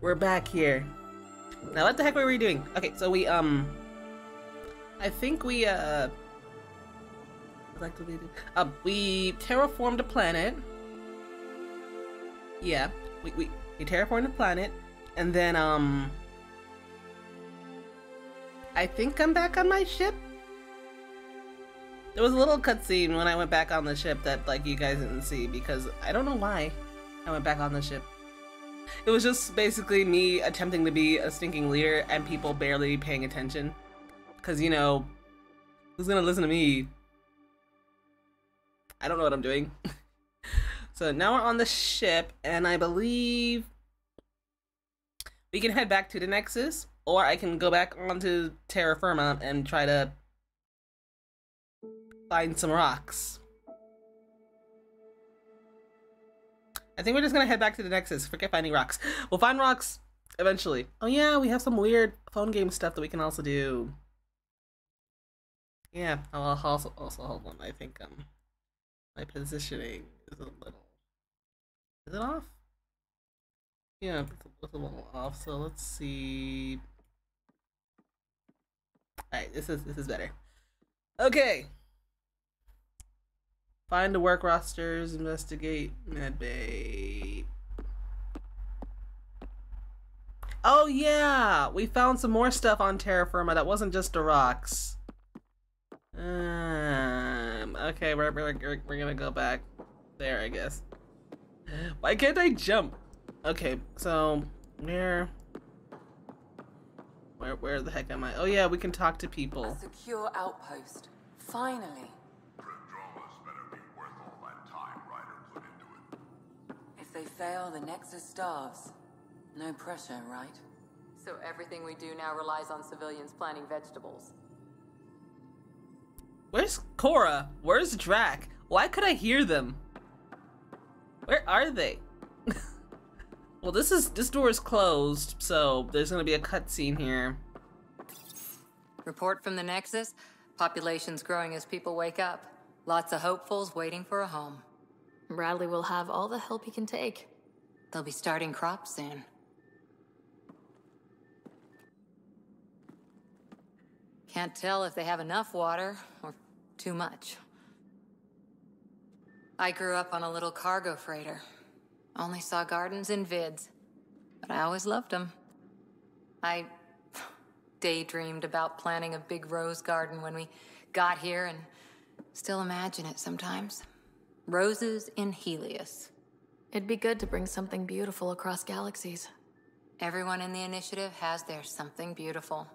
We're back here. Now what the heck were we doing? Okay, so we I think we we terraformed a planet. Yeah, we terraformed the planet, and then I think I'm back on my ship. There was a little cutscene when I went back on the ship that like you guys didn't see because I don't know why I went back on the ship. It was just basically me attempting to be a stinking leader and people barely paying attention. Cause you know, who's gonna listen to me? I don't know what I'm doing. So now we're on the ship and I believe we can head back to the Nexus or I can go back onto Terra Firma and try to find some rocks. I think we're just gonna head back to the Nexus. Forget finding rocks. We'll find rocks eventually. Oh yeah, we have some weird phone game stuff that we can also do. Yeah, I'll also hold on. I think my positioning is a little... Is it off? Yeah, it's a little off. So let's see. All right, this is better. Okay. Find the work rosters, investigate medbay. Oh yeah! We found some more stuff on Terra Firma that wasn't just the rocks. Okay, we're gonna go back there, I guess. Why can't I jump? Okay, so where the heck am I? Oh yeah, we can talk to people. A secure outpost. Finally. They fail, the Nexus starves. No pressure, right? So everything we do now relies on civilians planting vegetables. Where's Cora? Where's Drack? Why could I hear them? Where are they? Well, this door is closed, so there's gonna be a cutscene here. Report from the Nexus. Population's growing as people wake up. Lots of hopefuls waiting for a home. Bradley will have all the help he can take. They'll be starting crops soon. Can't tell if they have enough water or too much. I grew up on a little cargo freighter. Only saw gardens in vids, but I always loved them. I daydreamed about planting a big rose garden when we got here and still imagine it sometimes. Roses in Helios. It'd be good to bring something beautiful across galaxies. Everyone in the Initiative has their something beautiful.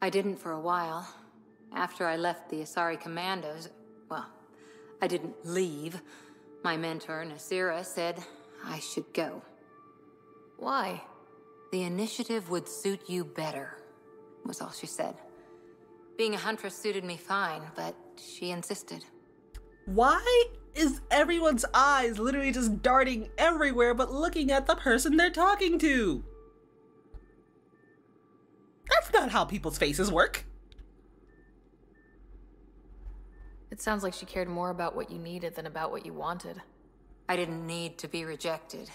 I didn't for a while. After I left the Asari Commandos, well, I didn't leave. My mentor, Nasira, said I should go. Why? The Initiative would suit you better, was all she said. Being a huntress suited me fine, but she insisted. Why is everyone's eyes literally just darting everywhere but looking at the person they're talking to? That's not how people's faces work. It sounds like she cared more about what you needed than about what you wanted. I didn't need to be rejected.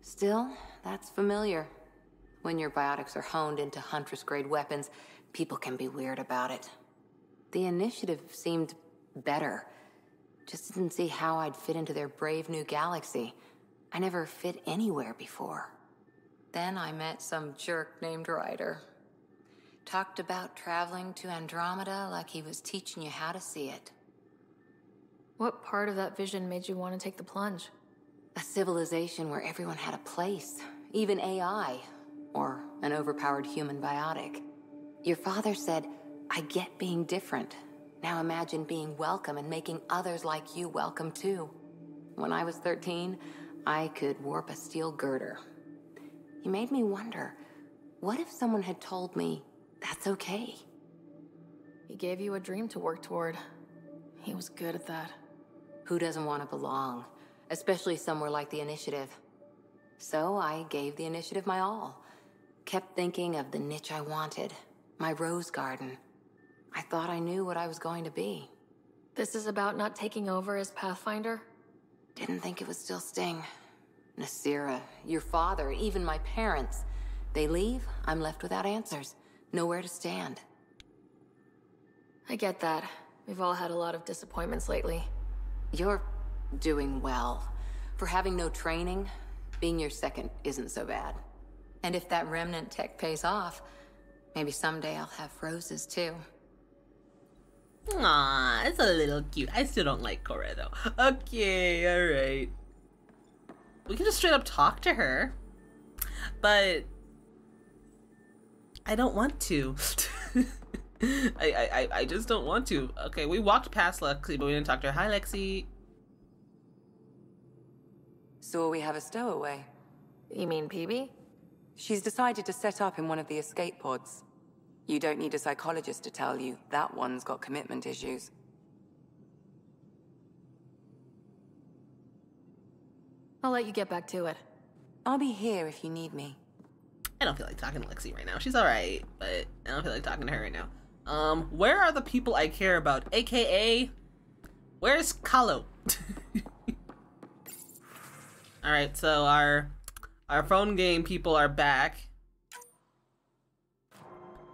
Still, that's familiar. When your biotics are honed into huntress-grade weapons, people can be weird about it. The Initiative seemed better. Just didn't see how I'd fit into their brave new galaxy. I never fit anywhere before. Then I met some jerk named Ryder. Talked about traveling to Andromeda like he was teaching you how to see it. What part of that vision made you want to take the plunge? A civilization where everyone had a place, even AI, or an overpowered human biotic. Your father said, I get being different. Now imagine being welcome and making others like you welcome too. When I was 13, I could warp a steel girder. He made me wonder, what if someone had told me, that's okay? He gave you a dream to work toward. He was good at that. Who doesn't want to belong, especially somewhere like the Initiative? So I gave the Initiative my all. Kept thinking of the niche I wanted, my rose garden. I thought I knew what I was going to be. This is about not taking over as Pathfinder? Didn't think it would still sting. Nasira, your father, even my parents. They leave, I'm left without answers. Nowhere to stand. I get that. We've all had a lot of disappointments lately. You're doing well. For having no training, being your second isn't so bad. And if that remnant tech pays off, maybe someday I'll have roses too. Aww, it's a little cute. I still don't like Cora though. Okay, alright. We can just straight up talk to her. But I don't want to. I just don't want to. Okay, we walked past Lexi, but we didn't talk to her. Hi, Lexi. So will we have a stowaway? You mean PeeBee? She's decided to set up in one of the escape pods. You don't need a psychologist to tell you that one's got commitment issues. I'll let you get back to it. I'll be here if you need me. I don't feel like talking to Lexi right now. She's alright, but I don't feel like talking to her right now. Where are the people I care about? AKA, where's Kallo? Alright, so our phone game people are back.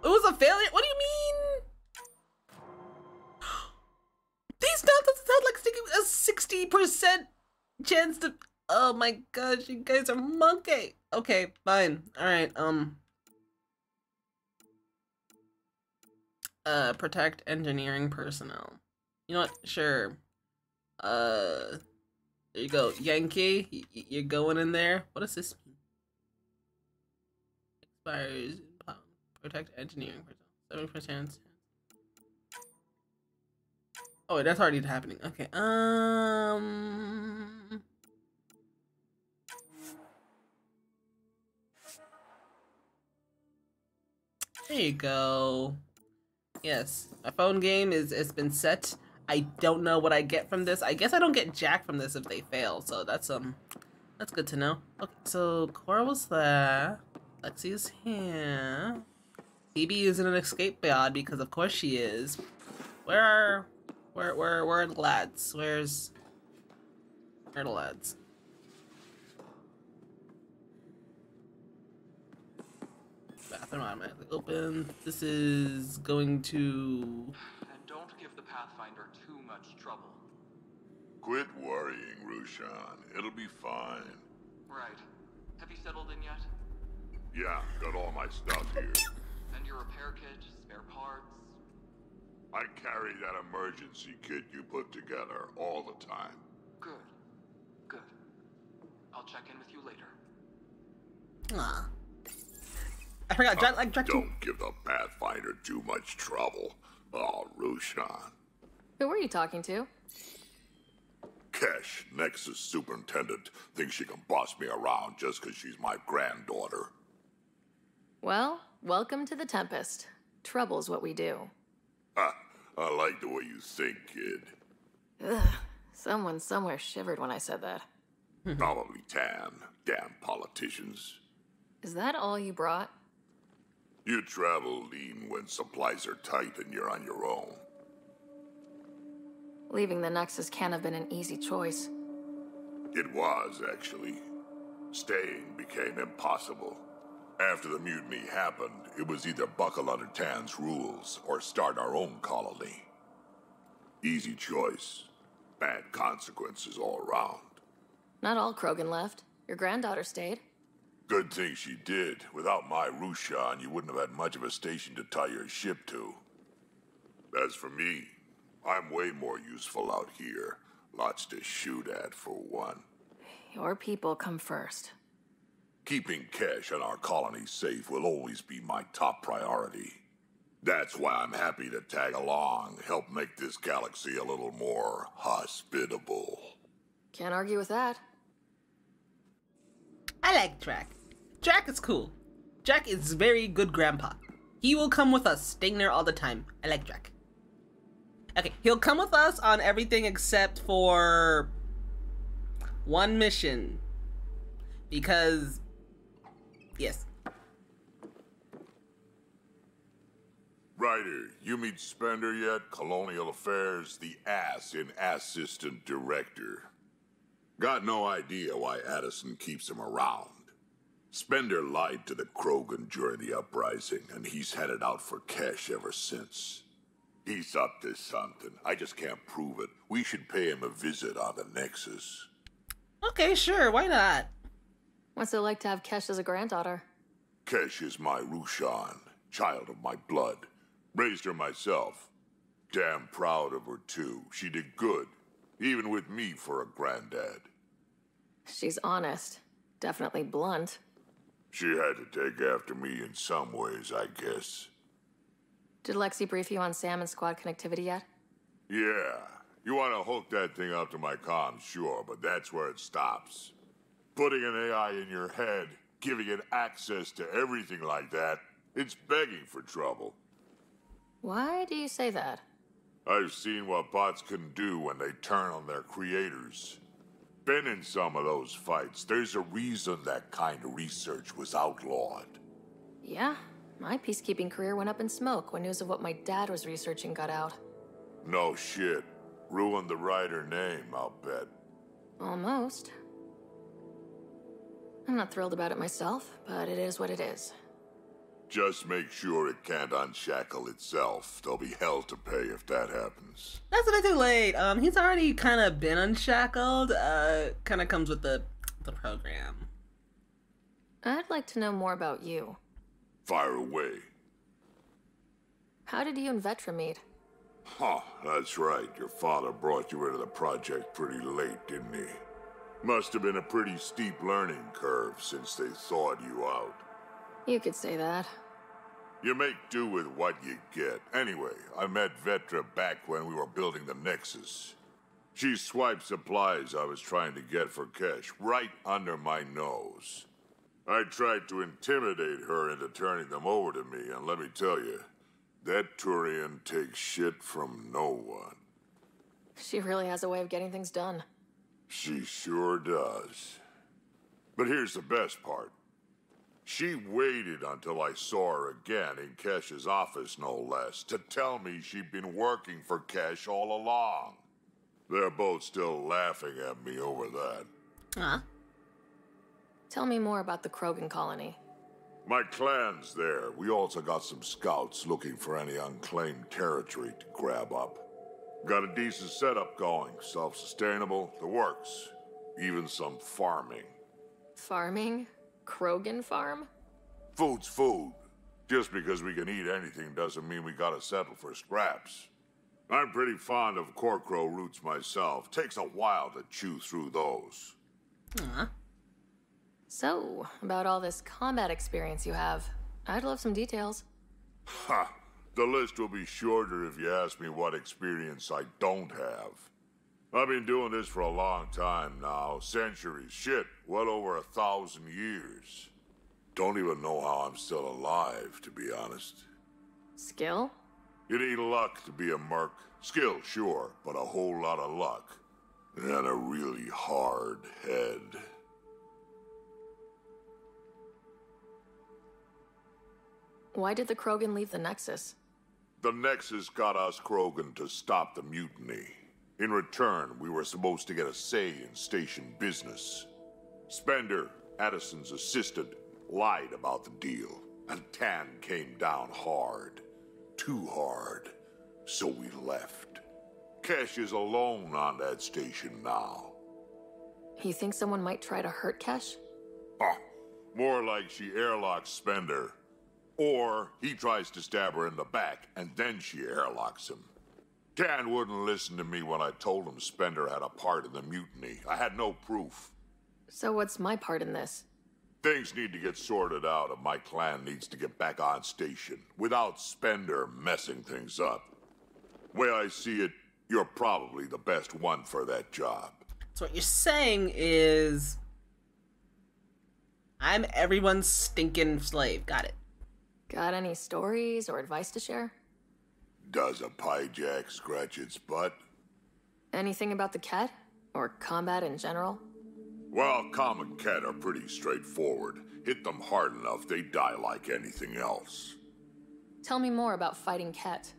It was a failure? What do you mean? These notes doesn't sound like a 60% chance to... Oh my gosh, you guys are monkey. Okay, fine. Alright, protect engineering personnel. You know what? Sure. There you go. Yankee, you're going in there. What does this mean? Expires. Protect engineering personnel. 7%. Oh, wait, that's already happening. Okay, there you go. Yes, my phone game has been set. I don't know what I get from this. I guess I don't get jack from this if they fail. So that's good to know. Okay, so Cora was there. Lexi is here. PeeBee is in an escape pod because of course she is. Where are the lads? Where are the lads? Bathroom automatically open. This is going to... And don't give the Pathfinder too much trouble. Quit worrying, Rushan. It'll be fine. Right. Have you settled in yet? Yeah, got all my stuff here. And your repair kit, spare parts? I carry that emergency kit you put together all the time. Good. Good. I'll check in with you later. Aww. I forgot. Don't give the Pathfinder too much trouble. Oh, Rushan. Who were you talking to? Kesh, Nexus superintendent, thinks she can boss me around just because she's my granddaughter. Well, welcome to the Tempest. Trouble's what we do. Ah, I like the way you think, kid. Ugh, someone somewhere shivered when I said that. Probably Tann. Damn politicians. Is that all you brought? You travel lean when supplies are tight and you're on your own. Leaving the Nexus can't have been an easy choice. It was, actually. Staying became impossible. After the mutiny happened, it was either buckle under Tann's rules or start our own colony. Easy choice. Bad consequences all around. Not all Krogan left. Your granddaughter stayed. Good thing she did. Without my Rushan, you wouldn't have had much of a station to tie your ship to. As for me, I'm way more useful out here. Lots to shoot at, for one. Your people come first. Keeping Kesh and our colony safe will always be my top priority. That's why I'm happy to tag along, help make this galaxy a little more hospitable. Can't argue with that. I like Drack. Drack is cool. Drack is very good grandpa. He will come with us, staying there all the time. I like Drack. Okay, he'll come with us on everything except for one mission. Because, yes. Ryder, you meet Spender yet? Colonial Affairs, the ass in assistant director. Got no idea why Addison keeps him around. Spender lied to the Krogan during the uprising, and he's had it out for Kesh ever since. He's up to something. I just can't prove it. We should pay him a visit on the Nexus. Okay, sure. Why not? What's it like to have Kesh as a granddaughter? Kesh is my Rushan, child of my blood. Raised her myself. Damn proud of her, too. She did good, even with me for a granddad. She's honest. Definitely blunt. She had to take after me in some ways, I guess. Did Lexi brief you on Sam and squad connectivity yet? Yeah. You want to hook that thing up to my comms, sure, but that's where it stops. Putting an AI in your head, giving it access to everything like that, it's begging for trouble. Why do you say that? I've seen what bots can do when they turn on their creators. Been in some of those fights. There's a reason that kind of research was outlawed. Yeah, my peacekeeping career went up in smoke when news of what my dad was researching got out. No shit. Ruined the Ryder name, I'll bet. Almost. I'm not thrilled about it myself, but it is what it is. Just make sure it can't unshackle itself. There'll be hell to pay if that happens. That's what I do late. He's already kind of been unshackled. Kind of comes with the program. I'd like to know more about you. Fire away. How did you and Vetra meet? Huh, that's right. Your father brought you into the project pretty late, didn't he? Must have been a pretty steep learning curve since they thawed you out. You could say that. You make do with what you get. Anyway, I met Vetra back when we were building the Nexus. She swiped supplies I was trying to get for Kesh right under my nose. I tried to intimidate her into turning them over to me, and let me tell you, that Turian takes shit from no one. She really has a way of getting things done. She sure does. But here's the best part. She waited until I saw her again in Kesh's office, no less, to tell me she'd been working for Kesh all along. They're both still laughing at me over that. Huh? Tell me more about the Krogan colony. My clan's there. We also got some scouts looking for any unclaimed territory to grab up. Got a decent setup going, self-sustainable, the works. Even some farming. Farming? Krogan farm? Food's food. Just because we can eat anything doesn't mean we gotta settle for scraps. I'm pretty fond of Corcrow roots myself. Takes a while to chew through those. Uh-huh. So, about all this combat experience you have, I'd love some details. Ha! The list will be shorter if you ask me what experience I don't have. I've been doing this for a long time now. Centuries. Shit, well over 1,000 years. Don't even know how I'm still alive, to be honest. Skill? You need luck to be a merc. Skill, sure, but a whole lot of luck. And a really hard head. Why did the Krogan leave the Nexus? The Nexus got us Krogan to stop the mutiny. In return, we were supposed to get a say in station business. Spender, Addison's assistant, lied about the deal, and Tann came down hard. Too hard. So we left. Kesh is alone on that station now. You think someone might try to hurt Kesh? Oh, more like she airlocks Spender. Or he tries to stab her in the back, and then she airlocks him. Tann wouldn't listen to me when I told him Spender had a part in the mutiny. I had no proof. So what's my part in this? Things need to get sorted out, and my clan needs to get back on station without Spender messing things up. Way I see it, you're probably the best one for that job. So what you're saying is... I'm everyone's stinking slave. Got it. Got any stories or advice to share? Does a piejack scratch its butt? Anything about the Kett? Or combat in general? Well, common Kett are pretty straightforward. Hit them hard enough, they die like anything else. Tell me more about fighting Kett.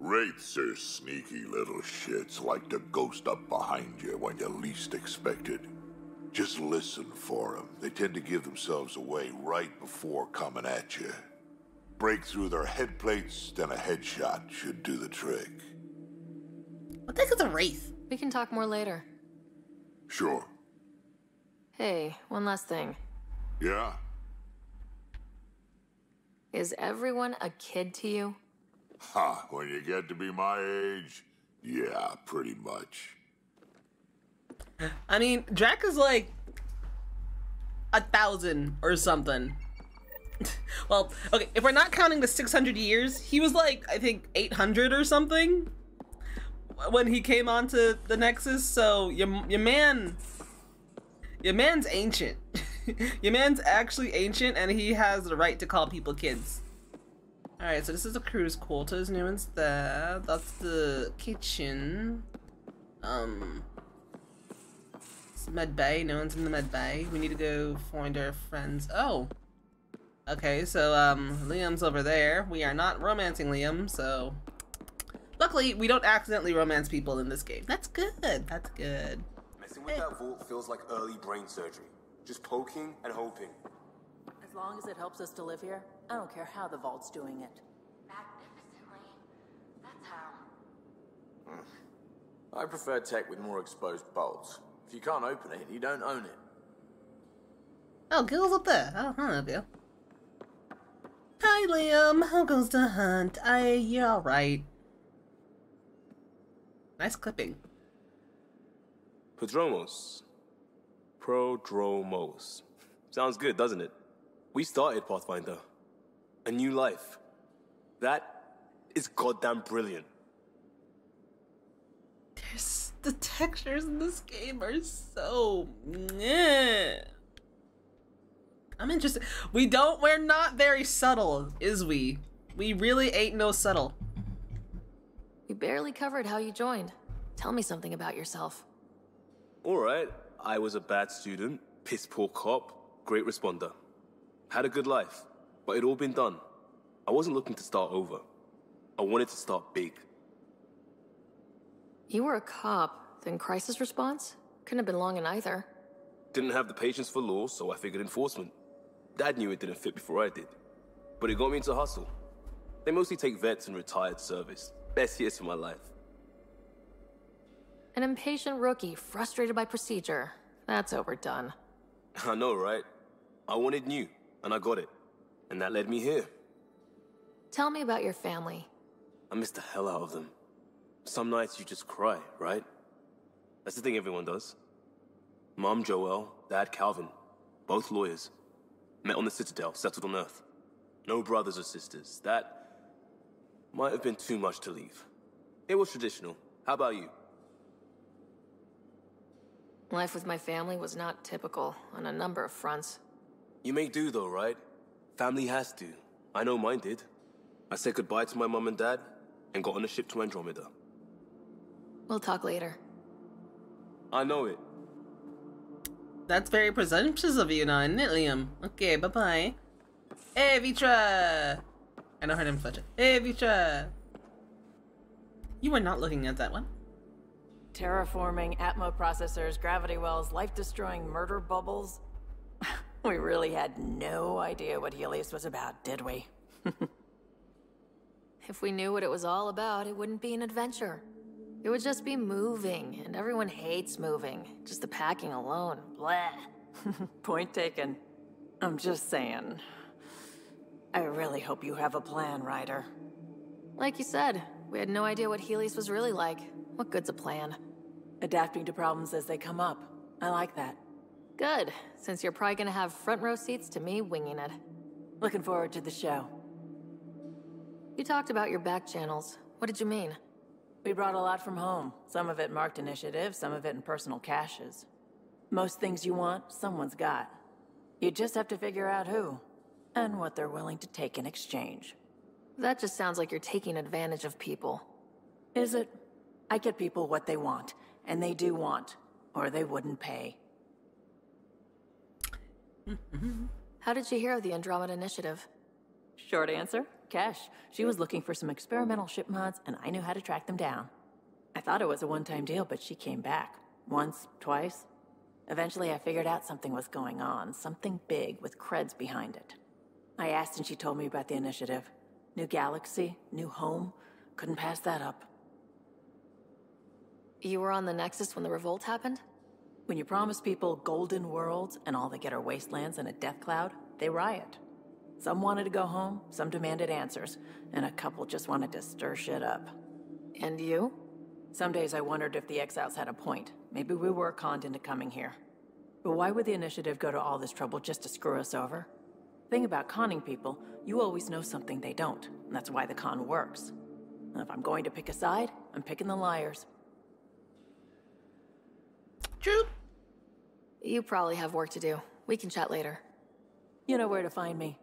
Wraiths are sneaky little shits, like to ghost up behind you when you least expect it. Just listen for them. They tend to give themselves away right before coming at you. Break through their head plates, then a headshot should do the trick. What the heck is a wraith? We can talk more later. Sure. Hey, one last thing. Yeah? Is everyone a kid to you? Ha, when you get to be my age, yeah, pretty much. I mean, Drack is like 1,000 or something. Well, okay, if we're not counting the 600 years, he was like, I think 800 or something when he came onto the Nexus. So your man's ancient. Your man's actually ancient, and he has the right to call people kids. All right, so this is the crew's quarters. No one's there. That's the kitchen. Med bay. No one's in the med bay. We need to go find our friends. Oh, okay. So Liam's over there. We are not romancing Liam, so luckily we don't accidentally romance people in this game. That's good. That's good. Messing with that vault feels like early brain surgery. Just poking and hoping. As long as it helps us to live here, I don't care how the vault's doing it. Magnificently. That's how. I prefer tech with more exposed bolts. If you can't open it, you don't own it. Oh, Gil's up there. Oh, hi, Gil. Hi, Liam. How goes the hunt? You're all right. Nice clipping. Prodromos. Sounds good, doesn't it? We started Pathfinder. A new life. That is goddamn brilliant. The textures in this game are so I'm interested. We're not very subtle, is we? We really ain't no subtle. We barely covered how you joined. Tell me something about yourself. Alright, I was a bad student, piss poor cop, great responder. Had a good life, but it'd all been done. I wasn't looking to start over. I wanted to start big. You were a cop, then crisis response? Couldn't have been long in either. Didn't have the patience for law, so I figured enforcement. Dad knew it didn't fit before I did, but it got me into hustle. They mostly take vets and retired service. Best years of my life. An impatient rookie, frustrated by procedure. That's overdone. I know, right? I wanted new, and I got it. And that led me here. Tell me about your family. I missed the hell out of them. Some nights you just cry, right? That's the thing everyone does. Mom Joelle, Dad Calvin, both lawyers. Met on the Citadel, settled on Earth. No brothers or sisters. That might have been too much to leave. It was traditional. How about you? Life with my family was not typical on a number of fronts. You may do though, right? Family has to. I know mine did. I said goodbye to my mom and dad and got on a ship to Andromeda. We'll talk later. I know it. That's very presumptuous of you now, isn't it, Liam? Okay, bye-bye. Hey, Vetra! I know her name's Vetra. Hey, Vetra! You were not looking at that one. Terraforming, atmo processors, gravity wells, life-destroying murder bubbles. We really had no idea what Helios was about, did we? If we knew what it was all about, it wouldn't be an adventure. It would just be moving, and everyone hates moving. Just the packing alone. Bleh. Point taken. I'm just saying. I really hope you have a plan, Ryder. Like you said, we had no idea what Helios was really like. What good's a plan? Adapting to problems as they come up. I like that. Good, since you're probably gonna have front row seats to me winging it. Looking forward to the show. You talked about your back channels. What did you mean? We brought a lot from home. Some of it marked initiative, some of it in personal caches. Most things you want, someone's got. You just have to figure out who, and what they're willing to take in exchange. That just sounds like you're taking advantage of people. Is it? I get people what they want, and they do want, or they wouldn't pay. How did you hear of the Andromeda Initiative? Short answer. Kesh. She was looking for some experimental ship mods, and I knew how to track them down. I thought it was a one-time deal, but she came back. Once, twice. Eventually, I figured out something was going on, something big with creds behind it. I asked and she told me about the initiative. New galaxy, new home, couldn't pass that up. You were on the Nexus when the revolt happened? When you promise people golden worlds and all they get are wastelands and a death cloud, they riot. Some wanted to go home, some demanded answers, and a couple just wanted to stir shit up. And you? Some days I wondered if the exiles had a point. Maybe we were conned into coming here. But why would the initiative go to all this trouble just to screw us over? Thing about conning people, you always know something they don't, and that's why the con works. And if I'm going to pick a side, I'm picking the liars. True. You probably have work to do. We can chat later. You know where to find me.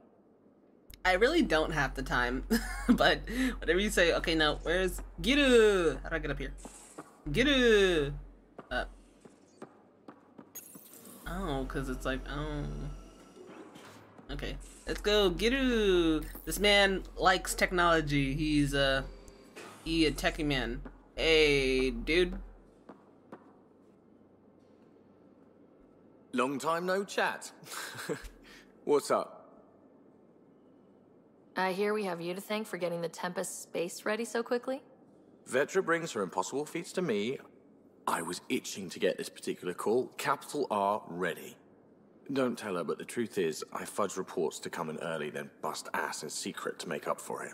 I really don't have the time, but whatever you say. Okay, now, where's Giru? How do I get up here? Giru! Oh, because it's like, oh. Okay, let's go, Giru! This man likes technology. He's he a techie man. Hey, dude. Long time no chat. What's up? I hear we have you to thank for getting the Tempest space ready so quickly. Vetra brings her impossible feats to me. I was itching to get this particular call. Capital R ready. Don't tell her, but the truth is, I fudge reports to come in early, then bust ass in secret to make up for it.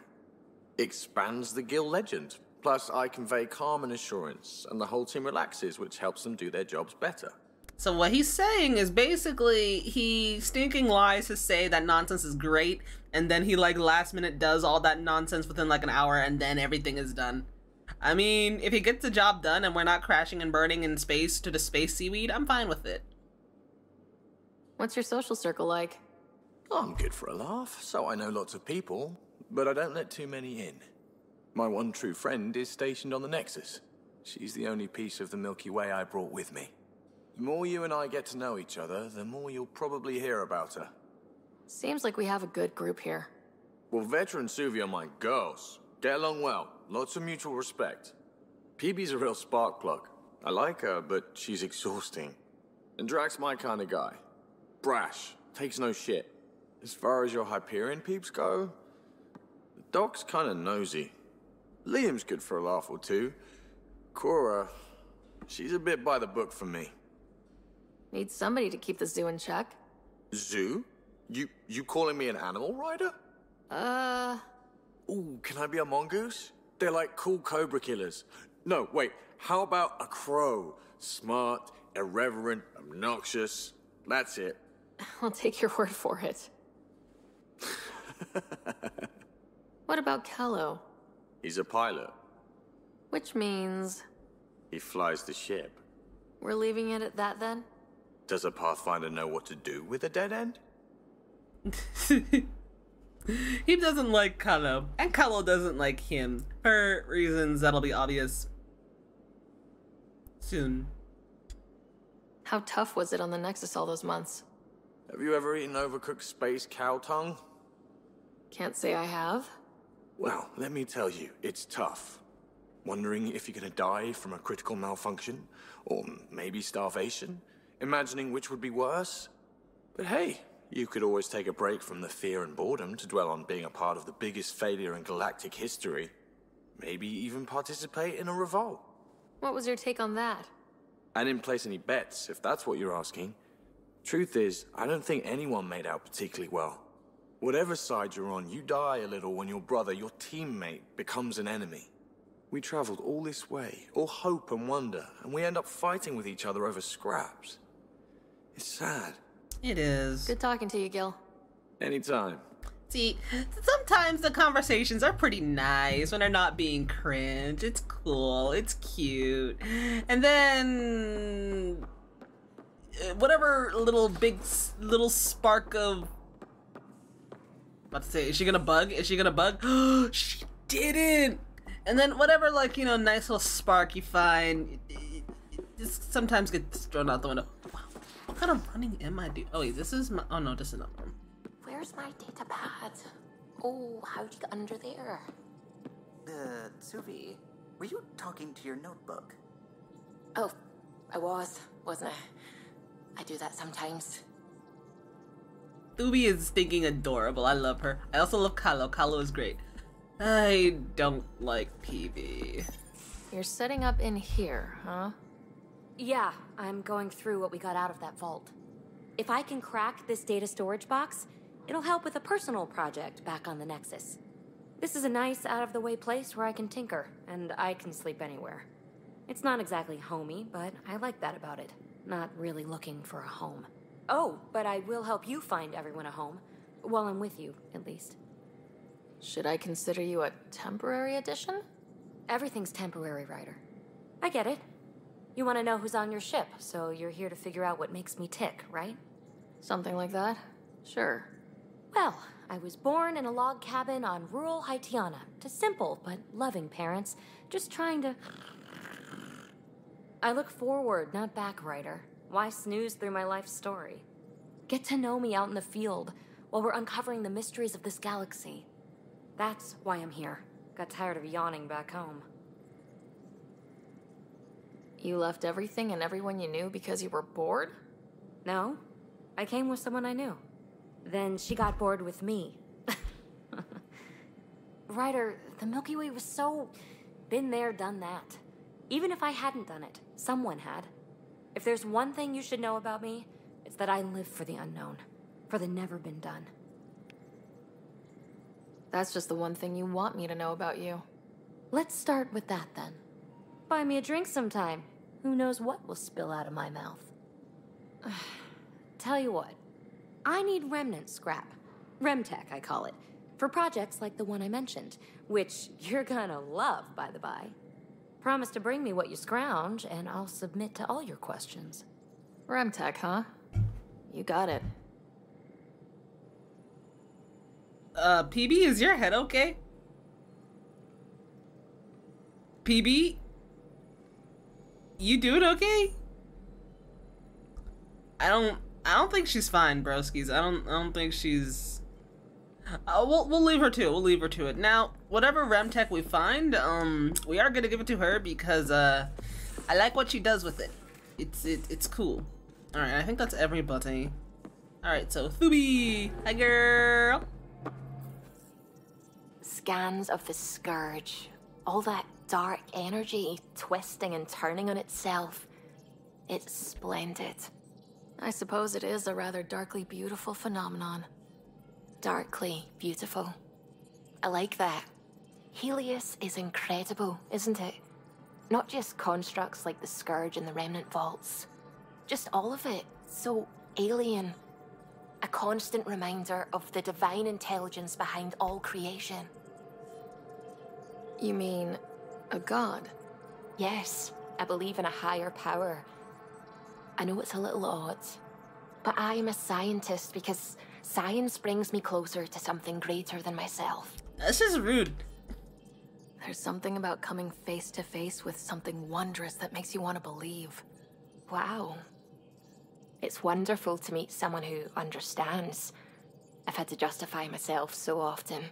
Expands the Gil legend. Plus, I convey calm and assurance, and the whole team relaxes, which helps them do their jobs better. So what he's saying is basically he stinking lies to say that nonsense is great, and then he like last minute does all that nonsense within like an hour, and then everything is done. I mean, if he gets the job done and we're not crashing and burning in space to the space seaweed, I'm fine with it. What's your social circle like? I'm good for a laugh, so I know lots of people, but I don't let too many in. My one true friend is stationed on the Nexus. She's the only piece of the Milky Way I brought with me. The more you and I get to know each other, the more you'll probably hear about her. Seems like we have a good group here. Well, Vetra and Suvi are my girls. Get along well. Lots of mutual respect. PeeBee's a real spark plug. I like her, but she's exhausting. And Drack's my kind of guy. Brash. Takes no shit. As far as your Hyperion peeps go, the Doc's kind of nosy. Liam's good for a laugh or two. Cora, she's a bit by the book for me. Need somebody to keep the zoo in check. Zoo? You calling me an animal, Ryder? Ooh, can I be a mongoose? They're like cool cobra killers. No, wait, how about a crow? Smart, irreverent, obnoxious. That's it. I'll take your word for it. What about Kallo? He's a pilot. Which means... he flies the ship. We're leaving it at that then? Does a Pathfinder know what to do with a dead end? He doesn't like Kallo, and Kallo doesn't like him. For reasons that'll be obvious soon. How tough was it on the Nexus all those months? Have you ever eaten overcooked space cow tongue? Can't say I have. Well, let me tell you, it's tough. Wondering if you're gonna die from a critical malfunction, or maybe starvation? Imagining which would be worse. But hey, you could always take a break from the fear and boredom to dwell on being a part of the biggest failure in galactic history. Maybe even participate in a revolt. What was your take on that? I didn't place any bets, if that's what you're asking. Truth is, I don't think anyone made out particularly well. Whatever side you're on, you die a little when your brother, your teammate, becomes an enemy. We traveled all this way, all hope and wonder, and we end up fighting with each other over scraps. It's sad. It is. Good talking to you, Gil. Anytime. See, sometimes the conversations are pretty nice when they're not being cringe. It's cool. It's cute. And then... whatever little little spark of... about to say, is she gonna bug? Is she gonna bug? She didn't! And then whatever, like, you know, nice little spark you find, it just sometimes gets thrown out the window. What kind of running am I doing? Oh, wait, this is my... oh, no, this is not one. Where's my data pad? Oh, how'd you get under there? Suvi, were you talking to your notebook? Oh, I was, wasn't I? I do that sometimes. Thubi is stinking adorable. I love her. I also love Kallo. Kallo is great. I don't like PeeBee. You're setting up in here, huh? Yeah, I'm going through what we got out of that vault. If I can crack this data storage box, it'll help with a personal project back on the Nexus. This is a nice, out-of-the-way place where I can tinker, and I can sleep anywhere. It's not exactly homey, but I like that about it. Not really looking for a home. Oh, but I will help you find everyone a home. While I'm with you, at least. Should I consider you a temporary addition? Everything's temporary, Ryder. I get it. You want to know who's on your ship, so you're here to figure out what makes me tick, right? Something like that? Sure. Well, I was born in a log cabin on rural Haitiana, to simple but loving parents, just trying to... I look forward, not back, Ryder. Why snooze through my life story? Get to know me out in the field, while we're uncovering the mysteries of this galaxy. That's why I'm here. Got tired of yawning back home. You left everything and everyone you knew because you were bored? No. I came with someone I knew. Then she got bored with me. Ryder, the Milky Way was so... been there, done that. Even if I hadn't done it, someone had. If there's one thing you should know about me, it's that I live for the unknown. For the never been done. That's just the one thing you want me to know about you. Let's start with that, then. Buy me a drink sometime. Who knows what will spill out of my mouth. Tell you what. I need remnant scrap. Remtech, I call it. For projects like the one I mentioned, which you're gonna love, by the by. Promise to bring me what you scrounge, and I'll submit to all your questions. Remtech, huh? You got it. PeeBee, is your head okay? PeeBee? You doing okay? I don't think she's fine, broskies. I don't think she's... we'll leave her to it. We'll leave her to it. Now, whatever Remtech we find, we are gonna give it to her because, I like what she does with it. It's cool. Alright, I think that's everybody. Alright, so Thubi! Hi, girl! Scans of the Scourge. All that dark energy twisting and turning on itself. It's splendid. I suppose it is a rather darkly beautiful phenomenon. Darkly beautiful. I like that. Helios is incredible, isn't it? Not just constructs like the Scourge and the Remnant Vaults. Just all of it. So alien. A constant reminder of the divine intelligence behind all creation. You mean a god? Yes. I believe in a higher power. I know it's a little odd, but I am a scientist because science brings me closer to something greater than myself. This is rude. There's something about coming face to face with something wondrous that makes you want to believe. Wow. It's wonderful to meet someone who understands. I've had to justify myself so often,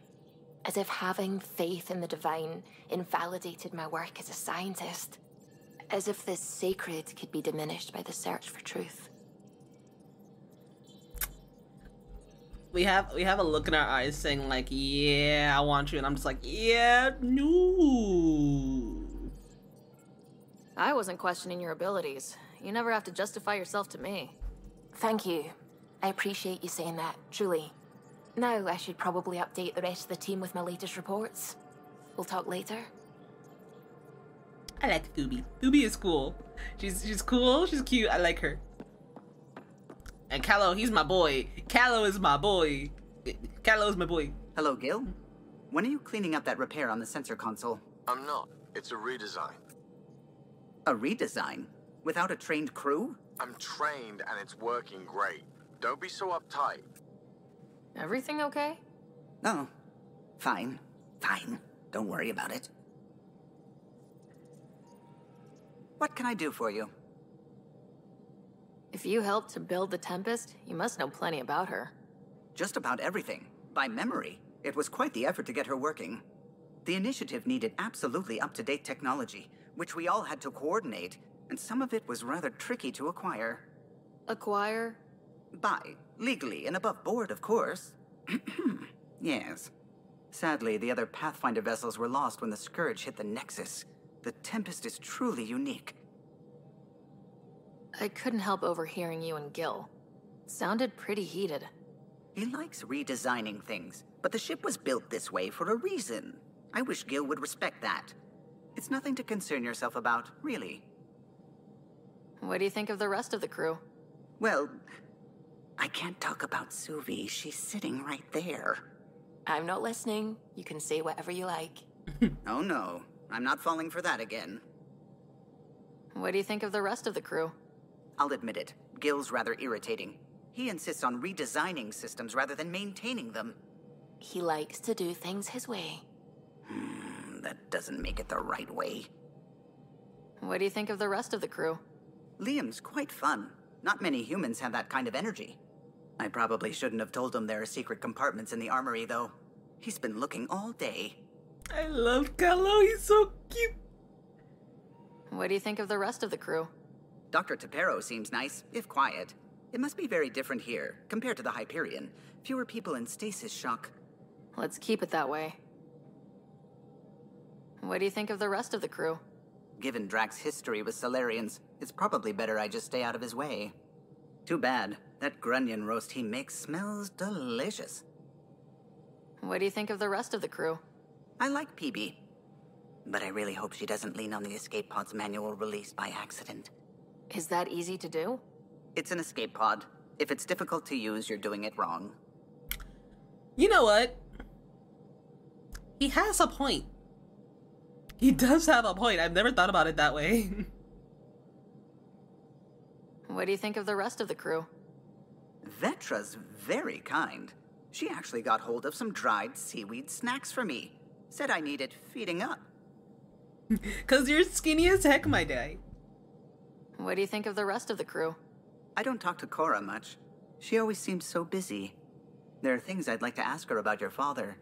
as if having faith in the divine invalidated my work as a scientist. As if this sacred could be diminished by the search for truth. We have a look in our eyes saying like, yeah, I want you. And I'm just like, yeah, no. I wasn't questioning your abilities. You never have to justify yourself to me. Thank you. I appreciate you saying that, truly. Now I should probably update the rest of the team with my latest reports. We'll talk later. I like Thubi. Thubi is cool. She's cool. She's cute. I like her. And Kallo, he's my boy. Kallo is my boy. Kallo is my boy. Hello, Gil. When are you cleaning up that repair on the sensor console? I'm not. It's a redesign. A redesign? Without a trained crew? I'm trained and it's working great. Don't be so uptight. Everything okay? Oh, fine. Fine. Don't worry about it. What can I do for you? If you helped to build the Tempest, you must know plenty about her. Just about everything. By memory, it was quite the effort to get her working. The Initiative needed absolutely up-to-date technology, which we all had to coordinate, and some of it was rather tricky to acquire. Acquire? Buy. Legally and above board, of course. Yes. Sadly, the other Pathfinder vessels were lost when the Scourge hit the Nexus. The Tempest is truly unique. I couldn't help overhearing you and Gil. Sounded pretty heated. He likes redesigning things, but the ship was built this way for a reason. I wish Gil would respect that. It's nothing to concern yourself about, really. What do you think of the rest of the crew? Well, I can't talk about Suvi. She's sitting right there. I'm not listening. You can say whatever you like. Oh no, I'm not falling for that again. What do you think of the rest of the crew? I'll admit it, Gil's rather irritating. He insists on redesigning systems rather than maintaining them. He likes to do things his way. That doesn't make it the right way. What do you think of the rest of the crew? Liam's quite fun. Not many humans have that kind of energy. I probably shouldn't have told him there are secret compartments in the armory, though. He's been looking all day. I love Kallo. He's so cute. What do you think of the rest of the crew? Dr. Tapero seems nice, if quiet. It must be very different here, compared to the Hyperion. Fewer people in stasis shock. Let's keep it that way. What do you think of the rest of the crew? Given Drack's history with Solarians, it's probably better I just stay out of his way. Too bad. That grunion roast he makes smells delicious. What do you think of the rest of the crew? I like PeeBee, but I really hope she doesn't lean on the escape pod's manual release by accident. Is that easy to do? It's an escape pod. If it's difficult to use, you're doing it wrong. You know what? He has a point. He does have a point. I've never thought about it that way. What do you think of the rest of the crew? Vetra's very kind. She actually got hold of some dried seaweed snacks for me. Said I needed feeding up. 'Cause you're skinny as heck, my guy. What do you think of the rest of the crew? I don't talk to Cora much. She always seems so busy. There are things I'd like to ask her about your father,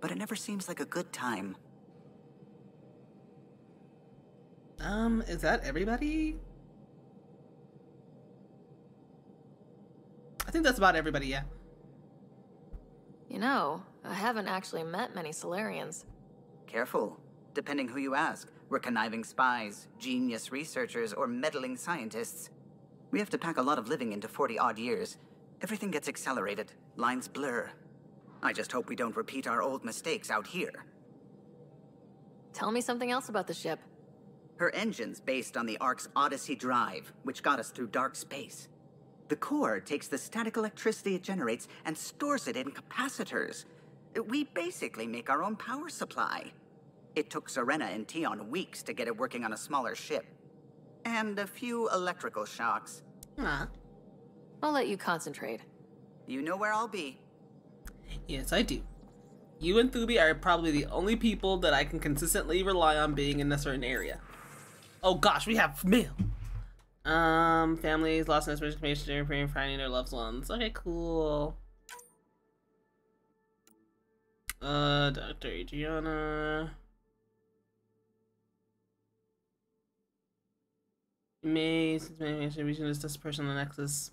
but it never seems like a good time. Is that everybody? I think that's about everybody, yeah. You know, I haven't actually met many Solarians. Careful. Depending who you ask, we're conniving spies, genius researchers, or meddling scientists. We have to pack a lot of living into 40-odd years. Everything gets accelerated. Lines blur. I just hope we don't repeat our old mistakes out here. Tell me something else about the ship. Her engine's based on the Ark's Odyssey Drive, which got us through dark space. The core takes the static electricity it generates and stores it in capacitors. We basically make our own power supply. It took Serena and Tion weeks to get it working on a smaller ship. And a few electrical shocks. Huh. I'll let you concentrate. You know where I'll be. Yes, I do. You and Thubi are probably the only people that I can consistently rely on being in a certain area. Oh gosh, we have mail. Families, lost information, finding their loved ones. Okay, cool. Dr. Adriana. May, since many reaching this person on the Nexus.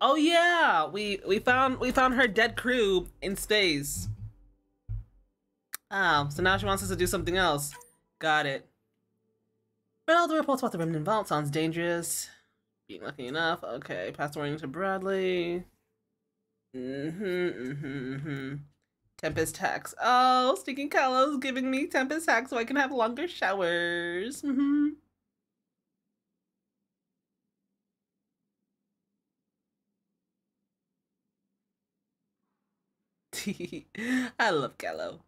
Oh yeah, we found her dead crew in space. Ah, so now she wants us to do something else. Got it. But all the reports about the Remnant Vault sounds dangerous. Being lucky enough. Okay, pass the warning to Bradley. Tempest hacks. Oh, stinking Kallo's giving me Tempest hacks so I can have longer showers. I love Kallo.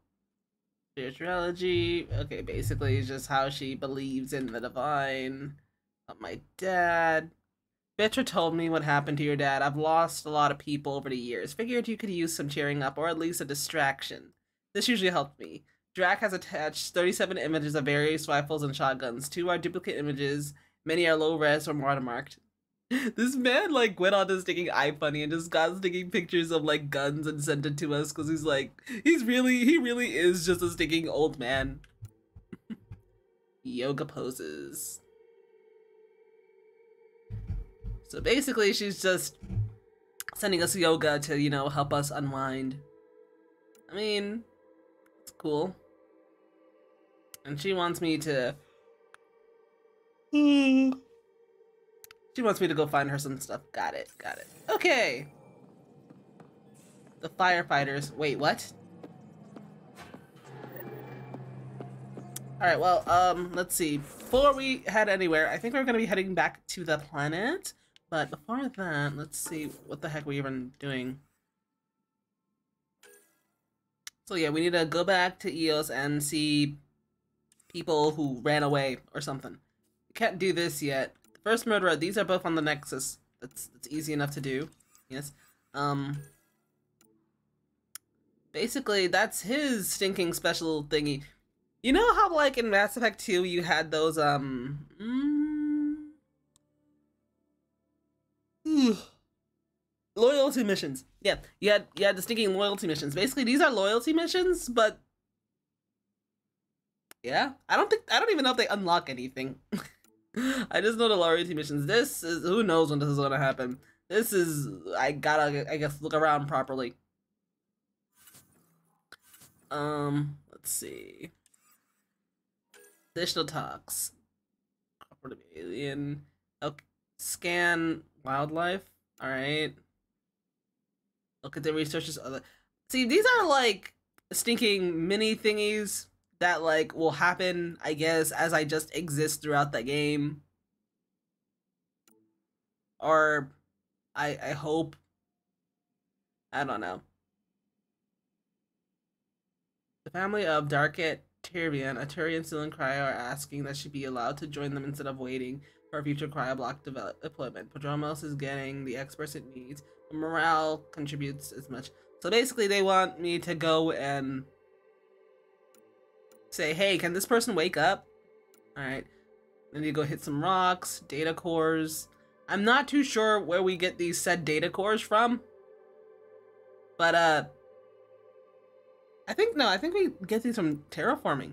Spirituality. Okay, basically it's just how she believes in the divine. Not my dad. Vetra told me what happened to your dad. I've lost a lot of people over the years. Figured you could use some cheering up or at least a distraction. This usually helped me. Drack has attached 37 images of various rifles and shotguns. 2 are duplicate images. Many are low res or watermarked. This man, like, went on to sticking iFunny and just got sticking pictures of, like, guns and sent it to us because he's like, he really is just a sticking old man. Yoga poses. So basically she's just sending us yoga to, you know, help us unwind. I mean, it's cool. And she wants me to... She wants me to go find her some stuff. Got it, got it. Okay! The firefighters. Wait, what? Alright, well, let's see. Before we head anywhere, I think we're gonna be heading back to the planet. But before that, let's see what the heck we're even doing. So yeah, we need to go back to Eos and see people who ran away or something. We can't do this yet. The first murderer, these are both on the Nexus. That's easy enough to do. Yes. Basically, that's his stinking special thingy. You know how, like, in Mass Effect 2, you had those, loyalty missions. Yeah, you had the stinking loyalty missions. Basically, these are loyalty missions, but... Yeah, I don't even know if they unlock anything. I just know the loyalty missions. This is, who knows when this is gonna happen. This is, I guess, look around properly. Let's see. Additional talks. Alien. Okay. Scan wildlife. Alright. Look at the researchers. See, these are like stinking mini thingies that like will happen, I guess, as I just exist throughout the game. Or I hope. I don't know. The family of Darket Tyrion, a Tyrion still in cryo, are asking that she be allowed to join them instead of waiting for a future cryoblock deployment. Prodromos is getting the experts it needs, but morale contributes as much. So basically they want me to go and say, hey, can this person wake up? Alright. Then you go hit some rocks, data cores. I'm not too sure where we get these said data cores from. But I think we get these from terraforming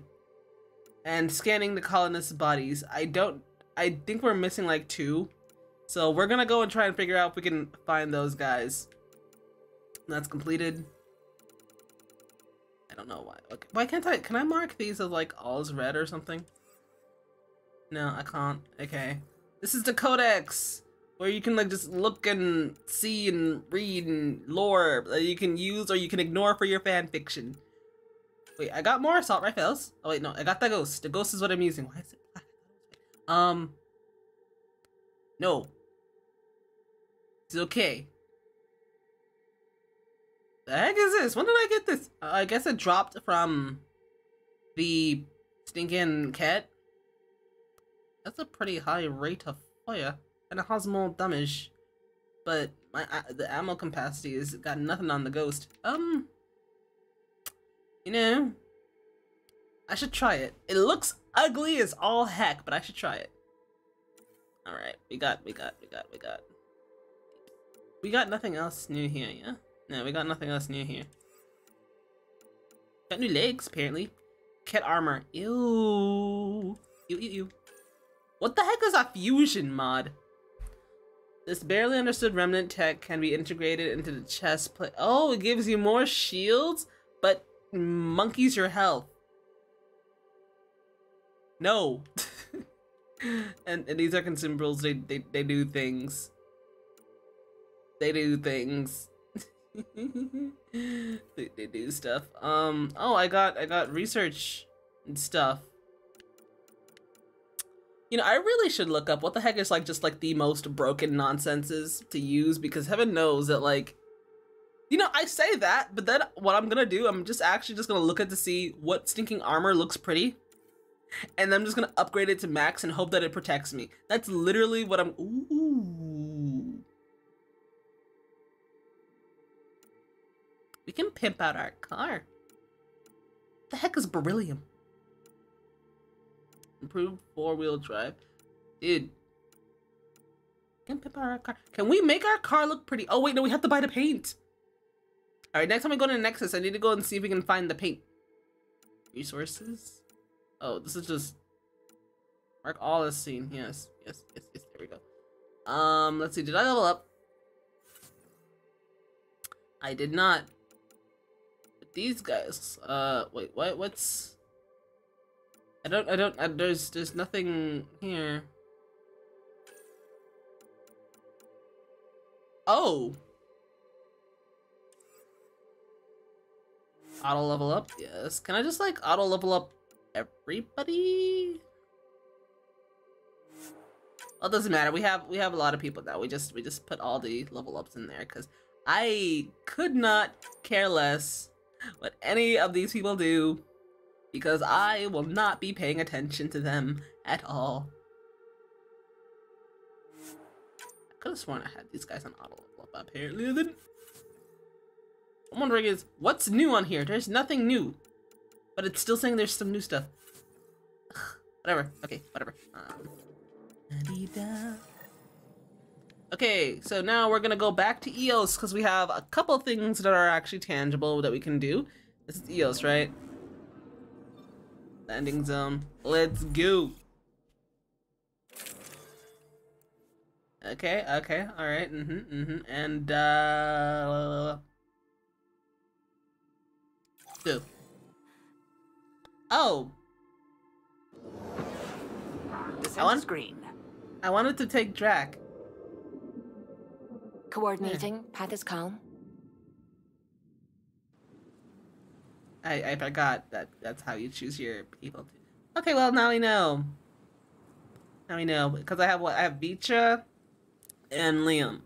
and scanning the colonists' bodies. I think we're missing like 2. So we're gonna go and try and figure out if we can find those guys. That's completed. I don't know why. Okay. Why can't I, can I mark these as like all's red or something? No, I can't. Okay. This is the codex where you can like just look and see and read and lore that you can use or you can ignore for your fan fiction. Wait, I got more assault rifles. Oh wait, no, I got the ghost. The ghost is what I'm using. Why is it black? No. It's okay. The heck is this? When did I get this? I guess it dropped from the stinking Kett. That's a pretty high rate of fire and it has more damage, but the ammo capacity has got nothing on the ghost. You know, I should try it. It looks ugly as all heck, but I should try it. All right, we got nothing else new here, yeah? No, we got nothing else new here. Got new legs, apparently. Kett armor. Ew. Ew, ew, ew. What the heck is a fusion mod? This barely understood remnant tech can be integrated into the chest plate. Oh, it gives you more shields, but monkeys your health. No. and these are consumables. They do things. They do things. they do stuff. Oh, I got research and stuff. You know, I really should look up what the heck is like just like the most broken nonsenses to use, because heaven knows that, like, you know, I say that, but then what I'm gonna do, I'm just gonna look at to see what stinking armor looks pretty, and I'm just gonna upgrade it to max and hope that it protects me. That's literally what I'm. Ooh. We can pimp out our car. What the heck is beryllium? Improved four-wheel drive. Dude. Can pimp our car. Can we make our car look pretty? Oh wait, no, we have to buy the paint. Alright, next time we go to Nexus, I need to go and see if we can find the paint. Resources? Oh, this is just mark all as seen. Yes. There we go. Let's see, did I level up? I did not. But these guys, wait, what, what's... I don't, there's nothing here. Oh! Auto level up? Yes. Can I just, like, auto level up everybody? Well, it doesn't matter. We have a lot of people now. We just put all the level ups in there because I could not care less what any of these people do because I will not be paying attention to them at all. I could have sworn I had these guys on auto level up. Apparently I didn't. I'm wondering is what's new on here? There's nothing new, but it's still saying there's some new stuff. Ugh, whatever. Okay, whatever. Okay, so now we're gonna go back to Eos because we have a couple things that are actually tangible that we can do. This is Eos, right? Landing zone. Let's go. Okay, okay, all right. And Two. Oh. I wanted to take Drack. Coordinating. Path is calm. I forgot that that's how you choose your people. Okay, well now we know. Now we know because I have what I have Vetra and Liam.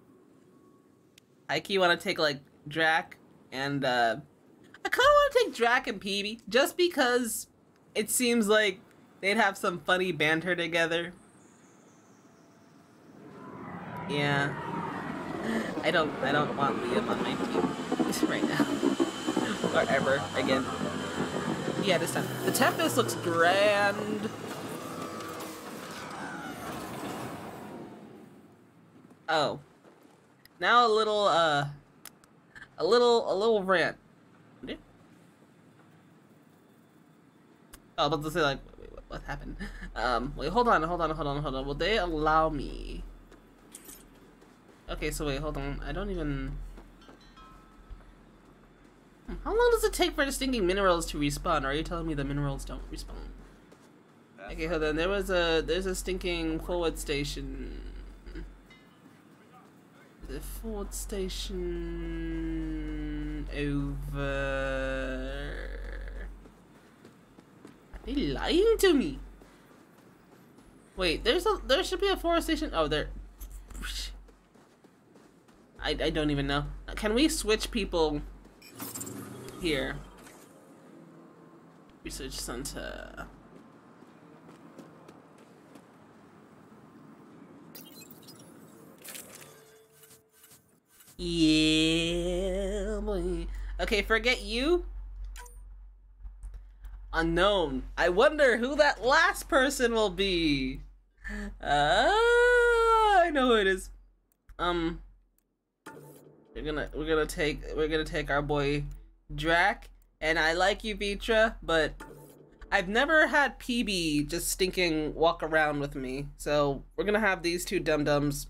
I key want to take like Drack and I kind of want to take Drack and PeeBee just because it seems like they'd have some funny banter together. Yeah, I don't want Liam on my team right now, or ever again. Yeah, this time the Tempest looks grand. Oh, now a little rant. I was about to say like, wait, what happened? Wait, hold on. Will they allow me? Okay, so wait, hold on. I don't even... How long does it take for distinguishing minerals to respawn? Or are you telling me the minerals don't respawn? Okay, hold on. There's a stinking forward station. The forward station... Over... Are they lying to me? Wait, there should be a forward station... Oh, there... I don't even know. Can we switch people here? Research center. Yeah, boy. Okay, forget you. Unknown. I wonder who that last person will be. I know who it is. We're gonna take our boy Drack, and I like you, Vetra, but I've never had PeeBee just stinking walk around with me. So we're gonna have these two dum-dums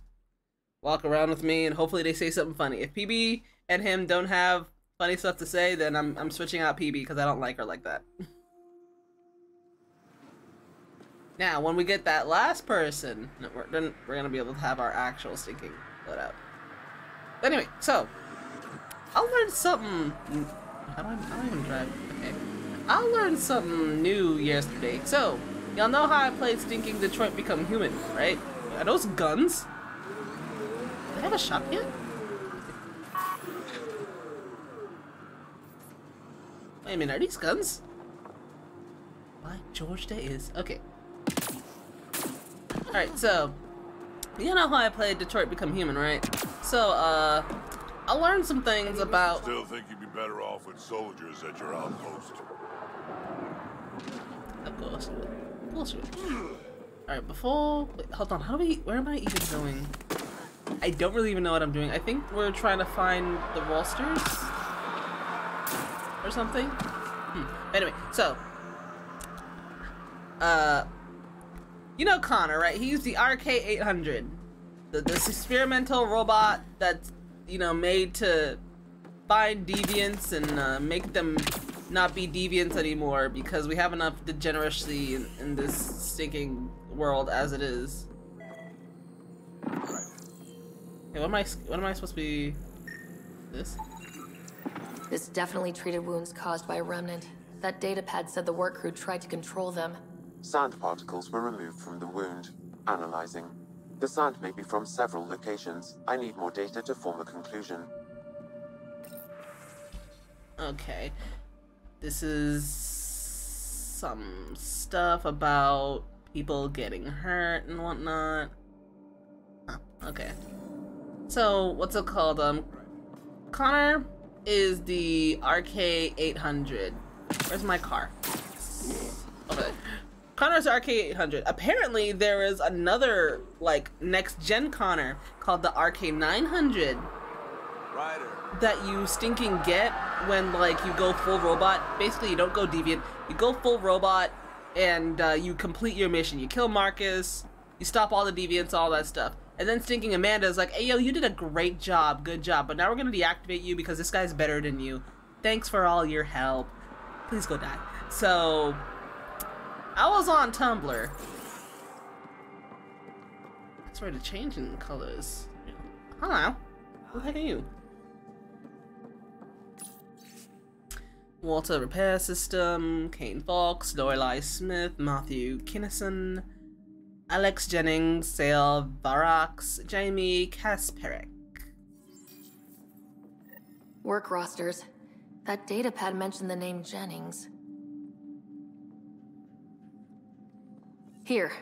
walk around with me, and hopefully they say something funny. If PeeBee and him don't have funny stuff to say, then I'm switching out PeeBee because I don't like her like that. Now, when we get that last person, we're gonna be able to have our actual stinking load out. Anyway, so I'll learn something. How do I even drive? Okay, I'll learn something new yesterday. So y'all know how I played stinking Detroit Become Human, right? Are those guns? Do I have a shop yet? Wait a minute, are these guns? By George, there is. Okay. All right, so you know how I played Detroit Become Human, right? So, I learned some things about... Still think you'd be better off with soldiers at your outpost. Of course. Bullshit. Alright, before... Wait, hold on, where am I even going? I don't really even know what I'm doing. I think we're trying to find the rosters? Or something? Anyway, so... You know Connor, right? He's the RK-800. this experimental robot that's, you know, made to find deviants and make them not be deviants anymore, because we have enough degeneracy in this stinking world as it is. Hey, what am I supposed to be? This? This definitely treated wounds caused by a remnant. That datapad said the work crew tried to control them. Sand particles were removed from the wound. Analyzing. The sand may be from several locations. I need more data to form a conclusion. Okay. This is some stuff about people getting hurt and whatnot. Huh, okay. So, what's it called? Connor is the RK-800. Where's my car? Over there. Connor's RK-800. Apparently, there is another, like, next-gen Connor called the RK-900. Ryder. That you stinking get when, like, you go full robot. Basically, you don't go deviant. You go full robot, and you complete your mission. You kill Marcus. You stop all the deviants, all that stuff. And then stinking Amanda's like, hey, yo, you did a great job. Good job. But now we're going to deactivate you because this guy's better than you. Thanks for all your help. Please go die. So, I was on Tumblr. That's where the change in colors. Hello. Who the heck are you? Water Repair System. Kane Fox. Lorelei Smith. Matthew Kinnison. Alex Jennings, Sale, Varax, Jamie, Kasperek. Work rosters. That datapad mentioned the name Jennings. Here,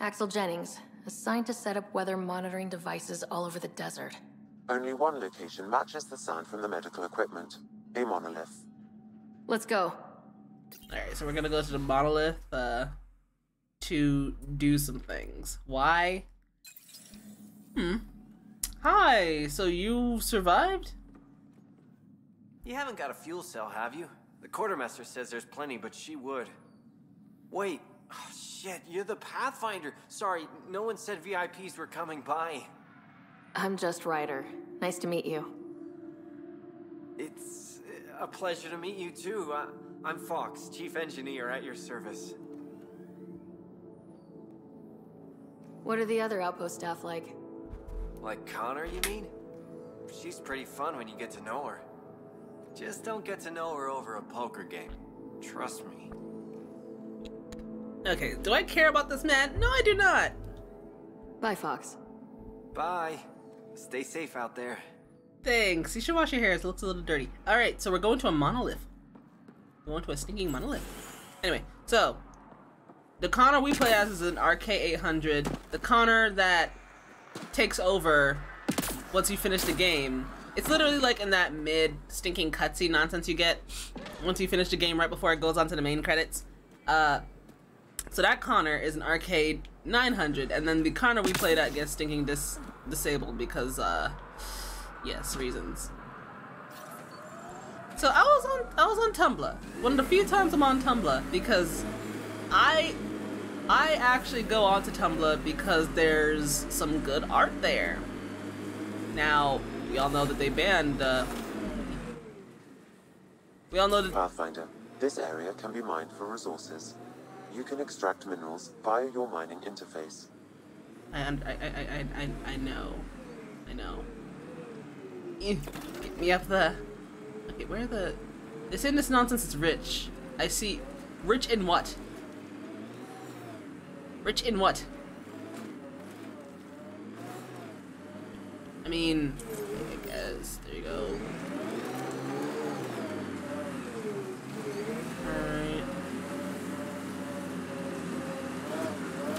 Axel Jennings, assigned to set up weather monitoring devices all over the desert. Only one location matches the sound from the medical equipment. A monolith. Let's go. Alright, so we're gonna go to the monolith, to do some things. Why? Hi, so you survived? You haven't got a fuel cell, have you? The quartermaster says there's plenty, but she would. Wait, oh, shit, you're the Pathfinder. Sorry, no one said VIPs were coming by. I'm just Ryder. Nice to meet you. It's a pleasure to meet you too. I'm Fox, Chief Engineer at your service. What are the other outpost staff like? Like Connor, you mean? She's pretty fun when you get to know her. Just don't get to know her over a poker game. Trust me. Okay, do I care about this man? No, I do not! Bye, Fox. Bye. Stay safe out there. Thanks. You should wash your hair. It looks a little dirty. Alright, so we're going to a monolith. We're going to a stinking monolith. Anyway, so... the Connor we play as is an RK-800. The Connor that takes over once you finish the game. It's literally like in that mid-stinking cutscene nonsense you get once you finish the game right before it goes on to the main credits. So that Connor is an RK-900, and then the Connor we played at gets stinking disabled because, yes, reasons. So I was on Tumblr. One of the few times I'm on Tumblr because I actually go onto Tumblr because there's some good art there. Now, we all know that they banned, we all know that... Pathfinder, this area can be mined for resources. You can extract minerals via your mining interface. I know. I know. Get me up the... Okay, where the... They say this nonsense is rich. I see... Rich in what? Rich in what? I mean, I guess. There you go. Alright.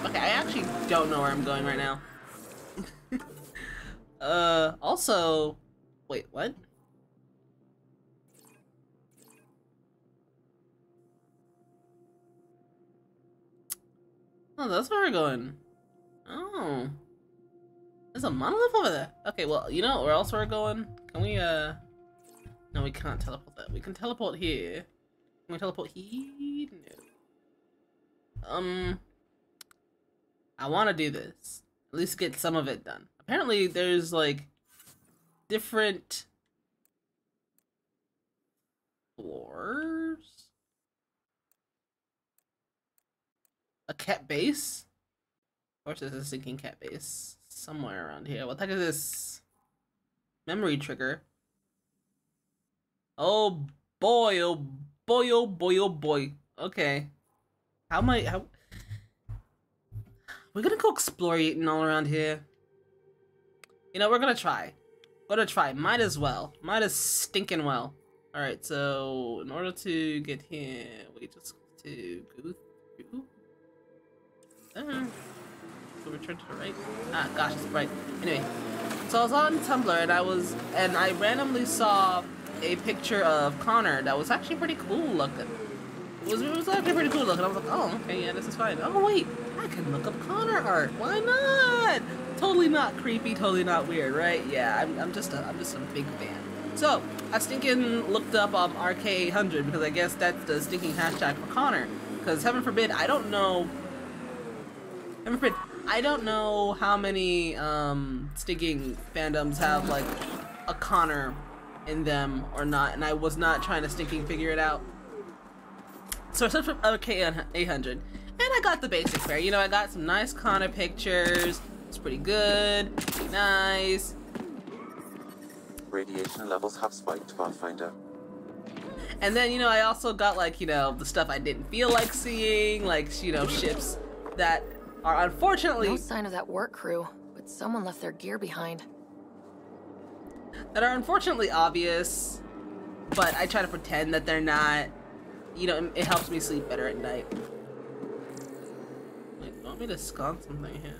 Okay, I actually don't know where I'm going right now. Also... Wait, what? Oh, that's where we're going. Oh. There's a monolith over there. Okay, well, you know where else we're going? Can we, No, we can't teleport that. We can teleport here. Can we teleport here? No. I want to do this. At least get some of it done. apparently there's like different floors. A Kett base? Of course there's a sinking Kett base somewhere around here. What the heck is this? Memory trigger. Oh boy, oh boy, oh boy, oh boy. Okay. How we're gonna go explorating all around here. You know, we're gonna try. Might as well. Might as stinking well. Alright, so in order to get here, we just have to go through. So return to the right. Ah, gosh, it's right. Anyway, so I was on Tumblr and I randomly saw a picture of Connor that was actually pretty cool looking. It was actually pretty cool looking. I was like, oh, okay, yeah, this is fine. Oh wait, I can look up Connor art. Why not? Totally not creepy. Totally not weird, right? Yeah, I'm just a big fan. So I stinking looked up RK800 because I guess that's the stinking hashtag for Connor. Because heaven forbid, I don't know how many stinking fandoms have like a Connor in them or not, and I was not trying to stinking figure it out. So I searched for RK800, and I got the basic fare. You know, I got some nice Connor pictures. It's pretty good, nice. Radiation levels have spiked, Pathfinder. And then, you know, I also got like, you know, the stuff I didn't feel like seeing, like, you know, ships that are unfortunately no sign of that work crew, but someone left their gear behind. That are unfortunately obvious, but I try to pretend that they're not. You know, it helps me sleep better at night. Like, want me to sconce something here?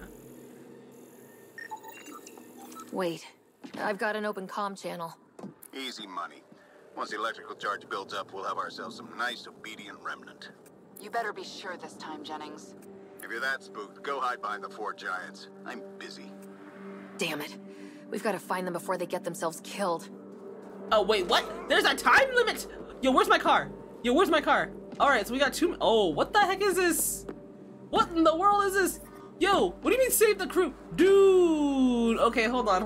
Wait, I've got an open comm channel. Easy money. Once the electrical charge builds up, we'll have ourselves some nice, obedient remnant. You better be sure this time, Jennings. If you're that spooked, go hide behind the four giants. I'm busy. Damn it. We've got to find them before they get themselves killed. Oh, wait, what? There's a time limit? Yo, where's my car? Alright, so we got two... Oh, what the heck is this? What in the world is this? Yo, what do you mean save the crew? Dude! Okay, hold on.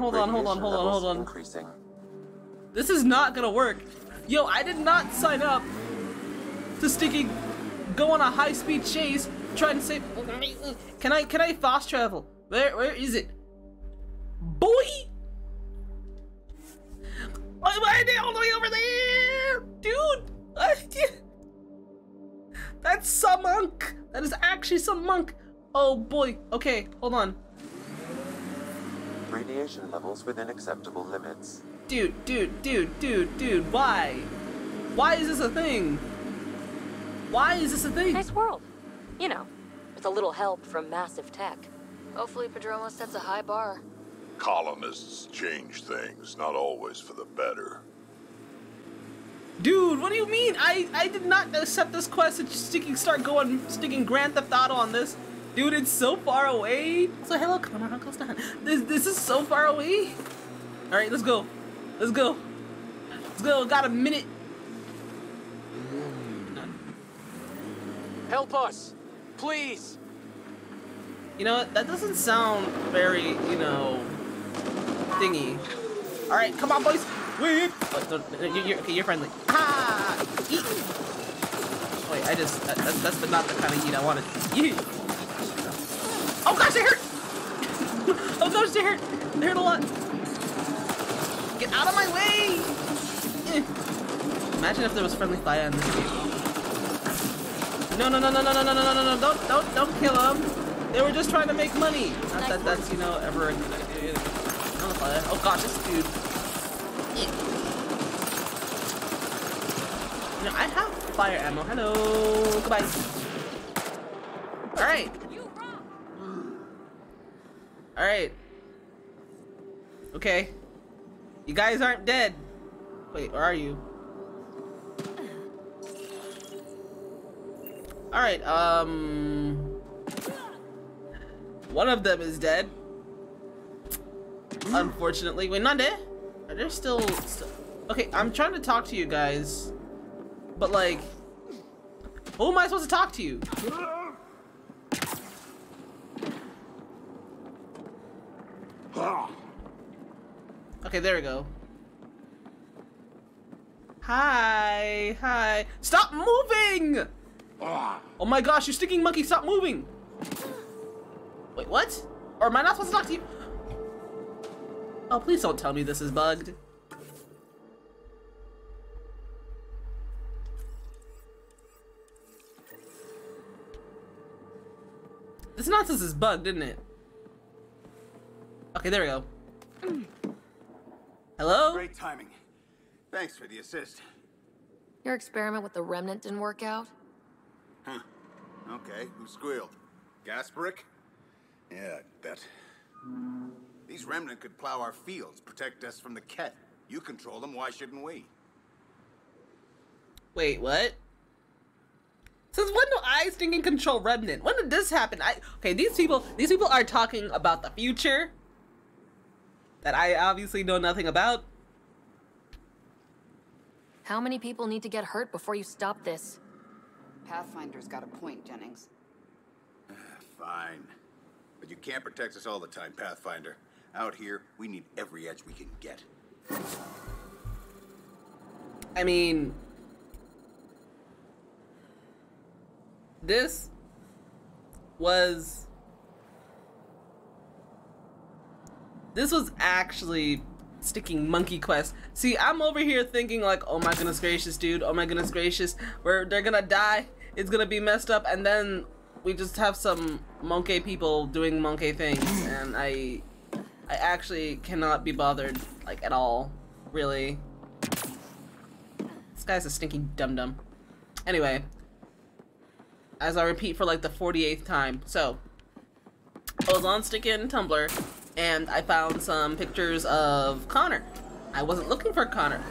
Increasing. This is not gonna work. Yo, I did not sign up to stinking go on a high-speed chase trying to save... Can I fast travel? Where is it? Boy! Why am I all the way over there? Dude! That's some monk. That is actually some monk. Oh boy. Okay, hold on. Radiation levels within acceptable limits. Dude. Why is this a thing? Nice world. You know, with a little help from massive tech. Hopefully Prodromos sets a high bar. Colonists change things, not always for the better. Dude, what do you mean? I did not accept this quest and start going Grand Theft Auto on this. Dude, it's so far away. So hello, Connor, how goes that? This is so far away. All right, let's go. Got a minute. Help us, please. You know what? That doesn't sound very, you know, thingy. All right, come on, boys. Wait, you're friendly. Ha! Eat. Wait, that's not the kind of eat I wanted. Eat. Oh gosh, they hurt! They hurt a lot. Get out of my way! Imagine if there was friendly fire in this game. No, don't kill them. They were just trying to make money. Not that that's, you know, ever a good idea. Oh gosh, this dude. You know, I have fire ammo. Hello. Goodbye. Alright. Alright. Okay. You guys aren't dead. Wait, where are you? Alright, one of them is dead. Unfortunately. Wait, not dead? Are there still... Okay, I'm trying to talk to you guys, but like, who am I supposed to talk to you? Okay, there we go. Hi, hi. Stop moving! Oh my gosh, you stinking monkey, stop moving! Wait, what? Or am I not supposed to talk to you? Oh, please don't tell me this is bugged. This nonsense is bugged, isn't it? Okay, there we go. Hello? Great timing. Thanks for the assist. Your experiment with the Remnant didn't work out? Huh. Okay, who squealed? Gasperic? Yeah, I bet. These Remnant could plow our fields, protect us from the Kett. You control them, why shouldn't we? Wait, what? Since when do I stinking control Remnant? When did this happen? Okay, these people are talking about the future that I obviously know nothing about. How many people need to get hurt before you stop this? Pathfinder's got a point, Jennings. Fine. But you can't protect us all the time, Pathfinder. Out here, we need every edge we can get. I mean... this... was... this was actually... sticking monkey quest. See, I'm over here thinking like, oh my goodness gracious, dude. Oh my goodness gracious. They're gonna die. It's gonna be messed up. And then we just have some monkey people doing monkey things. And I actually cannot be bothered like at all. Really. This guy's a stinking dum-dum. Anyway. As I repeat for like the 48th time. So, I was on sticking Tumblr. And I found some pictures of Connor. I wasn't looking for Connor.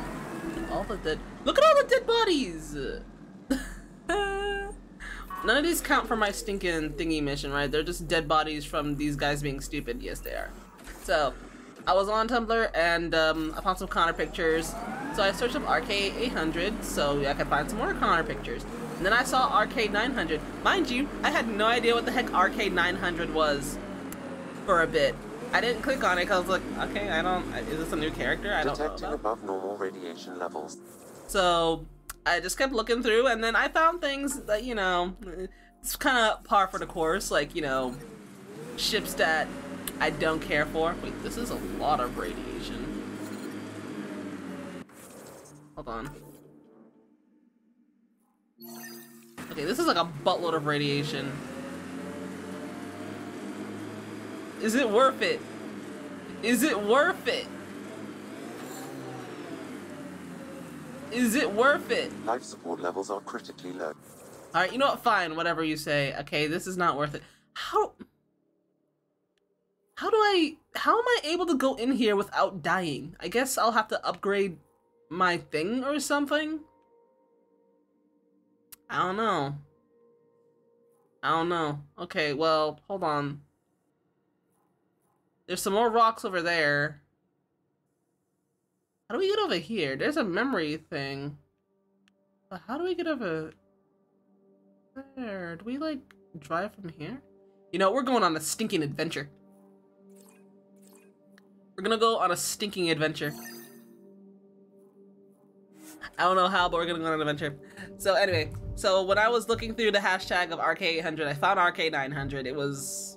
Look at all the dead bodies! None of these count for my stinking thingy mission, right? They're just dead bodies from these guys being stupid. Yes, they are. So, I was on Tumblr and I found some Connor pictures. So I searched up RK800 so I could find some more Connor pictures. And then I saw RK900. Mind you, I had no idea what the heck RK900 was for a bit. I didn't click on it because I was like, okay, is this a new character? I don't know. Detecting above normal radiation levels. So, I just kept looking through, and then I found things that, you know, it's kind of par for the course, like, you know, ships that I don't care for. Wait, this is a lot of radiation. Hold on. Okay, this is like a buttload of radiation. Is it worth it? Is it worth it? Is it worth it? Life support levels are critically low. Alright, you know what? Fine, whatever you say. Okay, this is not worth it. How am I able to go in here without dying? I guess I'll have to upgrade my thing or something? I don't know. I don't know. Okay, well, hold on. There's some more rocks over there. How do we get over here? There's a memory thing. But how do we get over there? Do we like drive from here? You know, we're going on a stinking adventure. We're gonna go on a stinking adventure. I don't know how, but we're gonna go on an adventure. So anyway, so when I was looking through the hashtag of RK800, I found RK900. It was...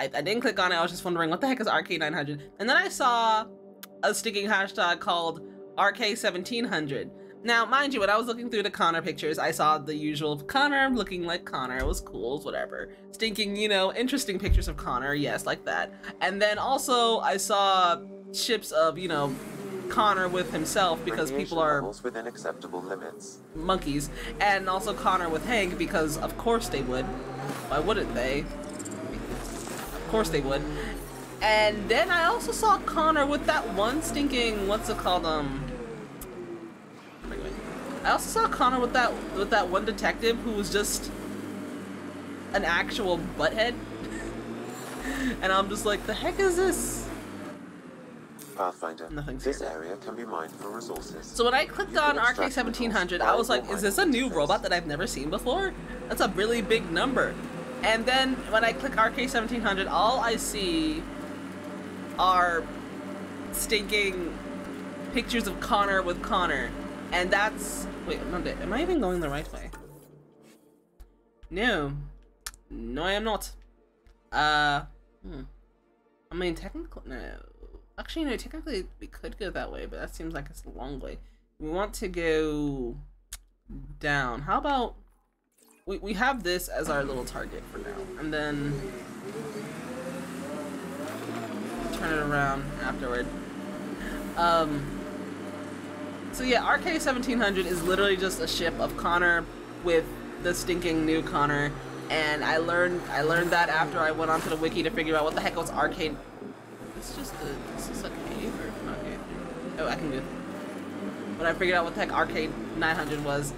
I didn't click on it, I was just wondering what the heck is RK900? And then I saw a sticking hashtag called RK1700. Now, mind you, when I was looking through the Connor pictures, I saw the usual Connor looking like Connor. It was cool, it was whatever. Stinking, you know, interesting pictures of Connor, yes, like that. And then also, I saw ships of, you know, Connor with himself because people are within acceptable limits. Monkeys. And also Connor with Hank because of course they would. Why wouldn't they? Of course they would. And then I also saw Connor with that one stinking what's it called I also saw Connor with that one detective who was just an actual butthead. And I'm just like, the heck is this? Pathfinder. Nothing. This area can be mined for resources. So when I clicked on RK1700, I was like, is this a new robot that I've never seen before? That's a really big number. And then, when I click RK1700, all I see are stinking pictures of Connor with Connor. And that's... Wait, I'm not dead. Am I even going the right way? No. No, I am not. I mean, technically... No. Actually, no, technically we could go that way, but that seems like it's a long way. We want to go... down. How about... We have this as our little target for now. And then... turn it around afterward. So yeah, RK-1700 is literally just a ship of Connor with the stinking new Connor, and I learned that after I went onto the wiki to figure out what the heck was RK. It's just a, this is a cave or not cave? Oh, I can do it. When I figured out what the heck RK-900 was,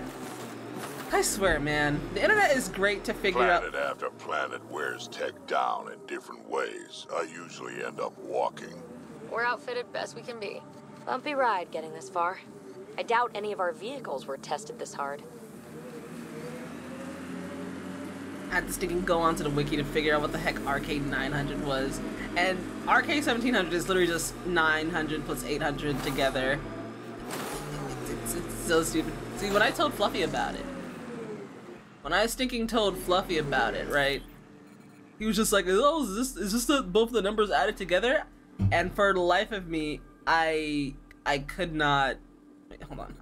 I swear, man, the internet is great to figure out. Planet after planet wears tech down in different ways. I usually end up walking. We're outfitted best we can be. Bumpy ride getting this far. I doubt any of our vehicles were tested this hard. I had to stick and go onto the wiki to figure out what the heck RK-900 was. And RK-1700 is literally just 900 plus 800 together. It's so stupid. See, when I told Fluffy about it, right? He was just like, oh, is this the, both the numbers added together? And for the life of me, I could not... Wait, hold on.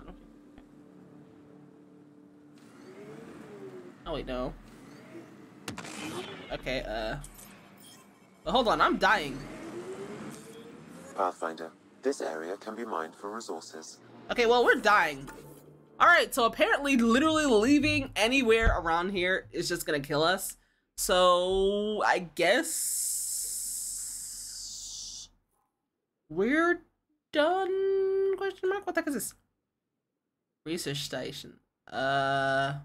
Oh, wait, no. Okay, but hold on, I'm dying. Pathfinder, this area can be mined for resources. Okay, well, we're dying. Alright, so apparently literally leaving anywhere around here is just gonna kill us. So, I guess... we're done? Question mark? What the heck is this? Research station. I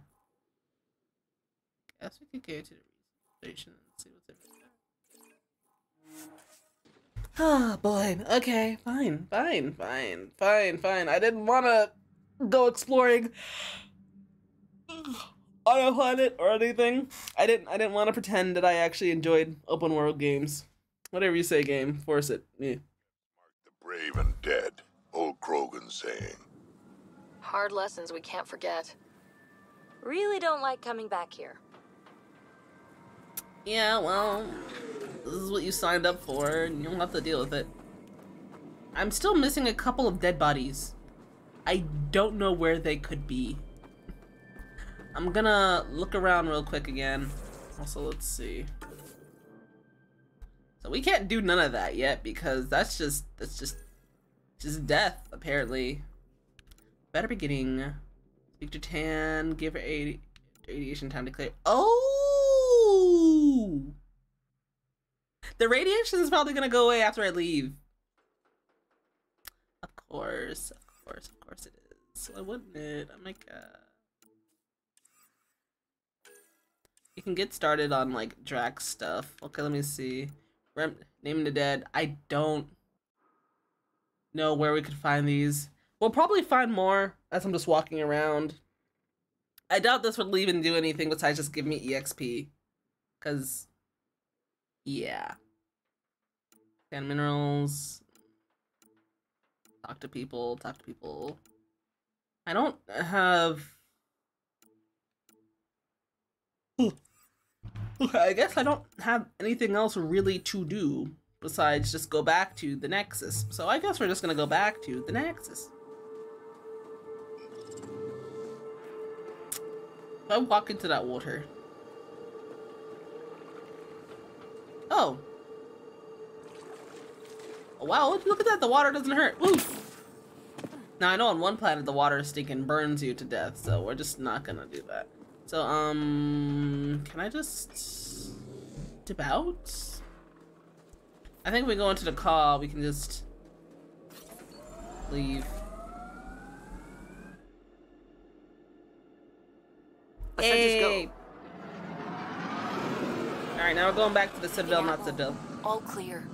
guess we could go to the research station and see what's over there. Oh boy. Okay. Fine. I didn't want to go exploring on a planet or anything. I didn't want to pretend that I actually enjoyed open world games. Whatever you say, game, force it. Yeah. Brave and dead, old Krogan saying. Hard lessons we can't forget. Really don't like coming back here. Yeah, well, this is what you signed up for, and you don't have to deal with it. I'm still missing a couple of dead bodies. I don't know where they could be. I'm gonna look around real quick again. Also, let's see. So we can't do none of that yet because that's just death, apparently. Better beginning. Speak to Tann, give her radiation time to clear. Oh! The radiation is probably gonna go away after I leave. Of course it is. Why wouldn't it? Oh my god. You can get started on like Drack stuff. Okay, let me see. Naming the dead. I don't know where we could find these. We'll probably find more as I'm just walking around. I doubt this would even do anything besides just give me EXP. Cause yeah. Sand minerals. Talk to people. I don't have... I guess I don't have anything else really to do besides just go back to the Nexus. So I guess we're just gonna go back to the Nexus. If I walk into that water. Oh. Wow, look at that, the water doesn't hurt. Oof. Now I know on one planet the water stinking burns you to death, so we're just not gonna do that. So, can I just dip out? I think we go into the car, we can just leave. Hey! Alright, now we're going back to the Citadel, not Citadel. All clear.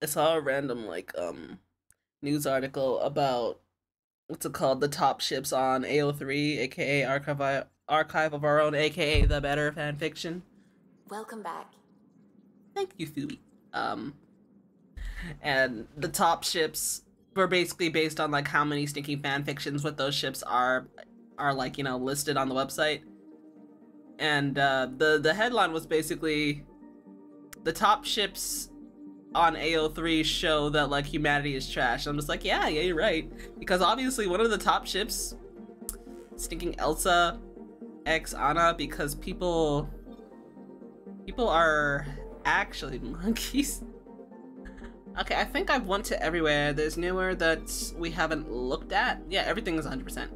I saw a random like news article about the top ships on AO3, aka Archiv archive of our own, aka the better fanfiction. Welcome back. Thank you, PeeBee. And the top ships were basically based on like how many stinking fanfictions with those ships are like, you know, listed on the website. And the headline was basically the top ships on AO3 show that like humanity is trash. I'm just like, yeah, you're right, because obviously one of the top ships, stinking Elsa X Anna, because people are actually monkeys. Okay, I think I've went to everywhere. There's nowhere that we haven't looked at. Yeah, everything is 100%.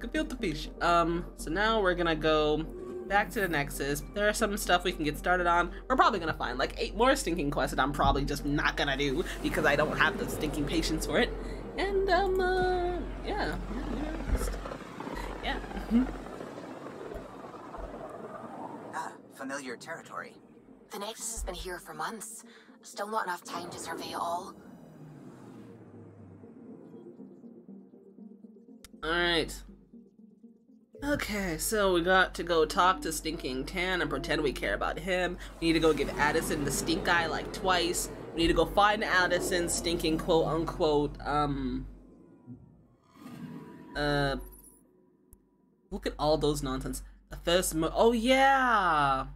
Could feel the beach. So now we're gonna go back to the Nexus. There are some stuff we can get started on. We're probably gonna find like 8 more stinking quests that I'm probably just not gonna do because I don't have the stinking patience for it. And yeah. Ah, familiar territory. The Nexus has been here for months. Still not enough time to survey it all. Alright. Okay, so we got to go talk to stinking Tann and pretend we care about him. We need to go give Addison the stink eye like twice. We need to go find Addison's stinking quote unquote, look at all those nonsense. The first oh yeah!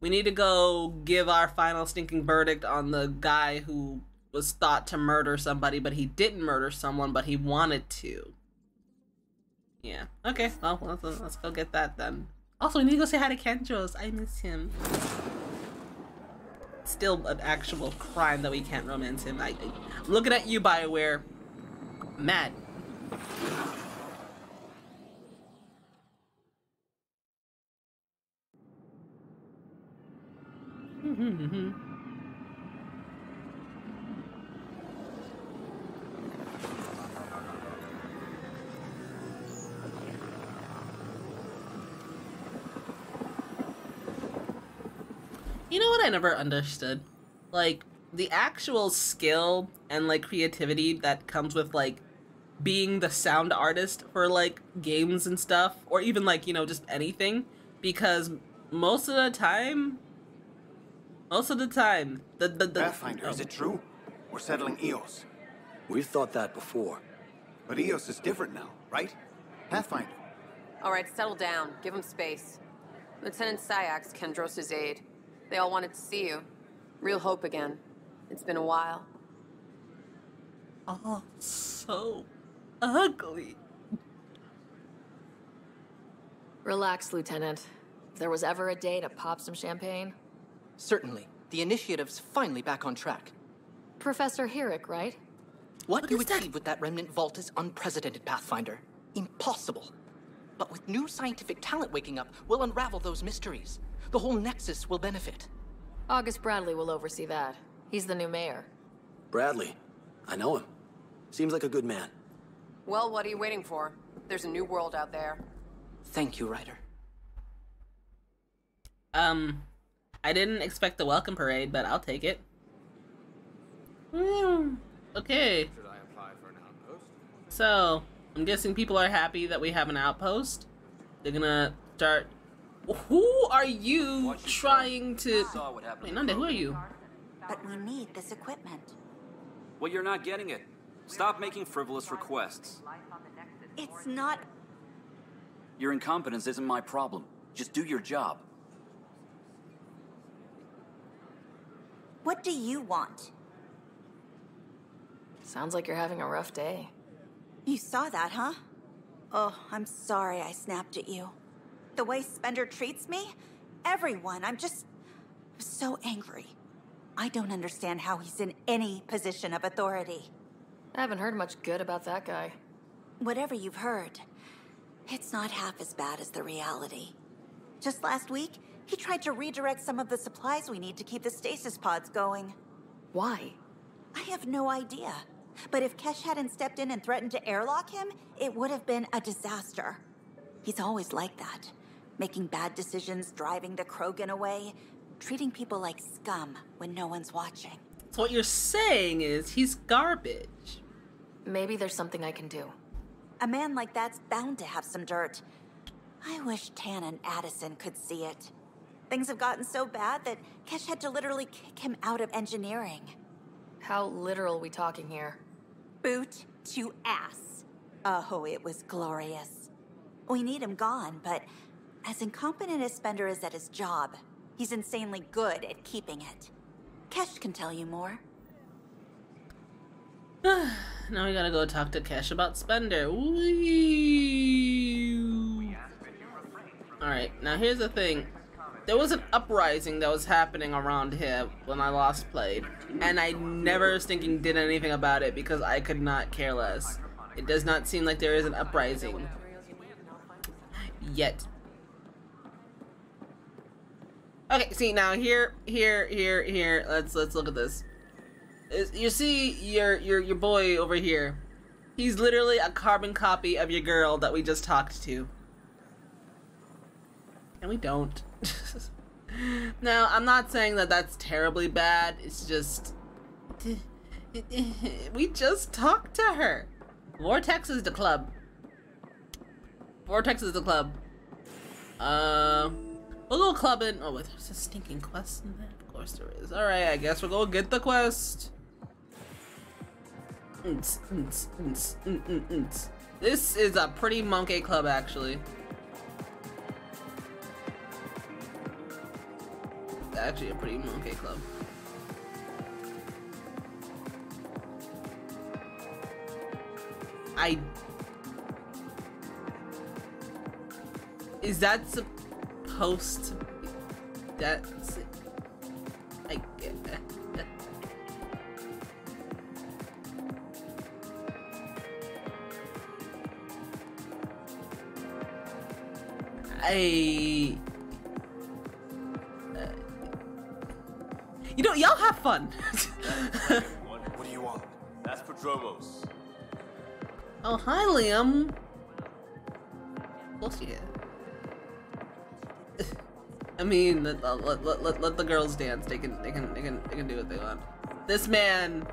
We need to go give our final stinking verdict on the guy who was thought to murder somebody, but he didn't murder someone, but he wanted to. Yeah. Okay, well, let's go get that then. Also, we need to go say hi to Kandros. I miss him. Still an actual crime that we can't romance him. I'm looking at you, BioWare. Mad. You know what I never understood? Like, the actual skill and, like, creativity that comes with, like, being the sound artist for, like, games and stuff, or even, like, you know, just anything, because most of the time... the Pathfinder, is it true? We're settling Eos. We've thought that before. But Eos is different now, right? Pathfinder. Alright, settle down. Give him space. Lieutenant Syax, Kandros' aide. They all wanted to see you. Real hope again. It's been a while. Oh, so ugly. Relax, Lieutenant. If there was ever a day to pop some champagne... Certainly. The initiative's finally back on track. Professor Herrick, right? What you achieved with that remnant vault is unprecedented, Pathfinder. Impossible. But with new scientific talent waking up, we'll unravel those mysteries. The whole Nexus will benefit. August Bradley will oversee that. He's the new mayor. Bradley? I know him. Seems like a good man. Well, what are you waiting for? There's a new world out there. Thank you, Ryder. I didn't expect the welcome parade, but I'll take it. Okay. Should I apply for an outpost? So, I'm guessing people are happy that we have an outpost. They're gonna start... Who are you trying to... Wait, Nanda, who are you? But we need this equipment. Well, you're not getting it. Stop making frivolous requests. It's not... Your incompetence isn't my problem. Just do your job. What do you want? Sounds like you're having a rough day. You saw that, huh? Oh, I'm sorry I snapped at you. The way Spender treats me? Everyone, I'm so angry. I don't understand how he's in any position of authority. I haven't heard much good about that guy. Whatever you've heard, it's not half as bad as the reality. Just last week, he tried to redirect some of the supplies we need to keep the stasis pods going. Why? I have no idea. But if Kesh hadn't stepped in and threatened to airlock him, it would have been a disaster. He's always like that. Making bad decisions, driving the Krogan away, treating people like scum when no one's watching. So what you're saying is he's garbage. Maybe there's something I can do. A man like that's bound to have some dirt. I wish Tann and Addison could see it. Things have gotten so bad that Kesh had to literally kick him out of engineering. How literal are we talking here? Boot to ass. Oh, it was glorious. We need him gone, but as incompetent as Spender is at his job, he's insanely good at keeping it. Kesh can tell you more. Now we gotta go talk to Kesh about Spender. Wee. Alright, now here's the thing. There was an uprising that was happening around here when I last played, and I never stinking did anything about it because I could not care less. It does not seem like there is an uprising. Yet. Okay, see now here, let's look at this. You see your boy over here. He's literally a carbon copy of your girl that we just talked to. And we don't. Now, I'm not saying that that's terribly bad, it's just... we just talked to her! Vortex is the club. Vortex is the club. We'll go clubbing. Oh, wait, there's a stinking quest in there? Of course there is. Alright, I guess we'll go get the quest. This is a pretty monkey club, actually. Actually a pretty monkey club. Is that supposed to be... That's... I get that. You know, y'all have fun. What do you want? That's Prodromos. Oh, hi, Liam. We'll see it. I mean, let the girls dance. They can do what they want. This man,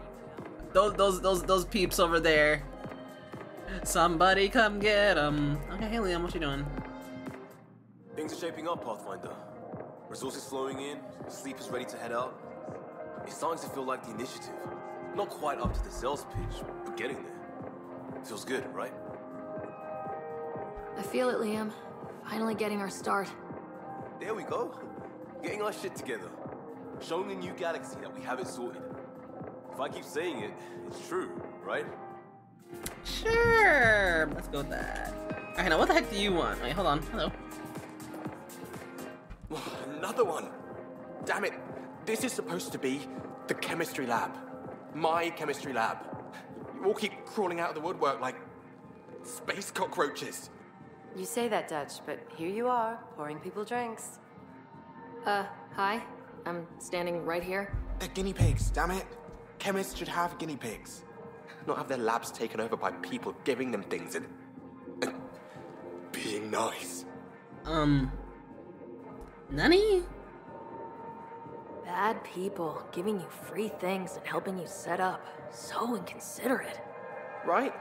those peeps over there. Somebody come get them. Okay, hey Liam, what you doing? Things are shaping up, Pathfinder. Resources flowing in. Sleep is ready to head out. It's starting to feel like the initiative. Not quite up to the sales pitch, but getting there. Feels good, right? I feel it, Liam. Finally getting our start. There we go. Getting our shit together. Showing the new galaxy that we haven't sorted. If I keep saying it, it's true, right? Sure. Let's go with that. Alright, now what the heck do you want? Wait, hold on. Hello. Another one. Damn it. This is supposed to be the chemistry lab. My chemistry lab. You all keep crawling out of the woodwork like space cockroaches. You say that, Dutch, but here you are, pouring people drinks. Hi. I'm standing right here. They're guinea pigs, damn it. Chemists should have guinea pigs. Not have their labs taken over by people giving them things and being nice. Nanny? Bad people giving you free things and helping you set up. So inconsiderate. Right?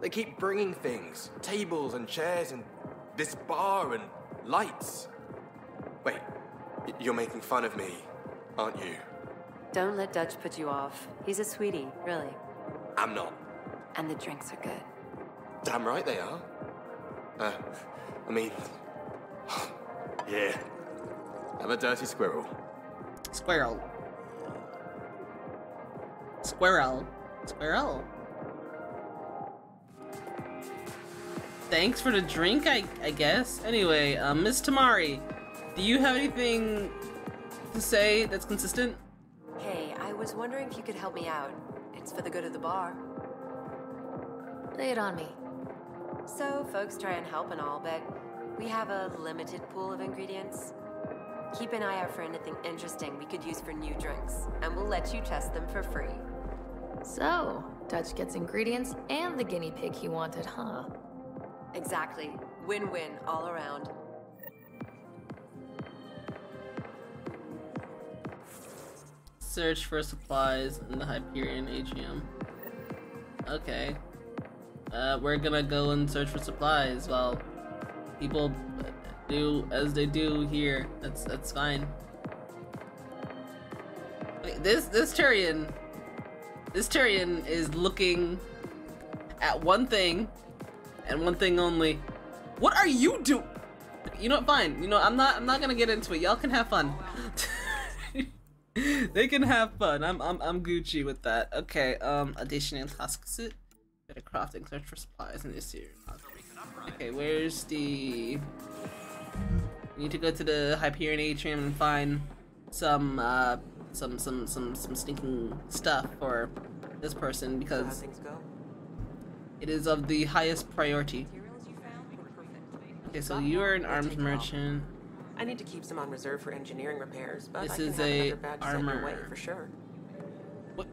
They keep bringing things. Tables and chairs and this bar and lights. Wait, you're making fun of me, aren't you? Don't let Dutch put you off. He's a sweetie, really. I'm not. And the drinks are good. Damn right they are. I mean... yeah. I'm a dirty squirrel. Squirrel. Squirrel. Squirrel. Thanks for the drink, I guess. Anyway, Miss Tamari, do you have anything to say that's consistent? Hey, I was wondering if you could help me out. It's for the good of the bar. Lay it on me. So, folks try and help and all, but we have a limited pool of ingredients. Keep an eye out for anything interesting we could use for new drinks, and we'll let you test them for free. So, Dutch gets ingredients and the guinea pig he wanted, huh? Exactly. Win-win all around. Search for supplies in the Hyperion atrium. Okay. We're gonna go and search for supplies while people do as they do here. That's fine. This Turian is looking at one thing and one thing only. What are you doing? You know what? Fine. You know, I'm not gonna get into it. Y'all can have fun. They can have fun. I'm Gucci with that. Okay. Addition and tasks. It better crafting. Search for supplies in this year. Okay. Where's the? We need to go to the Hyperion atrium and find some stinking stuff for this person because it is of the highest priority. Okay, so you are an arms merchant. I need to keep some on reserve for engineering repairs, but this is a armor way for sure. What?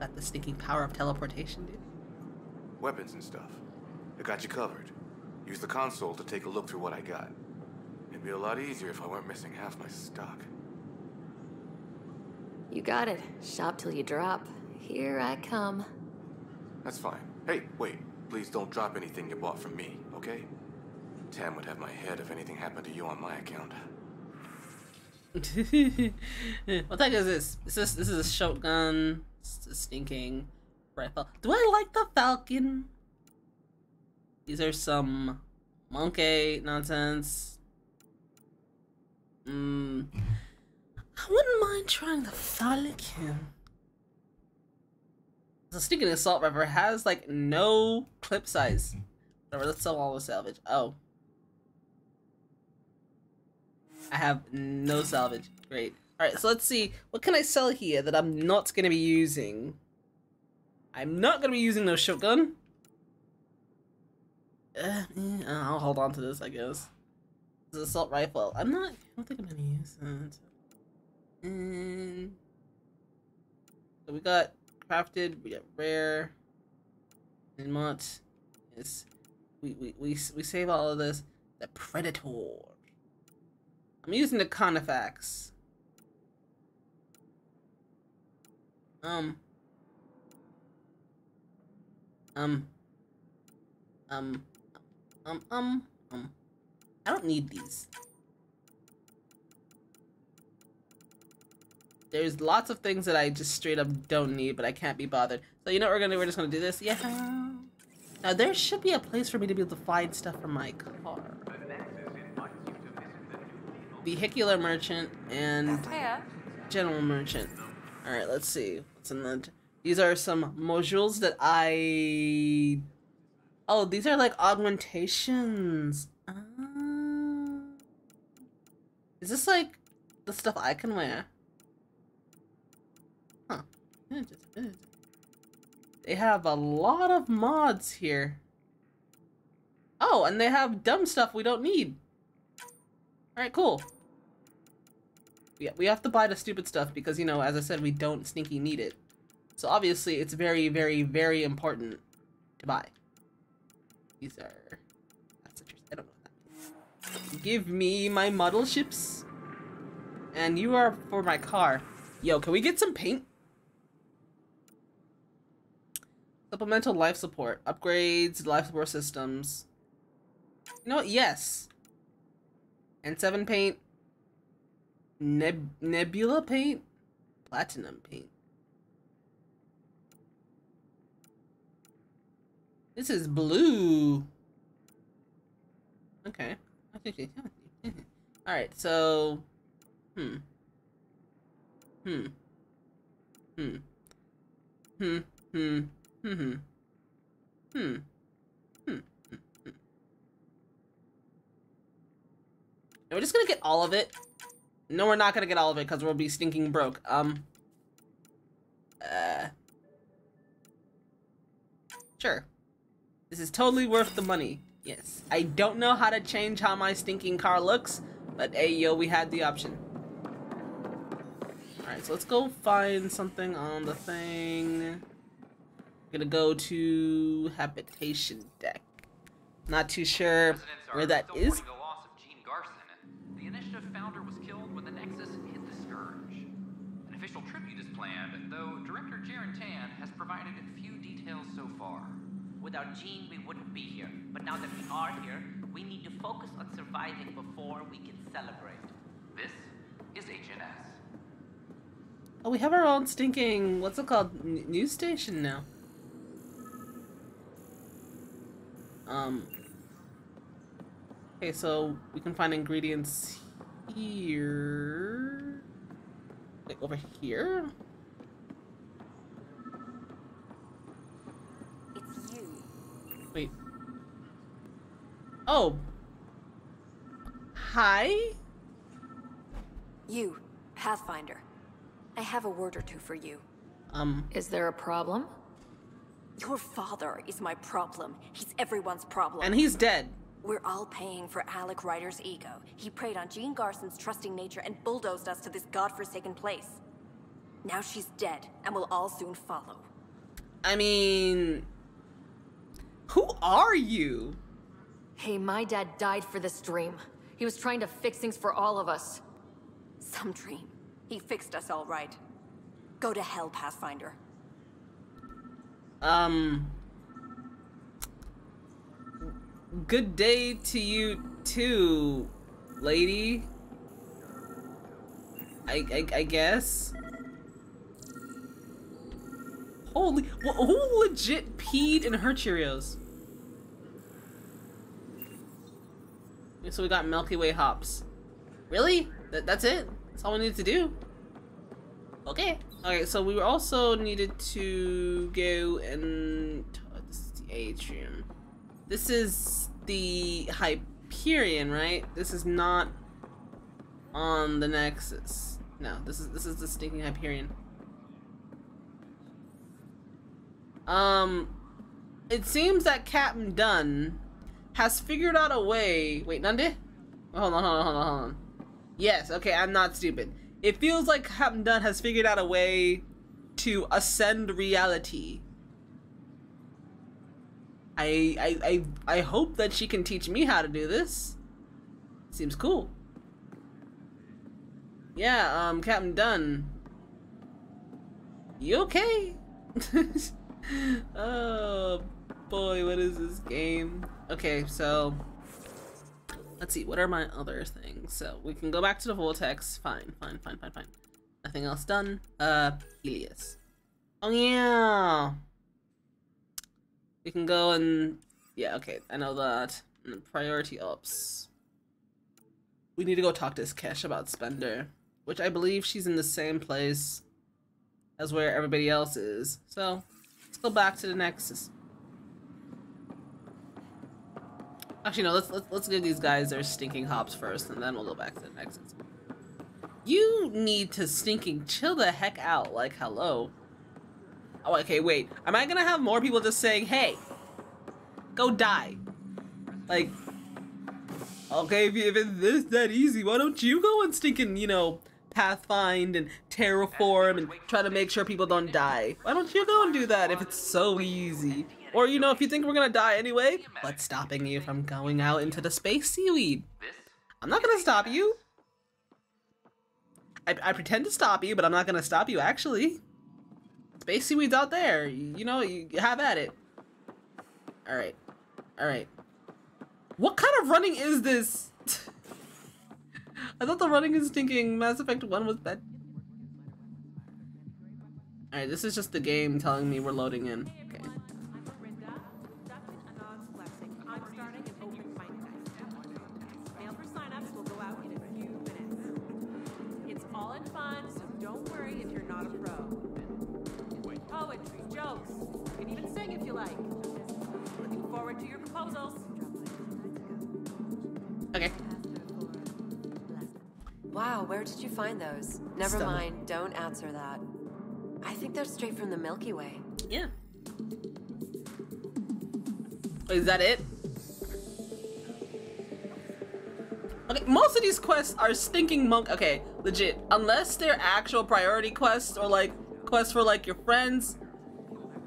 Got the stinking power of teleportation, dude. Weapons and stuff. I got you covered. Use the console to take a look through what I got. It'd be a lot easier if I weren't missing half my stock. You got it. Shop till you drop. Here I come. That's fine. Hey, wait. Please don't drop anything you bought from me, okay? Tann would have my head if anything happened to you on my account. What the heck is this? This is a shotgun, a stinking rifle. Do I like the Falcon? These are some monkey nonsense. I wouldn't mind trying the Falcon. The stinking assault rifle has like no clip size. Whatever, let's sell all the salvage. Oh, I have no salvage. Great. All right, so let's see what can I sell here that I'm not going to be using. I'm not going to be using no shotgun. I'll hold on to this, I guess. This is assault rifle. I don't think I'm gonna use that. So we got crafted. We got rare. And what? Yes. We save all of this. The Predator. I'm using the Conifax. I don't need these. There's lots of things that I just straight up don't need, but I can't be bothered. So you know what we're gonna do? We're just gonna do this. Yeah. Now there should be a place for me to be able to find stuff from my car. Vehicular merchant and general merchant. All right, let's see what's in the. These are some modules that I. Oh, these are like augmentations. Is this like the stuff I can wear? Huh. They have a lot of mods here. Oh, and they have dumb stuff we don't need. Alright, cool. Yeah, we have to buy the stupid stuff because, you know, as I said, we don't stinky need it. So obviously it's very, very, very important to buy. These are. That's interesting. I don't know what that means. Give me my model ships, and you are for my car. Yo, can we get some paint? Supplemental life support upgrades, life support systems. You know what? Yes. And seven paint. Nebula paint, platinum paint. This is blue. Okay. Alright, so... We're just gonna get all of it. No, we're not gonna get all of it because we'll be stinking broke. Sure. This is totally worth the money. Yes. I don't know how to change how my stinking car looks, but hey, yo, we had the option. Alright, so let's go find something on the thing. I'm gonna go to habitation deck. Not too sure where that is. The loss of Gene Garson. The initiative founder was killed when the Nexus hit the Scourge. An official tribute is planned, though Director Tann has provided a few details so far. Without Jean, we wouldn't be here. But now that we are here, we need to focus on surviving before we can celebrate. This is HNS. Oh, we have our own stinking, what's it called, news station now. Okay, so we can find ingredients here. Like over here? It's you. Wait. Oh. Hi? You, Pathfinder. I have a word or two for you. Is there a problem? Your father is my problem. He's everyone's problem. And he's dead. We're all paying for Alec Ryder's ego. He preyed on Jean Garson's trusting nature and bulldozed us to this godforsaken place. Now she's dead, and we'll all soon follow. I mean... who are you? Hey, my dad died for this dream. He was trying to fix things for all of us. Some dream. He fixed us all right. Go to hell, Pathfinder. Good day to you too, lady. I guess. Holy, who legit peed in her Cheerios? So we got Milky Way hops. Really? That's it? That's all we needed to do? Okay. Alright, so we also needed to go and... oh, this is the atrium. This is the Hyperion, right? This is not on the Nexus. No, this is the stinking Hyperion. It seems that Captain Dunn has figured out a way. Wait, Nande? Oh, hold on. Yes, okay, I'm not stupid. It feels like Captain Dunn has figured out a way to ascend reality. I hope that she can teach me how to do this. Seems cool. Yeah, Captain Dunn. You okay? Oh boy, what is this game? Okay, so let's see, what are my other things? So we can go back to the vortex. Fine. Nothing else done. Helios. Oh yeah. We can go and... yeah, okay, I know that. Priority ups. We need to go talk to Kesh about Spender, which I believe she's in the same place as where everybody else is. So, let's go back to the Nexus. Actually, no, let's give these guys their stinking hops first, and then we'll go back to the Nexus. You need to stinking chill the heck out, like, hello. Oh, okay, wait. Am I gonna have more people just saying, hey, go die? Like, okay, if it's this that easy, why don't you go and stinking, you know, pathfind and terraform and try to make sure people don't die? Why don't you go and do that if it's so easy? Or, you know, if you think we're gonna die anyway, what's stopping you from going out into the space seaweed? I'm not gonna stop you. I pretend to stop you, but I'm not gonna stop you, actually. Space seaweed's out there, you know, you have at it. All right. What kind of running is this? I thought the running is thinking Mass Effect 1 was bad. All right, this is just the game telling me we're loading in. Okay. Okay. Wow, where did you find those? Never mind, don't answer that. I think they're straight from the Milky Way. Yeah. Is that it? Okay, most of these quests are stinking monk. Okay, legit. Unless they're actual priority quests or like quests for like your friends.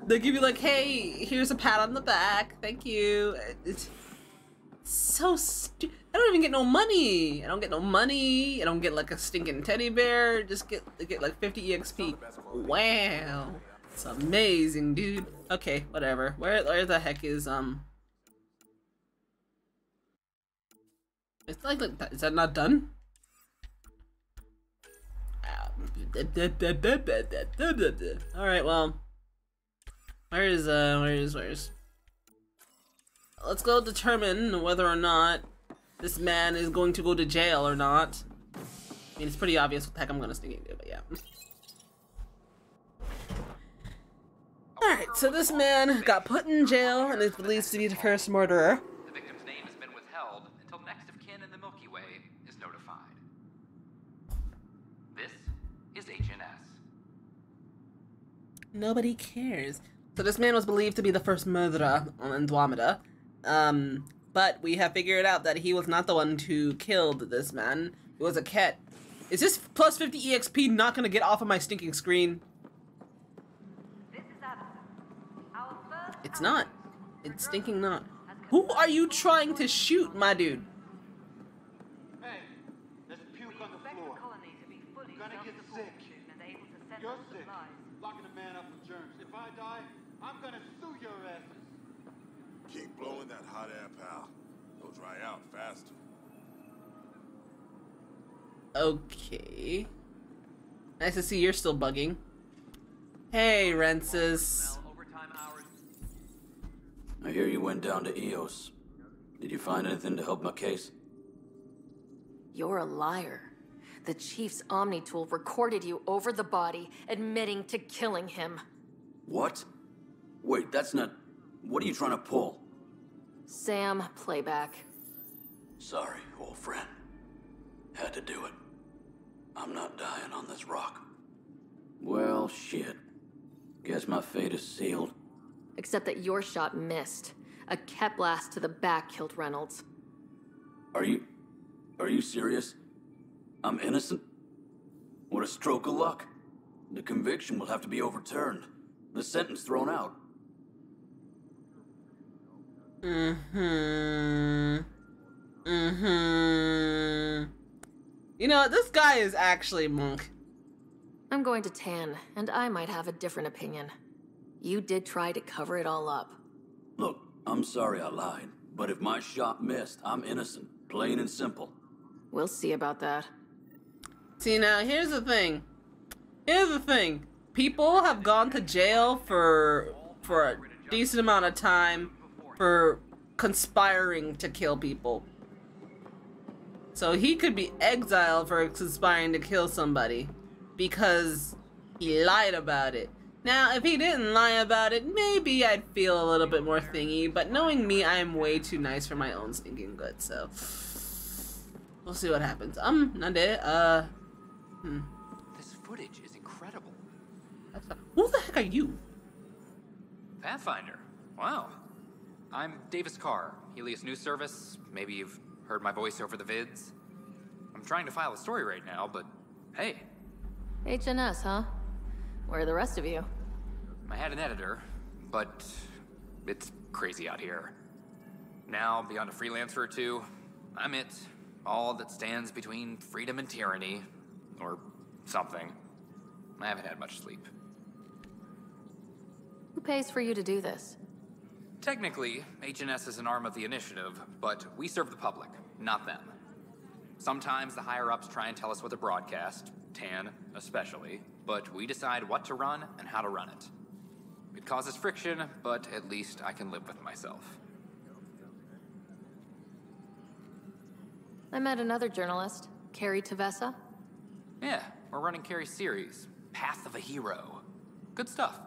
They give you like, hey, here's a pat on the back. Thank you. It's, So stupid. I don't even get no money. I don't get no money. I don't get like a stinking teddy bear. Just get like 50 EXP. Wow, it's amazing, dude. Okay, whatever. Where the heck is It's like is that not done? All right, well, where's let's go determine whether or not this man is going to go to jail or not. I mean, it's pretty obvious what the heck I'm gonna sneak into, but yeah. Alright, so this man got put in jail and is believed to be the first murderer. The victim's name has been withheld until next of kin in the Milky Way is notified. This is HNS. Nobody cares. So this man was believed to be the first murderer on Andromeda. But we have figured out that he was not the one who killed this man. It was a Kett. Is this plus 50 EXP not gonna get off of my stinking screen? This is Addison. It's not. It's stinking not. Who are you trying to shoot, my dude? Hey, there's puke on the floor. You're gonna get sick. You're sick. Locking a man up with germs. If I die, I'm gonna sue your asses. Keep blowing that hot air, pal. They'll dry out faster. Okay. Nice to see you're still bugging. Hey, Rensis. I hear you went down to Eos. Did you find anything to help my case? You're a liar. The Chief's Omni-tool recorded you over the body, admitting to killing him. What? Wait, that's not... What are you trying to pull? Sam, playback. Sorry, old friend. Had to do it. I'm not dying on this rock. Well, shit. Guess my fate is sealed. Except that your shot missed. A Kett blast to the back killed Reynolds. Are you serious? I'm innocent? What a stroke of luck. The conviction will have to be overturned. The sentence thrown out. You know, this guy is actually monk. I'm going to Tann, and I might have a different opinion. You did try to cover it all up. Look, I'm sorry I lied, but if my shot missed, I'm innocent, plain and simple. We'll see about that. See, now, here's the thing. People have gone to jail for a decent amount of time for conspiring to kill people. So he could be exiled for conspiring to kill somebody because he lied about it. Now, if he didn't lie about it, maybe I'd feel a little bit more thingy, but knowing me, I'm way too nice for my own stinking good, so we'll see what happens. This footage is incredible. Who the heck are you? Pathfinder. Wow. I'm Davis Carr, Helios News Service. Maybe you've heard my voice over the vids. I'm trying to file a story right now, but hey. HNS, huh? Where are the rest of you? I had an editor, but it's crazy out here. Now, beyond a freelancer or two, I'm it. All that stands between freedom and tyranny, or something. I haven't had much sleep. Who pays for you to do this? Technically, HNS is an arm of the Initiative, but we serve the public, not them. Sometimes the higher-ups try and tell us what to broadcast, Tann especially, but we decide what to run and how to run it. It causes friction, but at least I can live with myself. I met another journalist, Carrie Tavessa. Yeah, we're running Carrie's series, Path of a Hero. Good stuff.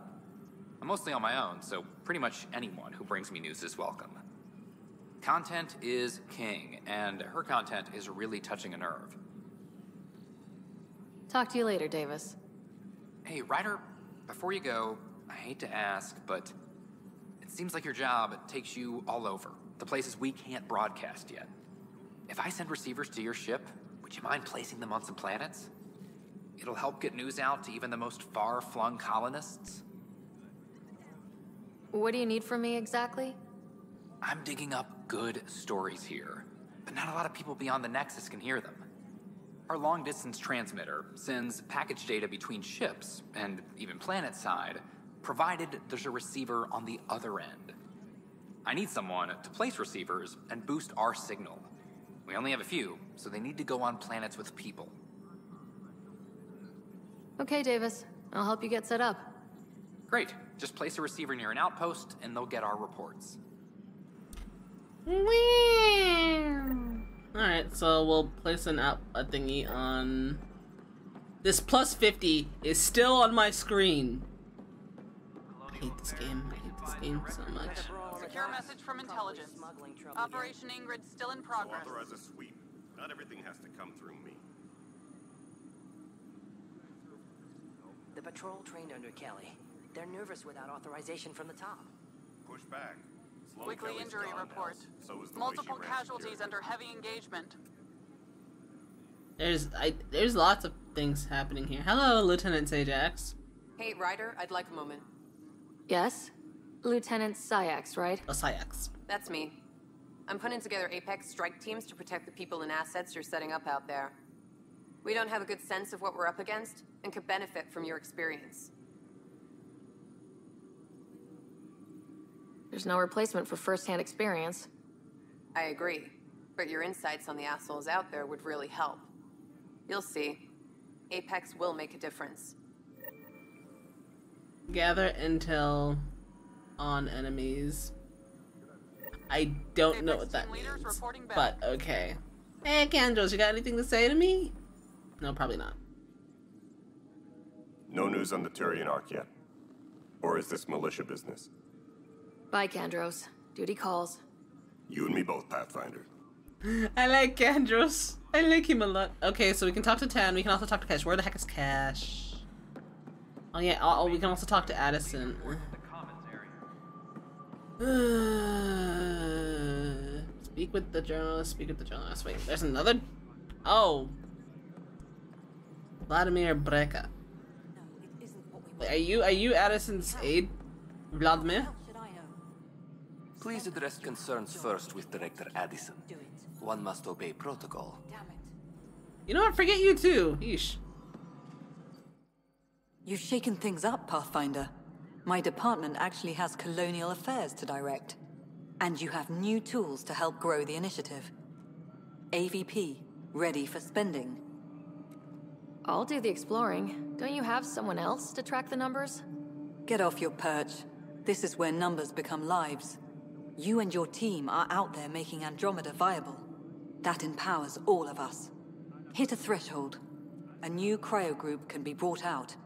I'm mostly on my own, so pretty much anyone who brings me news is welcome. Content is king, and her content is really touching a nerve. Talk to you later, Davis. Hey, Ryder, before you go, I hate to ask, but it seems like your job takes you all over, the places we can't broadcast yet. If I send receivers to your ship, would you mind placing them on some planets? It'll help get news out to even the most far-flung colonists. What do you need from me exactly? I'm digging up good stories here, but not a lot of people beyond the Nexus can hear them. Our long-distance transmitter sends package data between ships and even planet-side, provided there's a receiver on the other end. I need someone to place receivers and boost our signal. We only have a few, so they need to go on planets with people. Okay, Davis. I'll help you get set up. Great. Just place a receiver near an outpost, and they'll get our reports. Alright, so we'll place a thingy on... This plus 50 is still on my screen. I hate this game. I hate this game so much. Secure message from intelligence. Operation Ingrid's still in progress. Authorize a sweep. Not everything has to come through me. The patrol trained under Kelly. They're nervous without authorization from the top. Push back. Weekly injury report. Multiple casualties under heavy engagement. There's lots of things happening here. Hello, Lieutenant Sajax. Hey, Ryder, I'd like a moment. Yes? Lieutenant Sajax, right? Oh, Sajax. That's me. I'm putting together Apex strike teams to protect the people and assets you're setting up out there. We don't have a good sense of what we're up against and could benefit from your experience. There's no replacement for first-hand experience. I agree, but your insights on the assholes out there would really help. You'll see. Apex will make a difference. Gather intel on enemies. I don't know what that means, but okay. Hey, Kandros, you got anything to say to me? No, probably not. No news on the Turian Ark yet. Or is this militia business? Bye, Kandros. Duty calls. You and me both, Pathfinder. I like Kandros. I like him a lot. Okay, so we can talk to Tann. We can also talk to Kesh. Where the heck is Kesh? Oh yeah. Oh, we can also talk to Addison. Speak with the journalist. Speak with the journalist. Wait, there's another. Oh, Vladimir Breka. Wait, are you Addison's aide, Vladimir? Please address concerns first with Director Addison. One must obey protocol. You know what? Forget you too. Yeesh. You've shaken things up, Pathfinder. My department actually has colonial affairs to direct. And you have new tools to help grow the initiative. AVP, ready for spending. I'll do the exploring. Don't you have someone else to track the numbers? Get off your perch. This is where numbers become lives. You and your team are out there making Andromeda viable. That empowers all of us. Hit a threshold. A new cryo group can be brought out.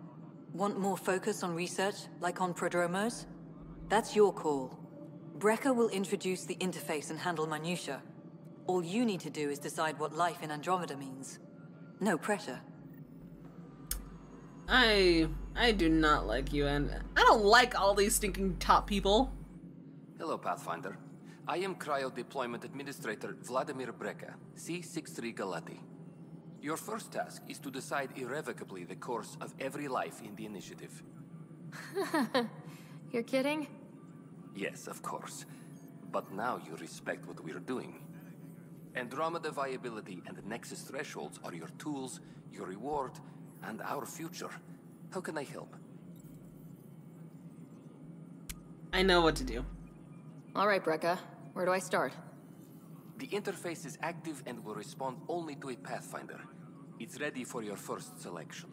Want more focus on research, like on Prodromos? That's your call. Brecker will introduce the interface and handle minutiae. All you need to do is decide what life in Andromeda means. No pressure. I do not like you, and I don't like all these stinking top people. Hello, Pathfinder. I am Cryo Deployment Administrator Vladimir Breka, C-63 Galati. Your first task is to decide irrevocably the course of every life in the initiative. You're kidding? Yes, of course. But now you respect what we're doing. Andromeda viability and Nexus thresholds are your tools, your reward, and our future. How can I help? I know what to do. All right, Breka. Where do I start? The interface is active and will respond only to a Pathfinder. It's ready for your first selection.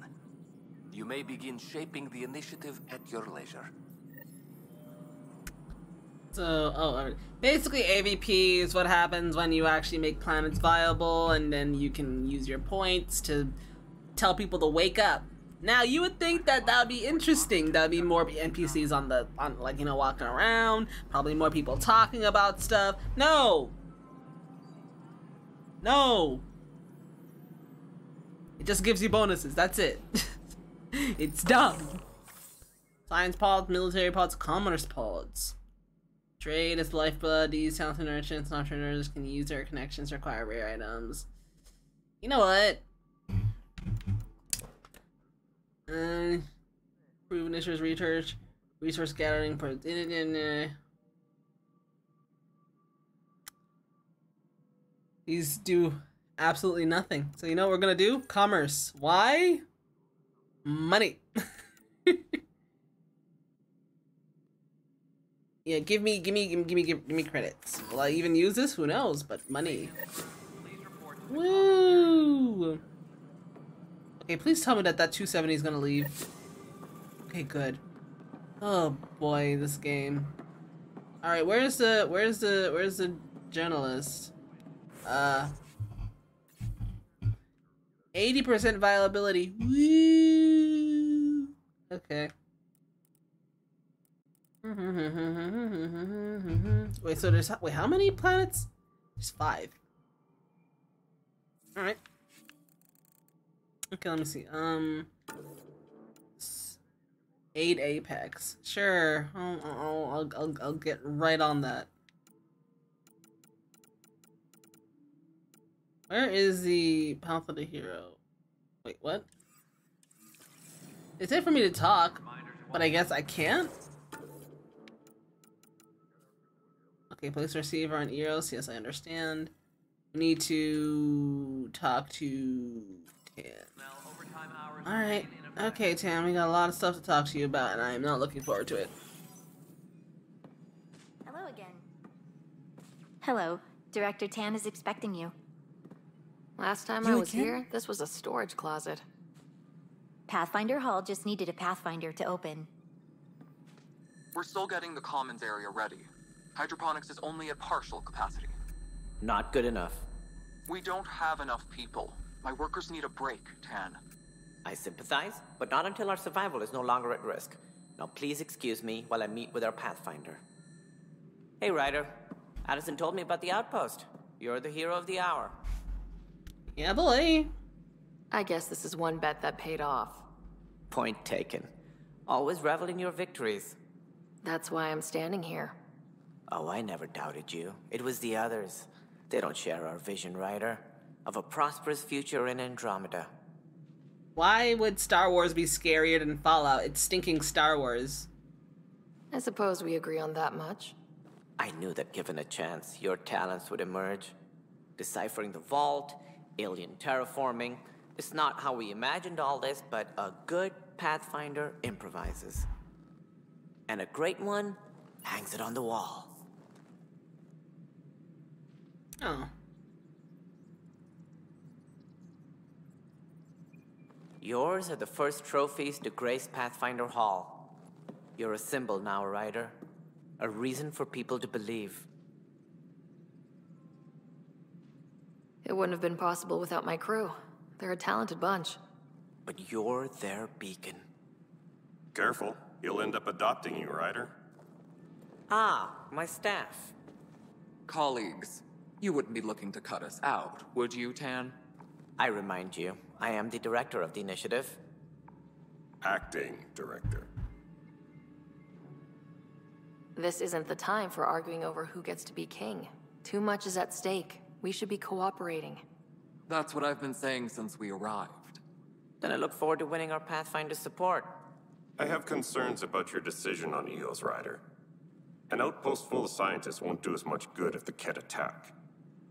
You may begin shaping the initiative at your leisure. So, basically AVP is what happens when you actually make planets viable, and then you can use your points to tell people to wake up. Now you would think that that'd be interesting. That'd be more NPCs on like, you know, walking around, probably more people talking about stuff. No. No. It just gives you bonuses. That's it. It's dumb. Science pods, military pods, commerce pods. Trade is lifeblood. These talented merchants and entrepreneurs can use their connections to acquire rare items. You know what? Proven issues research, resource gathering, These do absolutely nothing. So you know what we're gonna do? Commerce. Why? Money. Yeah, give me credits. Will I even use this? Who knows? But money. Woo! Okay, please tell me that that 270 is gonna leave. Okay, good. Oh boy, this game. All right, where's the journalist? 80% viability. Woo! Okay. Wait, so there's how many planets? There's 5. All right. Okay, let me see. 8 Apex. Sure. I'll get right on that. Where is the Path of the Hero? Wait, what? It's it for me to talk, but I guess I can't. Okay, place receiver on Eos. Yes, I understand. We need to talk to Tann. Alright. Okay, Tann, we got a lot of stuff to talk to you about, and I am not looking forward to it. Hello again. Hello. Director Tann is expecting you. Last time I was here, this was a storage closet. Pathfinder Hall just needed a Pathfinder to open. We're still getting the commons area ready. Hydroponics is only at partial capacity. Not good enough. We don't have enough people. My workers need a break, Tann. I sympathize, but not until our survival is no longer at risk. Now please excuse me while I meet with our Pathfinder. Hey, Ryder. Addison told me about the outpost. You're the hero of the hour. Yeah, boy. I guess this is one bet that paid off. Point taken. Always revel in your victories. That's why I'm standing here. Oh, I never doubted you. It was the others. They don't share our vision, Ryder, of a prosperous future in Andromeda. Why would Star Wars be scarier than Fallout? It's stinking Star Wars. I suppose we agree on that much. I knew that given a chance, your talents would emerge. Deciphering the vault, alien terraforming. It's not how we imagined all this, but a good Pathfinder improvises. And a great one hangs it on the wall. Oh. Yours are the first trophies to grace Pathfinder Hall. You're a symbol now, Ryder. A reason for people to believe. It wouldn't have been possible without my crew. They're a talented bunch. But you're their beacon. Careful. He'll end up adopting you, Ryder. Ah, my staff. Colleagues, you wouldn't be looking to cut us out, would you, Tann? I remind you, I am the director of the initiative. Acting director. This isn't the time for arguing over who gets to be king. Too much is at stake. We should be cooperating. That's what I've been saying since we arrived. Then I look forward to winning our Pathfinder's support. I have concerns about your decision on Eos, Ryder. An outpost full of scientists won't do as much good if the Kett attack.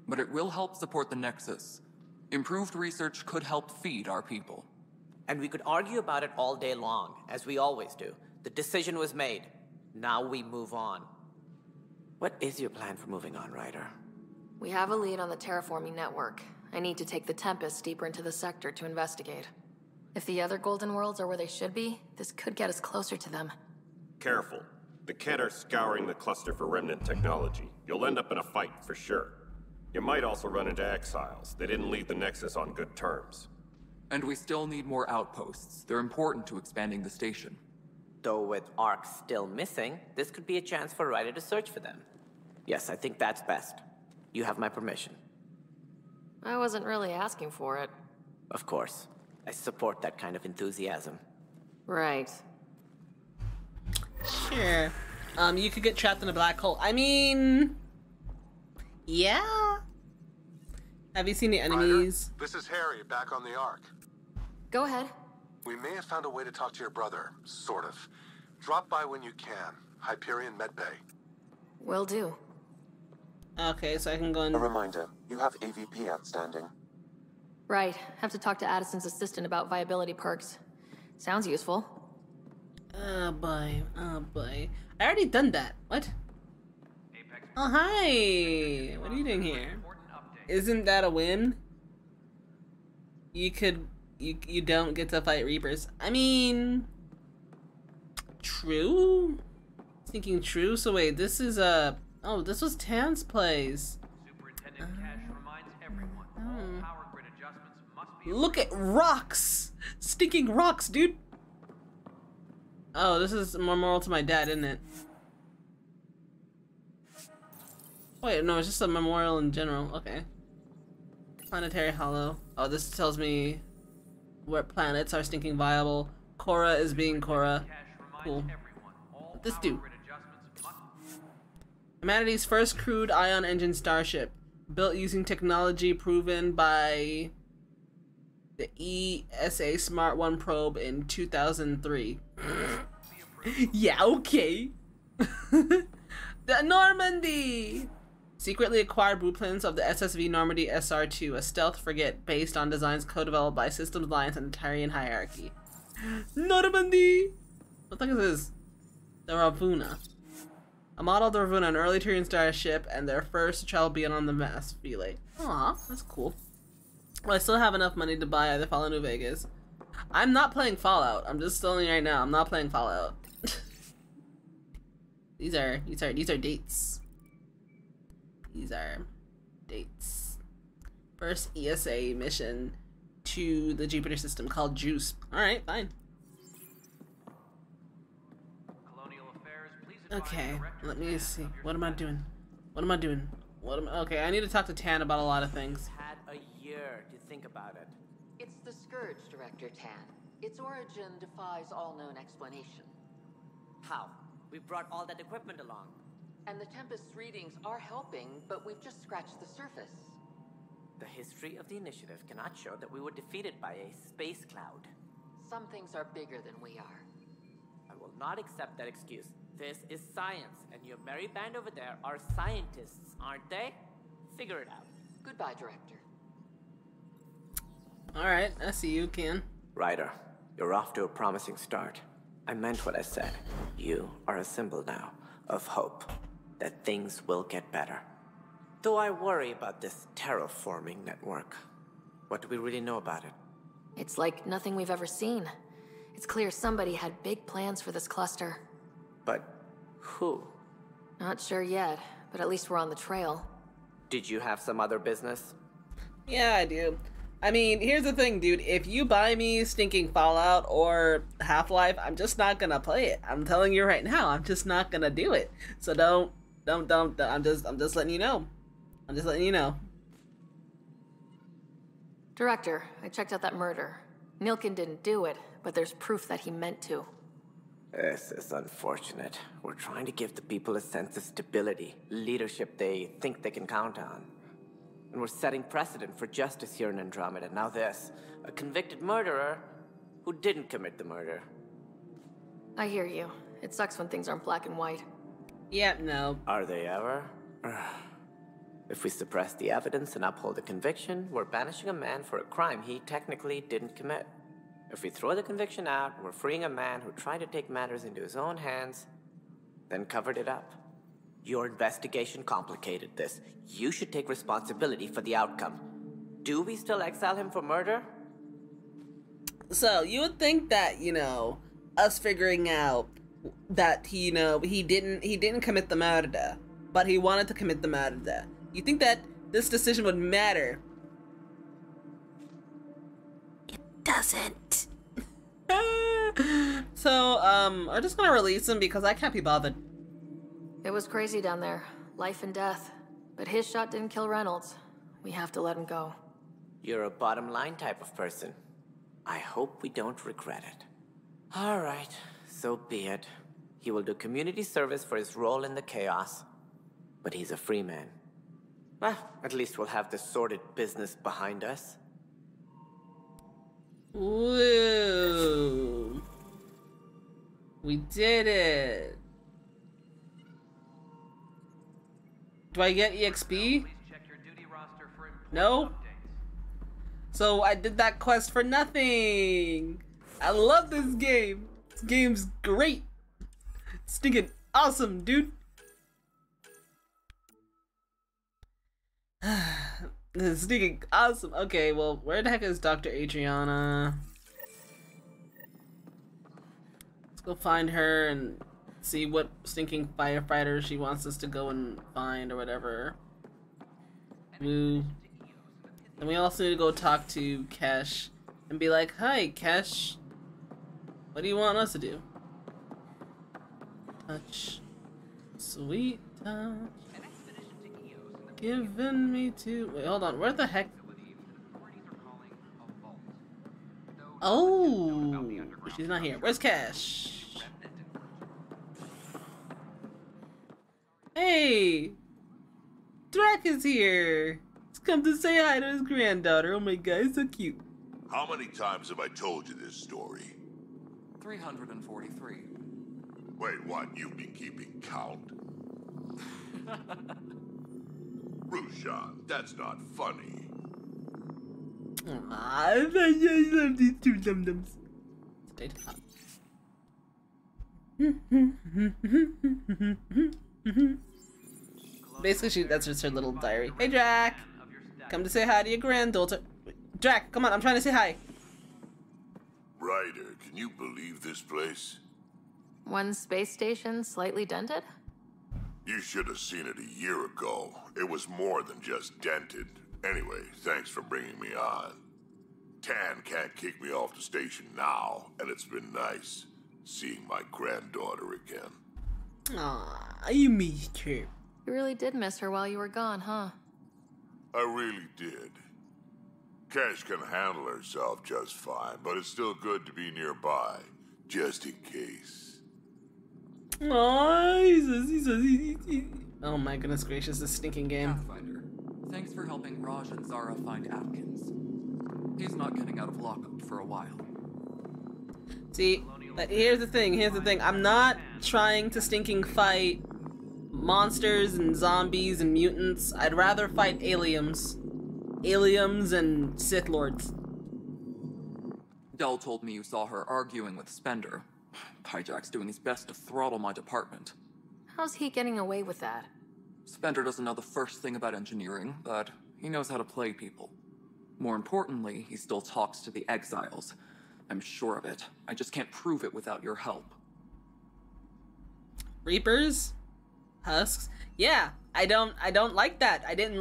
But it will help support the Nexus. Improved research could help feed our people. And we could argue about it all day long, as we always do. The decision was made. Now we move on. What is your plan for moving on, Ryder? We have a lead on the terraforming network. I need to take the Tempest deeper into the sector to investigate. If the other golden worlds are where they should be, this could get us closer to them. Careful. The Kett are scouring the cluster for Remnant technology. You'll end up in a fight for sure. You might also run into exiles. They didn't leave the Nexus on good terms. And we still need more outposts. They're important to expanding the station. Though with Arcs still missing, this could be a chance for Ryder to search for them. Yes, I think that's best. You have my permission. I wasn't really asking for it. Of course. I support that kind of enthusiasm. Right. Sure. You could get trapped in a black hole. I mean... yeah. Have you seen the enemies? Ryder, this is Harry, back on the Ark. Go ahead. We may have found a way to talk to your brother. Sort of. Drop by when you can. Hyperion Medbay. Will do. Okay, so I can go and... A reminder, you have AVP outstanding. Right. Have to talk to Addison's assistant about viability perks. Sounds useful. Oh boy. I already done that. What? Oh, hi! What are you doing here? Isn't that a win? You don't get to fight Reapers. I mean... True? Thinking true? So wait, this is a... Oh, this was Tann's place. Superintendent Kesh reminds everyone all power grid adjustments must be... Look at rocks! Stinking rocks, dude! Oh, this is more moral to my dad, isn't it? Wait, no, it's just a memorial in general. Okay. Planetary hollow. Oh, this tells me where planets are stinking viable. Cora is being Cora. Cool. This dude. Humanity's first crude ion engine starship, built using technology proven by the ESA Smart One probe in 2003. Yeah, okay. The Normandy! Secretly acquired blueprints of the SSV Normandy SR-2, a stealth frigate based on designs co-developed by Systems Alliance and the Tyrian Hierarchy. Normandy! What the fuck is this? The Ravuna. A model of the Ravuna, an early Tyrian starship, and their first to travel beyond the mass relay. Aw, that's cool. Well, I still have enough money to buy the Fallout New Vegas. I'm not playing Fallout. I'm just telling you right now, I'm not playing Fallout. These are dates. These are dates. First ESA mission to the Jupiter system called Juice. Alright, fine. Colonial affairs, please advise okay, let me see. What am I doing? Okay, I need to talk to Tann about a lot of things. Had a year to think about it. It's the Scourge, Director Tann. Its origin defies all known explanation. How? We brought all that equipment along. And the Tempest's readings are helping, but we've just scratched the surface. The history of the Initiative cannot show that we were defeated by a space cloud. Some things are bigger than we are. I will not accept that excuse. This is science, and your merry band over there are scientists, aren't they? Figure it out. Goodbye, Director. Alright, I see you, Ken. Ryder, you're off to a promising start. I meant what I said. You are a symbol now of hope that things will get better. Though I worry about this terraforming network. What do we really know about it? It's like nothing we've ever seen. It's clear somebody had big plans for this cluster. But who? Not sure yet, but at least we're on the trail. Did you have some other business? Yeah, I do. I mean, here's the thing, dude. If you buy me stinking Fallout or Half-Life, I'm just not gonna play it. I'm telling you right now, I'm just not gonna do it. So don't. I'm just letting you know. Director, I checked out that murder. Nilkin didn't do it, but there's proof that he meant to. This is unfortunate. We're trying to give the people a sense of stability, leadership they think they can count on. And we're setting precedent for justice here in Andromeda. Now this, a convicted murderer who didn't commit the murder. I hear you. It sucks when things aren't black and white. Yep, yeah, no. Are they ever? If we suppress the evidence and uphold the conviction, we're banishing a man for a crime he technically didn't commit. If we throw the conviction out, we're freeing a man who tried to take matters into his own hands, then covered it up. Your investigation complicated this. You should take responsibility for the outcome. Do we still exile him for murder? So, you would think that, you know, us figuring out that, you know, he didn't commit the murder, but he wanted to commit the murder. You think that this decision would matter? It doesn't. So, I'm just gonna release him because I can't be bothered. It was crazy down there. Life and death. But his shot didn't kill Reynolds. We have to let him go. You're a bottom line type of person. I hope we don't regret it. All right, so be it. He will do community service for his role in the chaos. But he's a free man. Well, at least we'll have this sordid business behind us. Woo! We did it! Do I get EXP? No? So I did that quest for nothing! I love this game! This game's great! Stinking awesome, dude! Stinking awesome! Okay, well, where the heck is Dr. Adriana? Let's go find her and see what stinking firefighter she wants us to go and find or whatever. Woo. And we also need to go talk to Kesh and be like, hi, Kesh. What do you want us to do? Touch. Sweet touch. Given me to... Wait, hold on. Where the heck... Oh! She's not here. Where's Kesh? Hey! Drack is here! Come to say hi to his granddaughter. Oh my god, he's so cute. How many times have I told you this story? 343. Wait, what? You've been keeping count? Rushan, that's not funny. Aw, I just love these two dum-dums. Stay hot. Basically, that's just her little diary. Hey, Drack! Come to say hi to your granddaughter. Drack, come on, I'm trying to say hi. Ryder, can you believe this place? One space station slightly dented? You should have seen it a year ago. It was more than just dented. Anyway, thanks for bringing me on. Tann can't kick me off the station now, and it's been nice seeing my granddaughter again. Aw, you missed her. You really did miss her while you were gone, huh? I really did. Kesh can handle herself just fine, but it's still good to be nearby, just in case. Aww, he's oh my goodness gracious, this stinking game. Pathfinder, thanks for helping Raj and Zara find Atkins. He's not getting out of lockup for a while. See, here's the thing. I'm not trying to stinking fight monsters and zombies and mutants. I'd rather fight aliens. Aliens and Sith Lords. Jaal told me you saw her arguing with Spender. Hijack's doing his best to throttle my department. How's he getting away with that? Spender doesn't know the first thing about engineering, but he knows how to play people. More importantly, he still talks to the exiles. I'm sure of it. I just can't prove it without your help. Reapers? Husks? Yeah, I don't like that. I didn't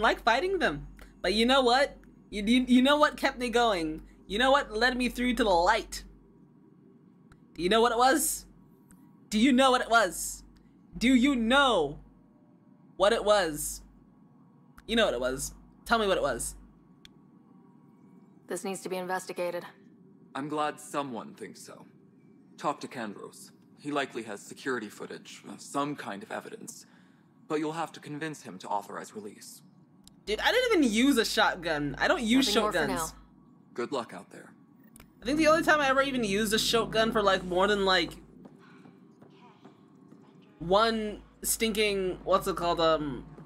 like fighting them. But you know what? You know what kept me going? You know what led me through to the light? Do you know what it was? Do you know what it was? Do you know what it was? You know what it was. Tell me what it was. This needs to be investigated. I'm glad someone thinks so. Talk to Kandros. He likely has security footage, some kind of evidence. But you'll have to convince him to authorize release. Dude, I didn't even use a shotgun. I don't use shotguns. Good luck out there. I think the only time I ever even used a shotgun for like more than like one stinking what's it called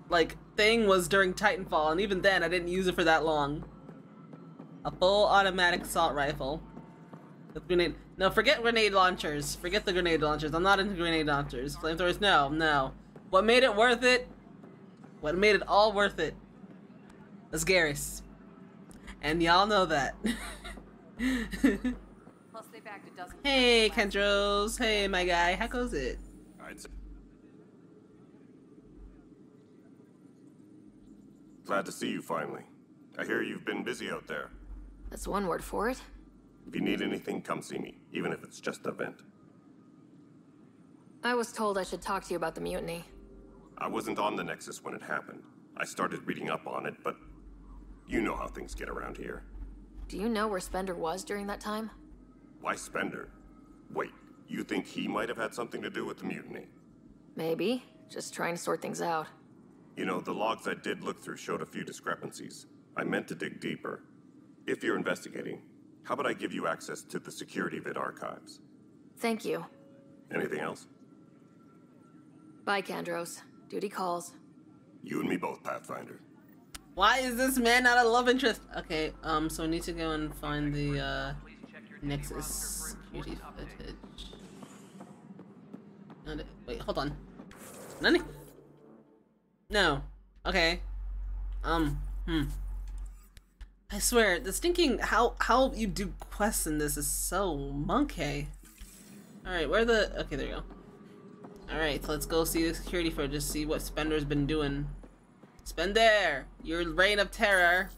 like thing was during Titanfall, and even then I didn't use it for that long. A full automatic assault rifle. With grenade. No, forget grenade launchers. Forget the grenade launchers. I'm not into grenade launchers. Flamethrowers, no, no. What made it worth it? What made it all worth it? Was Garrus. And y'all know that. Hey, Kandros. Hey, my guy. How goes it? Glad to see you finally. I hear you've been busy out there. That's one word for it. If you need anything, come see me, even if it's just a vent. I was told I should talk to you about the mutiny. I wasn't on the Nexus when it happened. I started reading up on it, but you know how things get around here. Do you know where Spender was during that time? Why Spender? Wait, you think he might have had something to do with the mutiny? Maybe. Just trying to sort things out. You know, the logs I did look through showed a few discrepancies. I meant to dig deeper. If you're investigating, how about I give you access to the security vid archives? Thank you. Anything else? Bye, Kandros. Duty calls. You and me both, Pathfinder. Why is this man not a love interest? Okay, so we need to go and find the Nexus security footage. Wait, hold on. None? No. Okay. I swear, the stinking how you do quests in this is so monkey. Alright, where the okay, there you go. Alright, so let's go see the security for just see what Spender's been doing. Spender! Your reign of terror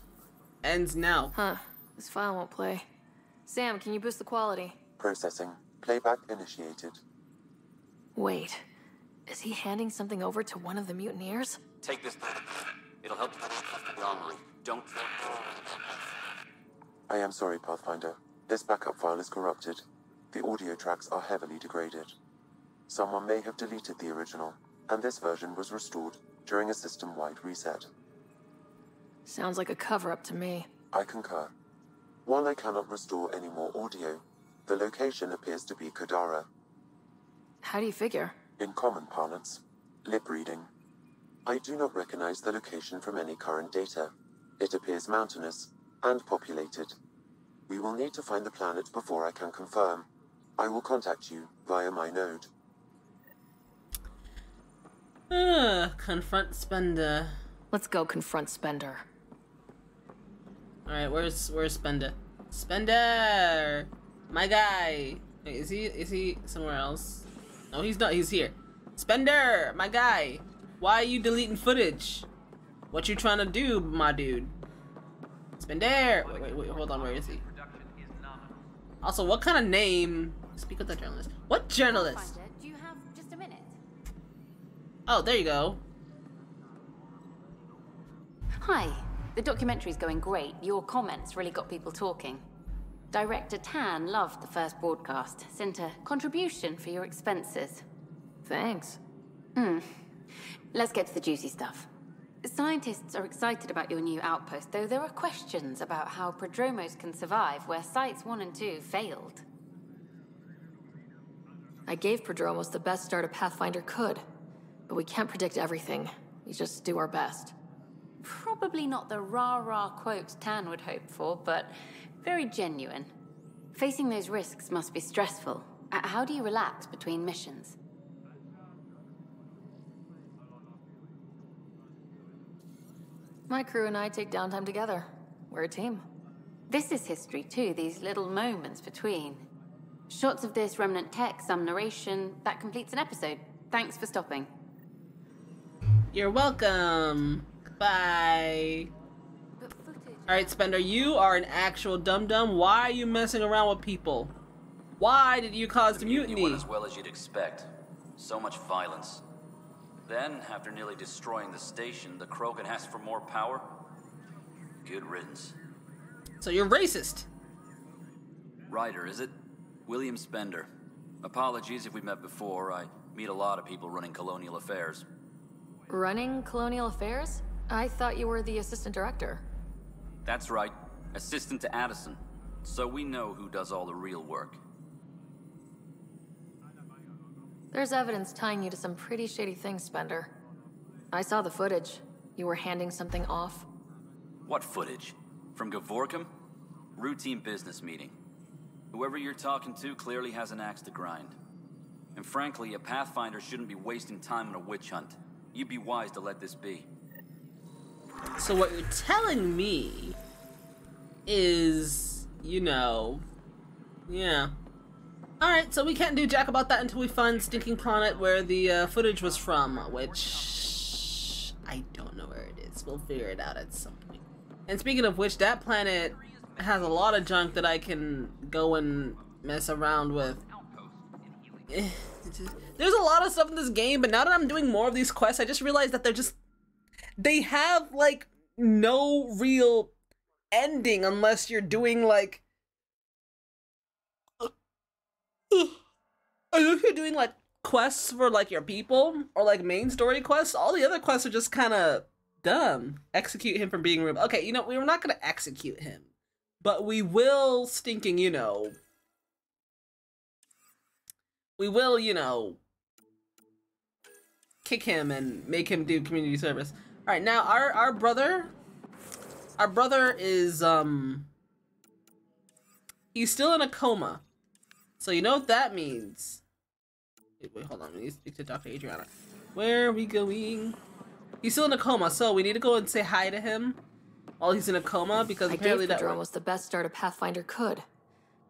ends now. Huh. This file won't play. Sam, can you boost the quality? Processing. Playback initiated. Wait. Is he handing something over to one of the mutineers? Take this. It'll help you online. Don't. I am sorry, Pathfinder. This backup file is corrupted. The audio tracks are heavily degraded. Someone may have deleted the original, and this version was restored during a system-wide reset. Sounds like a cover-up to me. I concur. While I cannot restore any more audio, the location appears to be Kadara. How do you figure? In common parlance, lip reading. I do not recognize the location from any current data. It appears mountainous and populated. We will need to find the planet before I can confirm. I will contact you via my node. Confront Spender. Let's go confront Spender. Alright, where's Spender? Spender! My guy! Wait, is he somewhere else? No, he's not, he's here. Spender! My guy! Why are you deleting footage? What you trying to do, my dude? Spender! Wait, hold on, where is he? Also, what kind of name? Speak with the journalist. What journalist? Oh, there you go. Hi. The documentary's going great. Your comments really got people talking. Director Tann loved the first broadcast. Sent a contribution for your expenses. Thanks. Let's get to the juicy stuff. Scientists are excited about your new outpost, though there are questions about how Prodromos can survive where Sites 1 and 2 failed. I gave Prodromos the best start a Pathfinder could. But we can't predict everything. We just do our best. Probably not the rah-rah quotes Tann would hope for, but very genuine. Facing those risks must be stressful. How do you relax between missions? My crew and I take downtime together. We're a team. This is history too, these little moments between. Shots of this remnant tech, some narration, that completes an episode. Thanks for stopping. You're welcome. Bye. Alright, Spender, you are an actual dum-dum. Why are you messing around with people? Why did you cause the mutiny? Went as well as you'd expect. So much violence. Then, after nearly destroying the station, the Krogan asked for more power? Good riddance. So you're racist. Ryder, is it? William Spender. Apologies if we met before. I meet a lot of people running colonial affairs. Running Colonial Affairs? I thought you were the assistant director. That's right. Assistant to Addison. So we know who does all the real work. There's evidence tying you to some pretty shady things, Spender. I saw the footage. You were handing something off. What footage? From Gavorkum? Routine business meeting. Whoever you're talking to clearly has an axe to grind. And frankly, a Pathfinder shouldn't be wasting time on a witch hunt. You'd be wise to let this be. So what you're telling me is, you know, yeah. Alright, so we can't do jack about that until we find stinking planet where the footage was from, which I don't know where it is. We'll figure it out at some point. And speaking of which, that planet has a lot of junk that I can go and mess around with. There's a lot of stuff in this game, but now that I'm doing more of these quests, I just realized that they have, like, no real ending unless you're doing, like, unless you're doing, like, quests for, like, your people, or, like, main story quests. All the other quests are just kind of dumb. Execute him from being rude. Okay, you know, we're not gonna execute him, but we will stinking, you know... We will, you know, kick him and make him do community service. All right, now our brother is he's still in a coma, so you know what that means. Wait, hold on. We need to speak to Dr. Adriana. Where are we going? He's still in a coma, so we need to go and say hi to him while he's in a coma, because apparently that was the best start a Pathfinder could.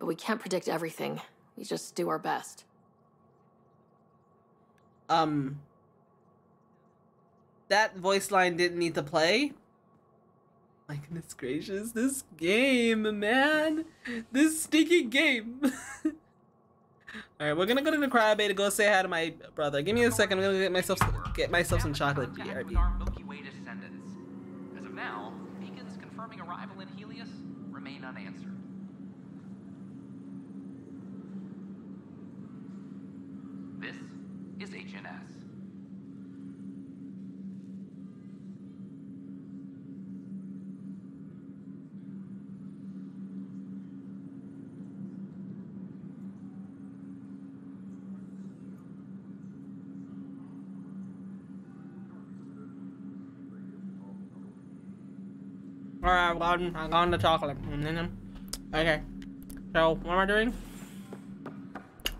But we can't predict everything. We just do our best. That voice line didn't need to play. My goodness gracious, this game, man. This stinky game. Alright, we're gonna go to the cryobay to go say hi to my brother. Give me a second, I'm gonna get myself some chocolate. BRB. Our Milky Way descendants. As of now, beacons confirming arrival in Helios remain unanswered. This is HNS. Alright, I've gotten the chocolate. Okay, so what am I doing?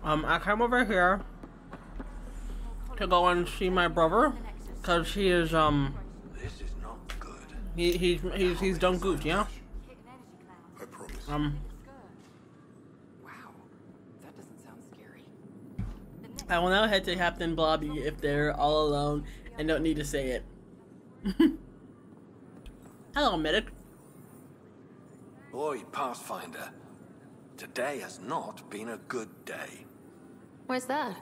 I came over here to go and see my brother, cause he is This is not good. He's done good, yeah. I promise. Wow, that doesn't sound scary. I will now head to Captain Blobby if they're all alone and don't need to say it. Hello, medic. Boy, Pathfinder. Today has not been a good day. Where's that?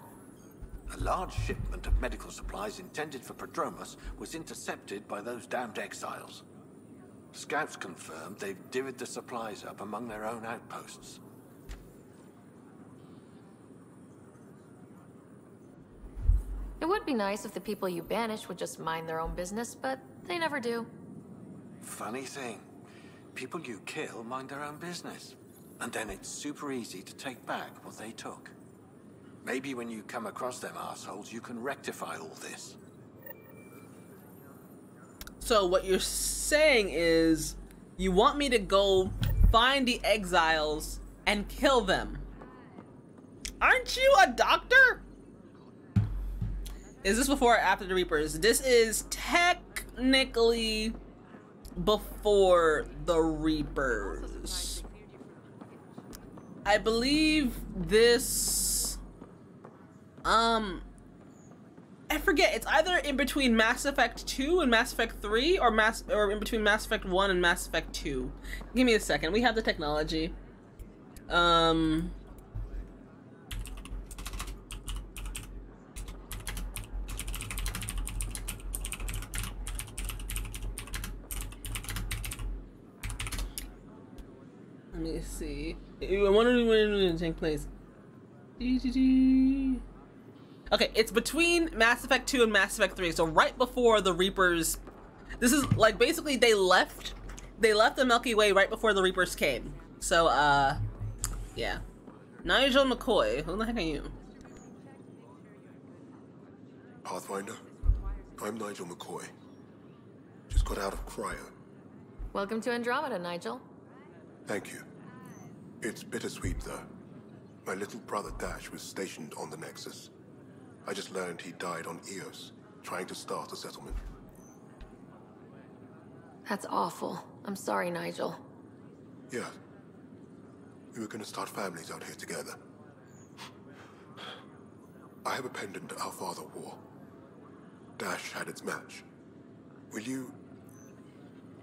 A large shipment of medical supplies intended for Prodromos was intercepted by those damned exiles. Scouts confirmed they've divvied the supplies up among their own outposts. It would be nice if the people you banish would just mind their own business, but they never do. Funny thing, people you kill mind their own business, and then it's super easy to take back what they took. Maybe when you come across them assholes, you can rectify all this. So what you're saying is, you want me to go find the exiles and kill them? Aren't you a doctor? Is this before or after the Reapers? This is technically before the Reapers. I believe this I forget, it's either in between Mass Effect 2 and Mass Effect 3 or in between Mass Effect 1 and Mass Effect 2. Give me a second. We have the technology. Let me see. I wonder when it takes place. Okay, it's between Mass Effect 2 and Mass Effect 3, so right before the Reapers. This is like basically they left the Milky Way right before the Reapers came. So yeah. Nigel McCoy, who the heck are you? Pathfinder, I'm Nigel McCoy. Just got out of cryo. Welcome to Andromeda, Nigel. Thank you. It's bittersweet, though. My little brother Dash was stationed on the Nexus. I just learned he died on Eos, trying to start a settlement. That's awful. I'm sorry, Nigel. Yeah. We were going to start families out here together. I have a pendant our father wore. Dash had its match. Will you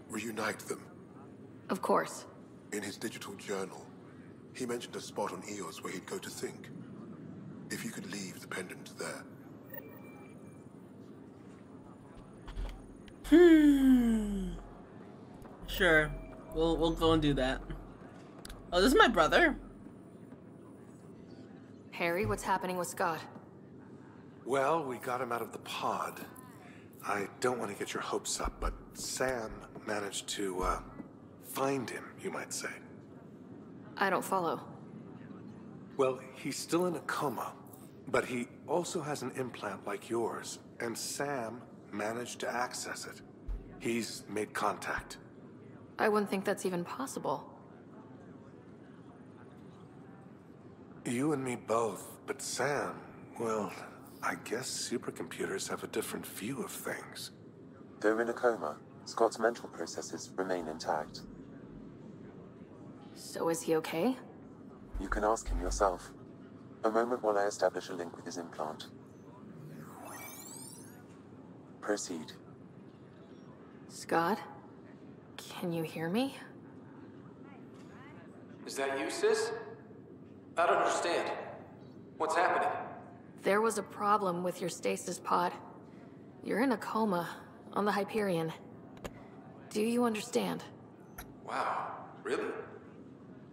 reunite them? Of course. In his digital journal, he mentioned a spot on Eos where he'd go to think. If you could leave the pendant there. Sure. We'll go and do that. Oh, this is my brother. Harry, what's happening with Scott? Well, we got him out of the pod. I don't want to get your hopes up, but Sam managed to find him, you might say. I don't follow. Well, he's still in a coma, but he also has an implant like yours, and Sam managed to access it. He's made contact. I wouldn't think that's even possible. You and me both, but Sam, well, I guess supercomputers have a different view of things. They're in a coma. Scott's mental processes remain intact. So is he okay? You can ask him yourself. A moment while I establish a link with his implant. Proceed. Scott? Can you hear me? Is that you, sis? I don't understand. What's happening? There was a problem with your stasis pod. You're in a coma, on the Hyperion. Do you understand? Wow, really?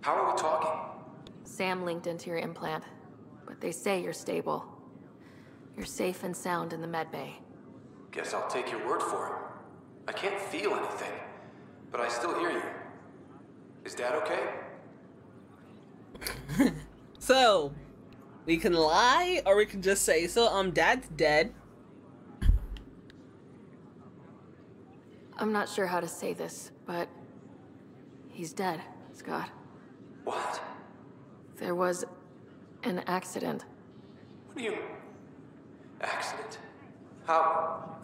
How are we talking? Sam linked into your implant, but they say you're stable. You're safe and sound in the medbay. Guess I'll take your word for it. I can't feel anything, but I still hear you. Is that okay? So, we can lie, or we can just say, so, Dad's dead. I'm not sure how to say this, but he's dead, Scott. What? There was an accident. What do you... accident? How?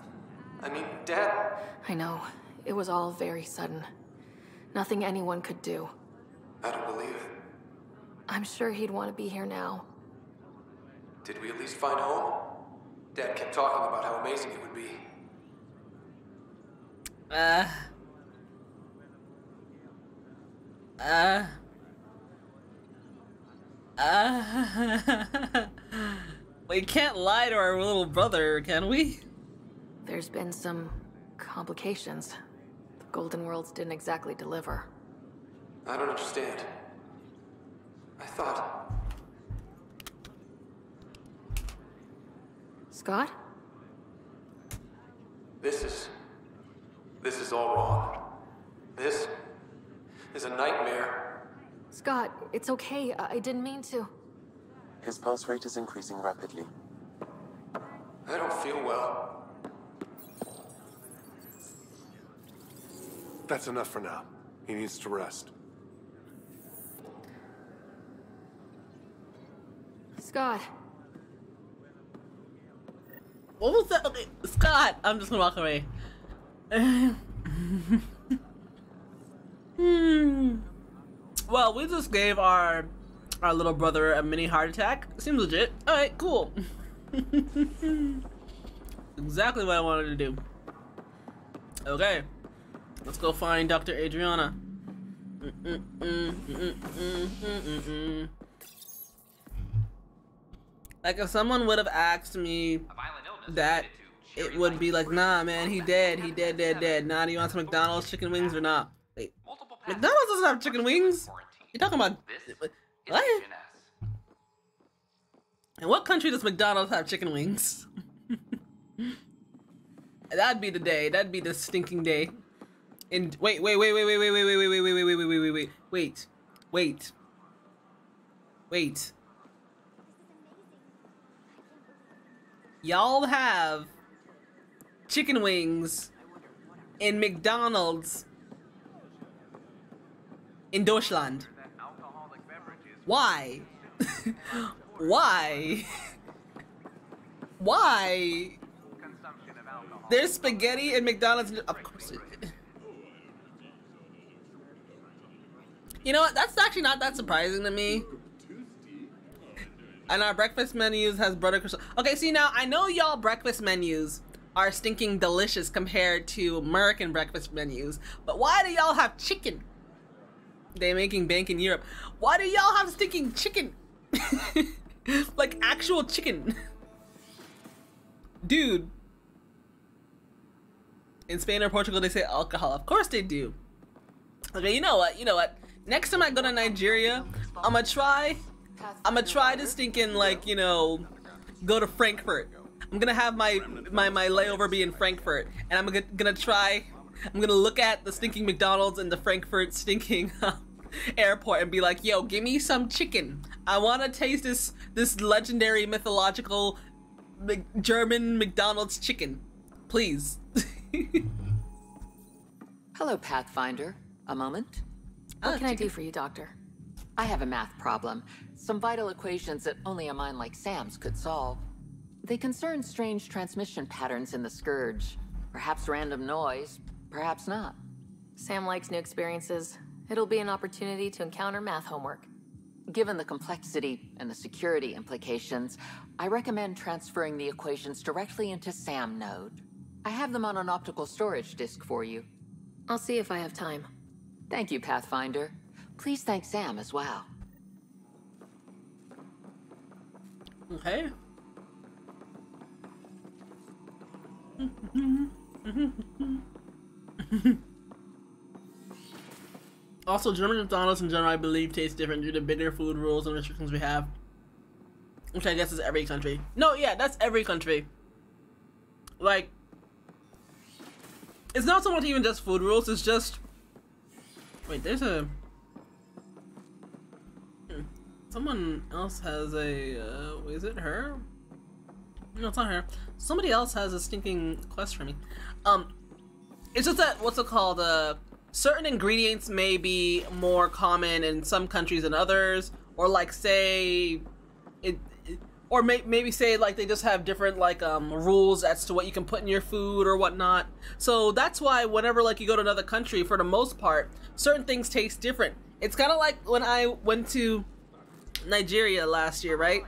I mean, Dad... I know. It was all very sudden. Nothing anyone could do. I don't believe it. I'm sure he'd want to be here now. Did we at least find home? Dad kept talking about how amazing it would be. We can't lie to our little brother, can we? There's been some complications. The Golden Worlds didn't exactly deliver. I don't understand. I thought... Scott? This is all wrong. This is a nightmare. Scott, it's okay. I didn't mean to. His pulse rate is increasing rapidly. I don't feel well. That's enough for now. He needs to rest. Scott. What was that? Okay, Scott, I'm just gonna walk away. Well, we just gave our little brother a mini heart attack. Seems legit. All right, cool. Exactly what I wanted to do. Okay, let's go find Dr. Adriana. Like if someone would have asked me that, it would be like, nah, man, he dead. Nah, do you want some McDonald's chicken wings or not? Wait, McDonald's doesn't have chicken wings? You're talking about... what? In what country does McDonald's have chicken wings? That'd be the day. That'd be the stinking day. And wait. Y'all have chicken wings in McDonald's in Deutschland. Why? Why? Why? There's spaghetti in McDonald's. Of course. You know what? That's actually not that surprising to me. And our breakfast menus has butter croissant. Okay, see now, I know y'all breakfast menus are stinking delicious compared to American breakfast menus, but why do y'all have chicken? They making bank in Europe. Why do y'all have stinking chicken? Like actual chicken. Dude. In Spain or Portugal, they say alcohol. Of course they do. Okay, you know what? You know what? Next time I go to Nigeria, I'm gonna try to stinking, like, you know, go to Frankfurt. I'm gonna have my layover be in Frankfurt, and I'm gonna look at the stinking McDonald's in the Frankfurt stinking airport and be like, yo, give me some chicken. I wanna taste this legendary mythological German McDonald's chicken, please. Hello, Pathfinder. A moment? What can I do for you, Doctor? I have a math problem. Some vital equations that only a mind like Sam's could solve. They concern strange transmission patterns in the Scourge. Perhaps random noise, perhaps not. Sam likes new experiences. It'll be an opportunity to encounter math homework. Given the complexity and the security implications, I recommend transferring the equations directly into Sam node. I have them on an optical storage disk for you. I'll see if I have time. Thank you, Pathfinder. Please thank Sam as well. Okay. Also, German McDonald's in general, I believe, tastes different due to bitter food rules and restrictions we have. Which I guess is every country. No, yeah, that's every country. Like, it's not so much even just food rules, it's just... Wait, there's a... Someone else has a... is it her? No, it's not her. Somebody else has a stinking quest for me. It's just that, what's it called, certain ingredients may be more common in some countries than others, or like say, maybe say like they just have different like rules as to what you can put in your food or whatnot. So that's why whenever like you go to another country, for the most part, certain things taste different. It's kind of like when I went to Nigeria last year, right?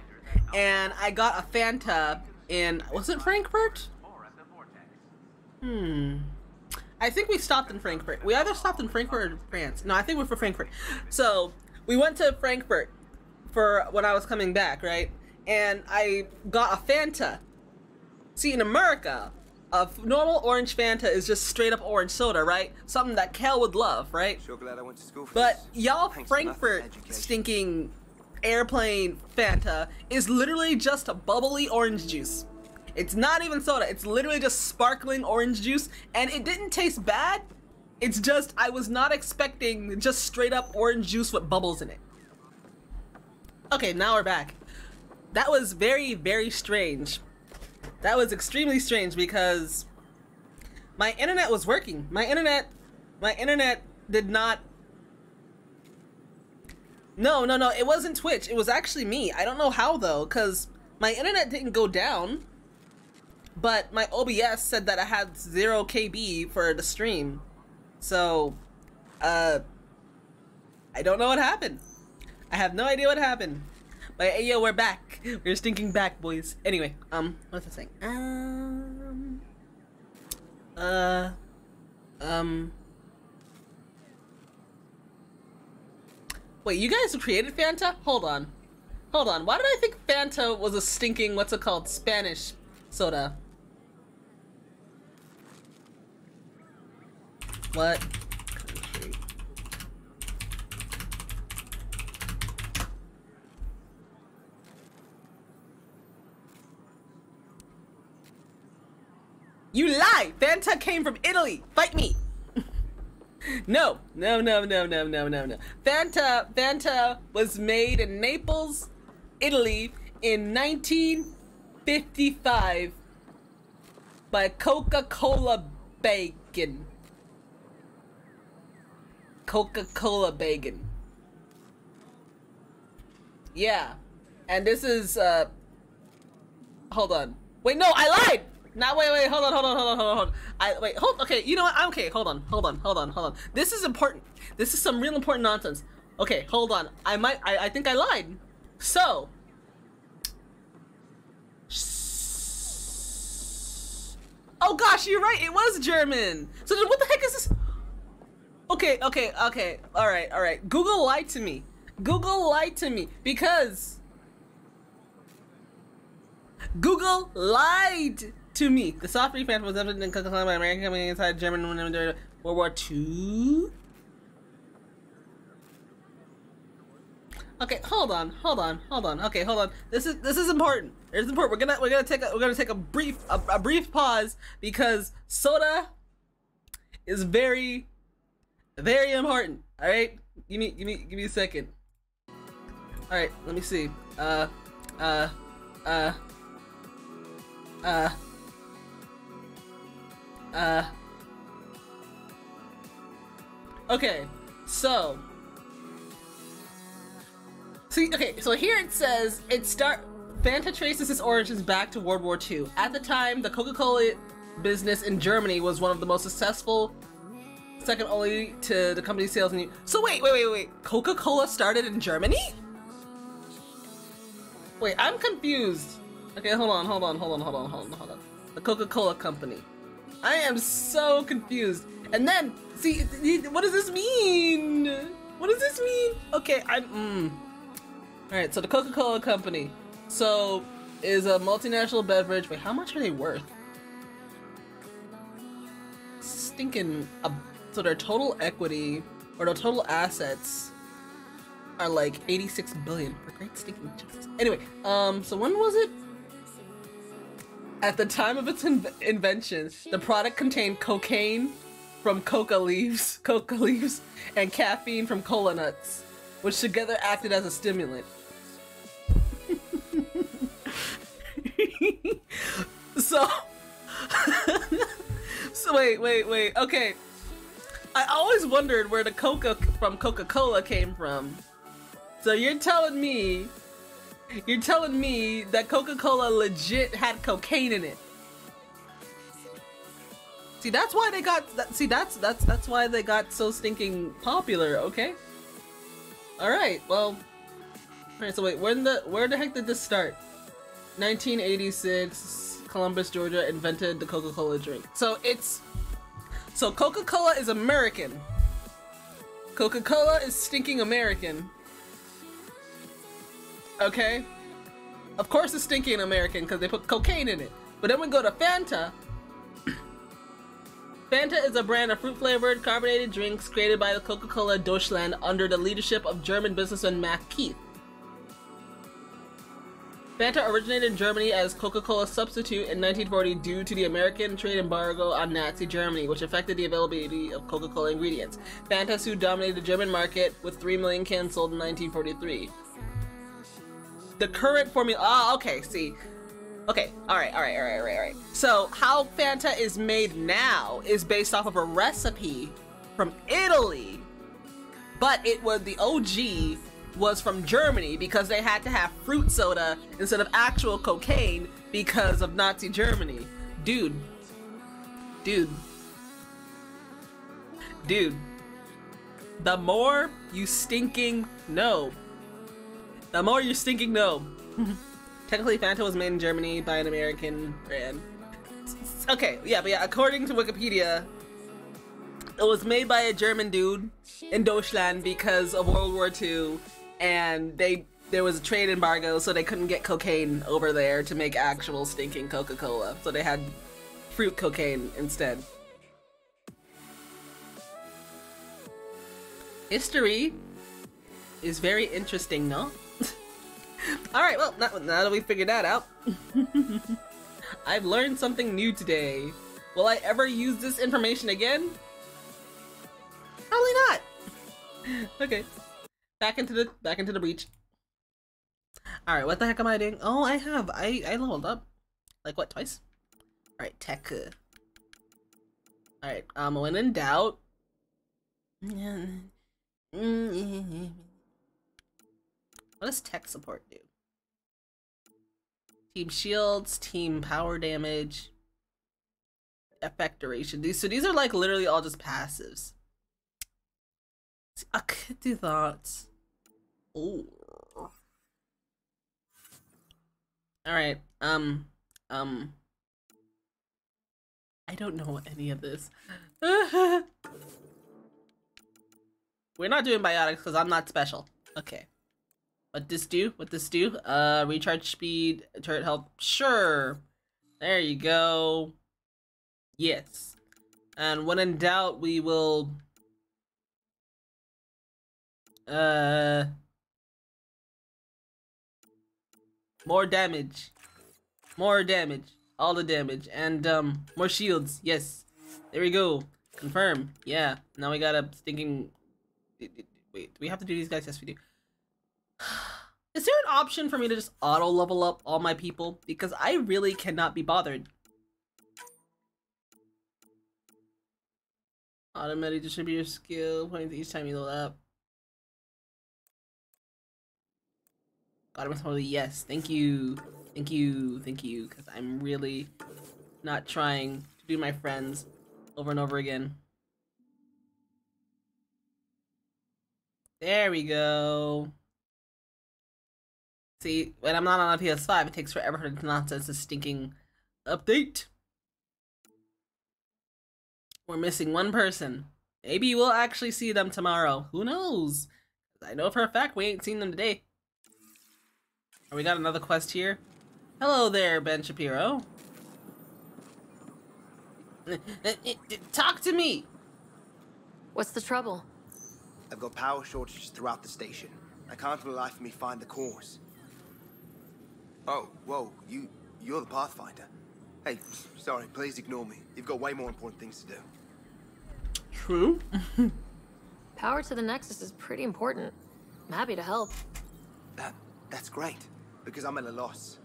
And I got a Fanta in, was it Frankfurt? I think we stopped in Frankfurt. We either stopped in Frankfurt or France. No, I think we're for Frankfurt. So we went to Frankfurt for when I was coming back, right? And I got a Fanta. See, in America, a normal orange Fanta is just straight up orange soda, right? Something that Kel would love, right? Sure glad I went to school for but y'all Frankfurt stinking airplane Fanta is literally just a bubbly orange juice. It's not even soda, it's literally just sparkling orange juice, and it didn't taste bad. It's just, I was not expecting just straight up orange juice with bubbles in it. Okay, now we're back. That was very, very strange. That was extremely strange because my internet was working. My internet did not... No, it wasn't Twitch, it was actually me. I don't know how though, because my internet didn't go down. But my OBS said that I had 0 KB for the stream. So, I don't know what happened. I have no idea what happened. But yeah, we're back. We're stinking back, boys. Anyway, what's this thing? Wait, you guys created Fanta? Hold on. Why did I think Fanta was a stinking, what's it called, Spanish soda? What country? You lie! Fanta came from Italy! Fight me! No. Fanta was made in Naples, Italy in 1955 by Coca-Cola Bacon. Coca-Cola Bacon. Yeah. And this is, hold on. Wait, no, I lied! No, wait, hold on. Okay, you know what? Okay, hold on. This is important. This is some real important nonsense. Okay, hold on. I think I lied. So. Oh gosh, you're right, it was German. So then what the heck is this? Okay. All right. Google lied to me. Because Google lied to me. The soft drink Fanta was evident in Coca-Cola by American coming inside German during World War II. Okay, hold on. Okay, hold on. This is important. It's important. We're gonna take a brief pause because soda is very, very important. All right, give me a second. All right, let me see. Okay, so. See, okay, so here it says it Fanta traces its origins back to World War II. At the time, the Coca-Cola business in Germany was one of the most successful, second only to the company's sales in. So wait. Coca-Cola started in Germany? Wait, I'm confused. Okay, hold on. The Coca-Cola company. I am so confused. And then, see, what does this mean? Okay, all right, so the Coca-Cola company. So, is a multinational beverage. Wait, how much are they worth? Stinking, so their total equity, or their total assets are like 86 billion. For great stinking justice. Anyway, so when was it? At the time of its invention, the product contained cocaine from coca leaves, and caffeine from cola nuts, which together acted as a stimulant. So, so wait. Okay, I always wondered where the coca from Coca-Cola came from. So you're telling me that Coca-Cola legit had cocaine in it? See, that's why they got. That's why they got so stinking popular. Okay. All right. Well. All right. So wait. Where the heck did this start? 1986, Columbus, Georgia invented the Coca-Cola drink. So Coca-Cola is American. Coca-Cola is stinking American. Okay? Of course it's stinking American because they put cocaine in it. But then we go to Fanta. Fanta is a brand of fruit-flavored carbonated drinks created by the Coca-Cola Deutschland under the leadership of German businessman Max Keith. Fanta originated in Germany as Coca-Cola substitute in 1940 due to the American trade embargo on Nazi Germany, which affected the availability of Coca-Cola ingredients. Fanta soon dominated the German market with 3 million cans sold in 1943. The current formula. Ah, okay, see. Okay, all right. So how Fanta is made now is based off of a recipe from Italy, but it was the OG. Was from Germany because they had to have fruit soda instead of actual cocaine because of Nazi Germany. Dude. The more you stinking know. Technically, Fanta was made in Germany by an American brand. Okay, yeah, according to Wikipedia, it was made by a German dude in Deutschland because of World War II. And there was a trade embargo, so they couldn't get cocaine over there to make actual stinking Coca-Cola. So they had fruit cocaine instead. History is very interesting, no? All right, well, now that we figured that out, I've learned something new today. Will I ever use this information again? Probably not. Okay. Back into the breach. All right, what the heck am I doing? Oh, I leveled up, like what, twice? All right, tech. All right, when in doubt. What does tech support do? Team shields, team power damage, effect duration. These are like literally all just passives. I could do that. Oh. All right. I don't know any of this. We're not doing biotics because I'm not special. Okay. What this do? Recharge speed, turret health. Sure. There you go. Yes. And when in doubt, we will. More damage. All the damage. And, more shields. Yes. There we go. Confirm. Yeah. Now we got a stinking... Wait, do we have to do these guys? Yes, we do. Is there an option for me to just auto-level up all my people? Because I really cannot be bothered. Automatically distribute your skill points each time you level up. Automatically, yes. Thank you. Thank you. Thank you. Because I'm really not trying to do my friends over and over again. There we go. See, when I'm not on a PS5, it takes forever for it not to a stinking update. We're missing one person. Maybe we'll actually see them tomorrow. Who knows? I know for a fact we ain't seen them today. Oh, we got another quest here. Hello there, Ben Shapiro. Talk to me! What's the trouble? I've got power shortages throughout the station. I can't for the life of me find the cause. Oh, whoa, you're the Pathfinder. Hey, sorry, please ignore me. You've got way more important things to do. True. Power to the Nexus is pretty important. I'm happy to help. That's great, because I'm at a loss.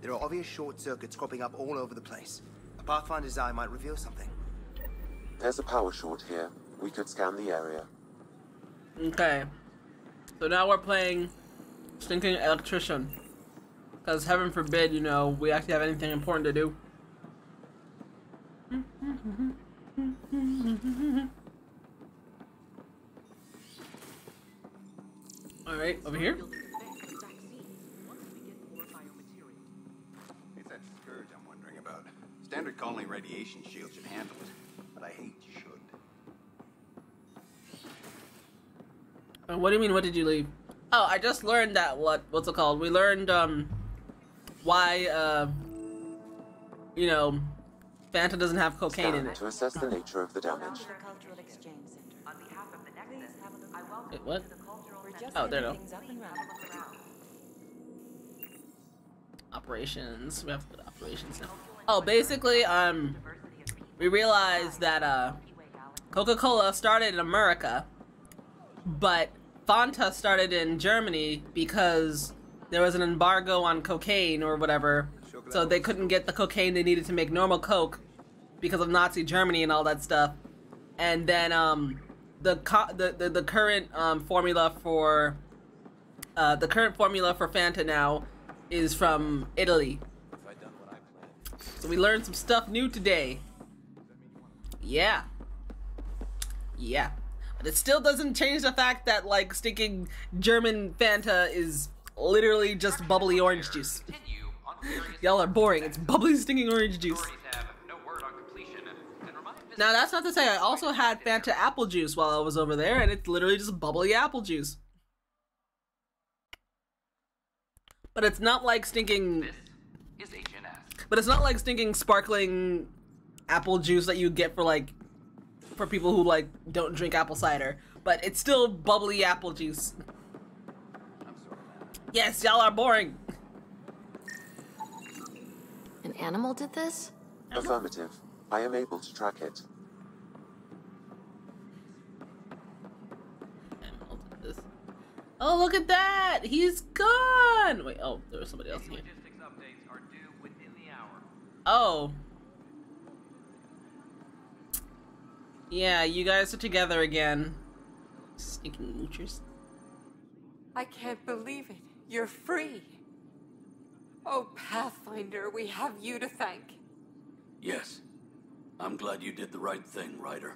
There are obvious short circuits cropping up all over the place. A Pathfinder's eye might reveal something. There's a power short here. We could scan the area. Okay. So now we're playing stinking electrician. Because heaven forbid, you know, we actually have anything important to do. Alright, over here. It's that Scourge I'm wondering about. Standard colony radiation shield should handle it, but I hate should. What do you mean, what did you leave? Oh, I just learned that, what's it called? We learned, why, you know, Fanta doesn't have cocaine in it. To assess the nature of the damage. Wait, what? Oh, there it go. Operations. We have to put operations now. Oh, basically, we realized that, Coca-Cola started in America, but Fanta started in Germany because there was an embargo on cocaine or whatever, so they couldn't get the cocaine they needed to make normal Coke because of Nazi Germany and all that stuff. And then the current formula for Fanta now is from Italy. So we learned some stuff new today. Yeah. Yeah. But it still doesn't change the fact that like stinking German Fanta is literally just bubbly orange juice. Y'all are boring. It's bubbly stinking orange juice. Now that's not to say I also had Fanta apple juice while I was over there, and it's literally just bubbly apple juice. But it's not like stinking. But it's not like stinking sparkling apple juice that you get for like for people who like don't drink apple cider. But it's still bubbly apple juice. Yes, y'all are boring. An animal did this? Affirmative. I am able to track it. Animal did this. Oh, look at that! He's gone! Wait, oh, there was somebody else in here. Oh. Yeah, you guys are together again. Stinking moochers. I can't believe it. You're free. Oh, Pathfinder, we have you to thank. Yes. I'm glad you did the right thing, Ryder.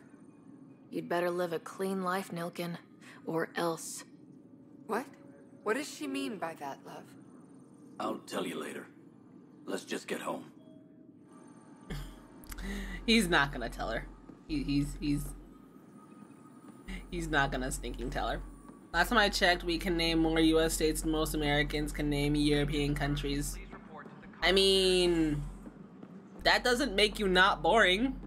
You'd better live a clean life, Nilkin, or else. What? What does she mean by that, love? I'll tell you later. Let's just get home. He's not gonna tell her. He's not gonna stinking tell her. Last time I checked, we can name more U.S. states than most Americans can name European countries. I mean, that doesn't make you not boring.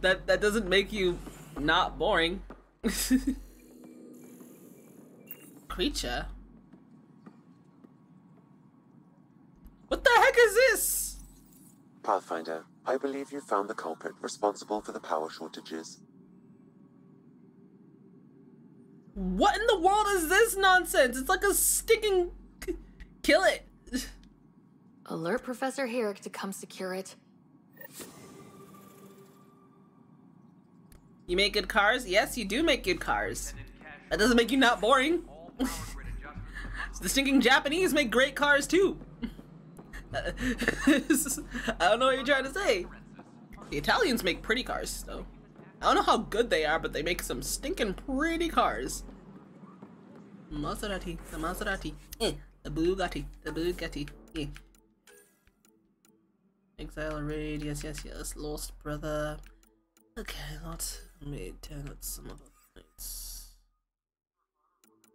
that doesn't make you not boring. Creature? What the heck is this? Pathfinder, I believe you found the culprit responsible for the power shortages. What in the world is this nonsense? It's like a sticking... Kill it! Alert Professor Herrick to come secure it. You make good cars? Yes, you do make good cars. That doesn't make you not boring. The stinking Japanese make great cars too. I don't know what you're trying to say. The Italians make pretty cars, though. I don't know how good they are, but they make some stinking pretty cars. Maserati, the Maserati, the Bugatti, the Bugatti, Exile raid, yes, yes, yes. Lost brother. Okay, let me turn at some other points.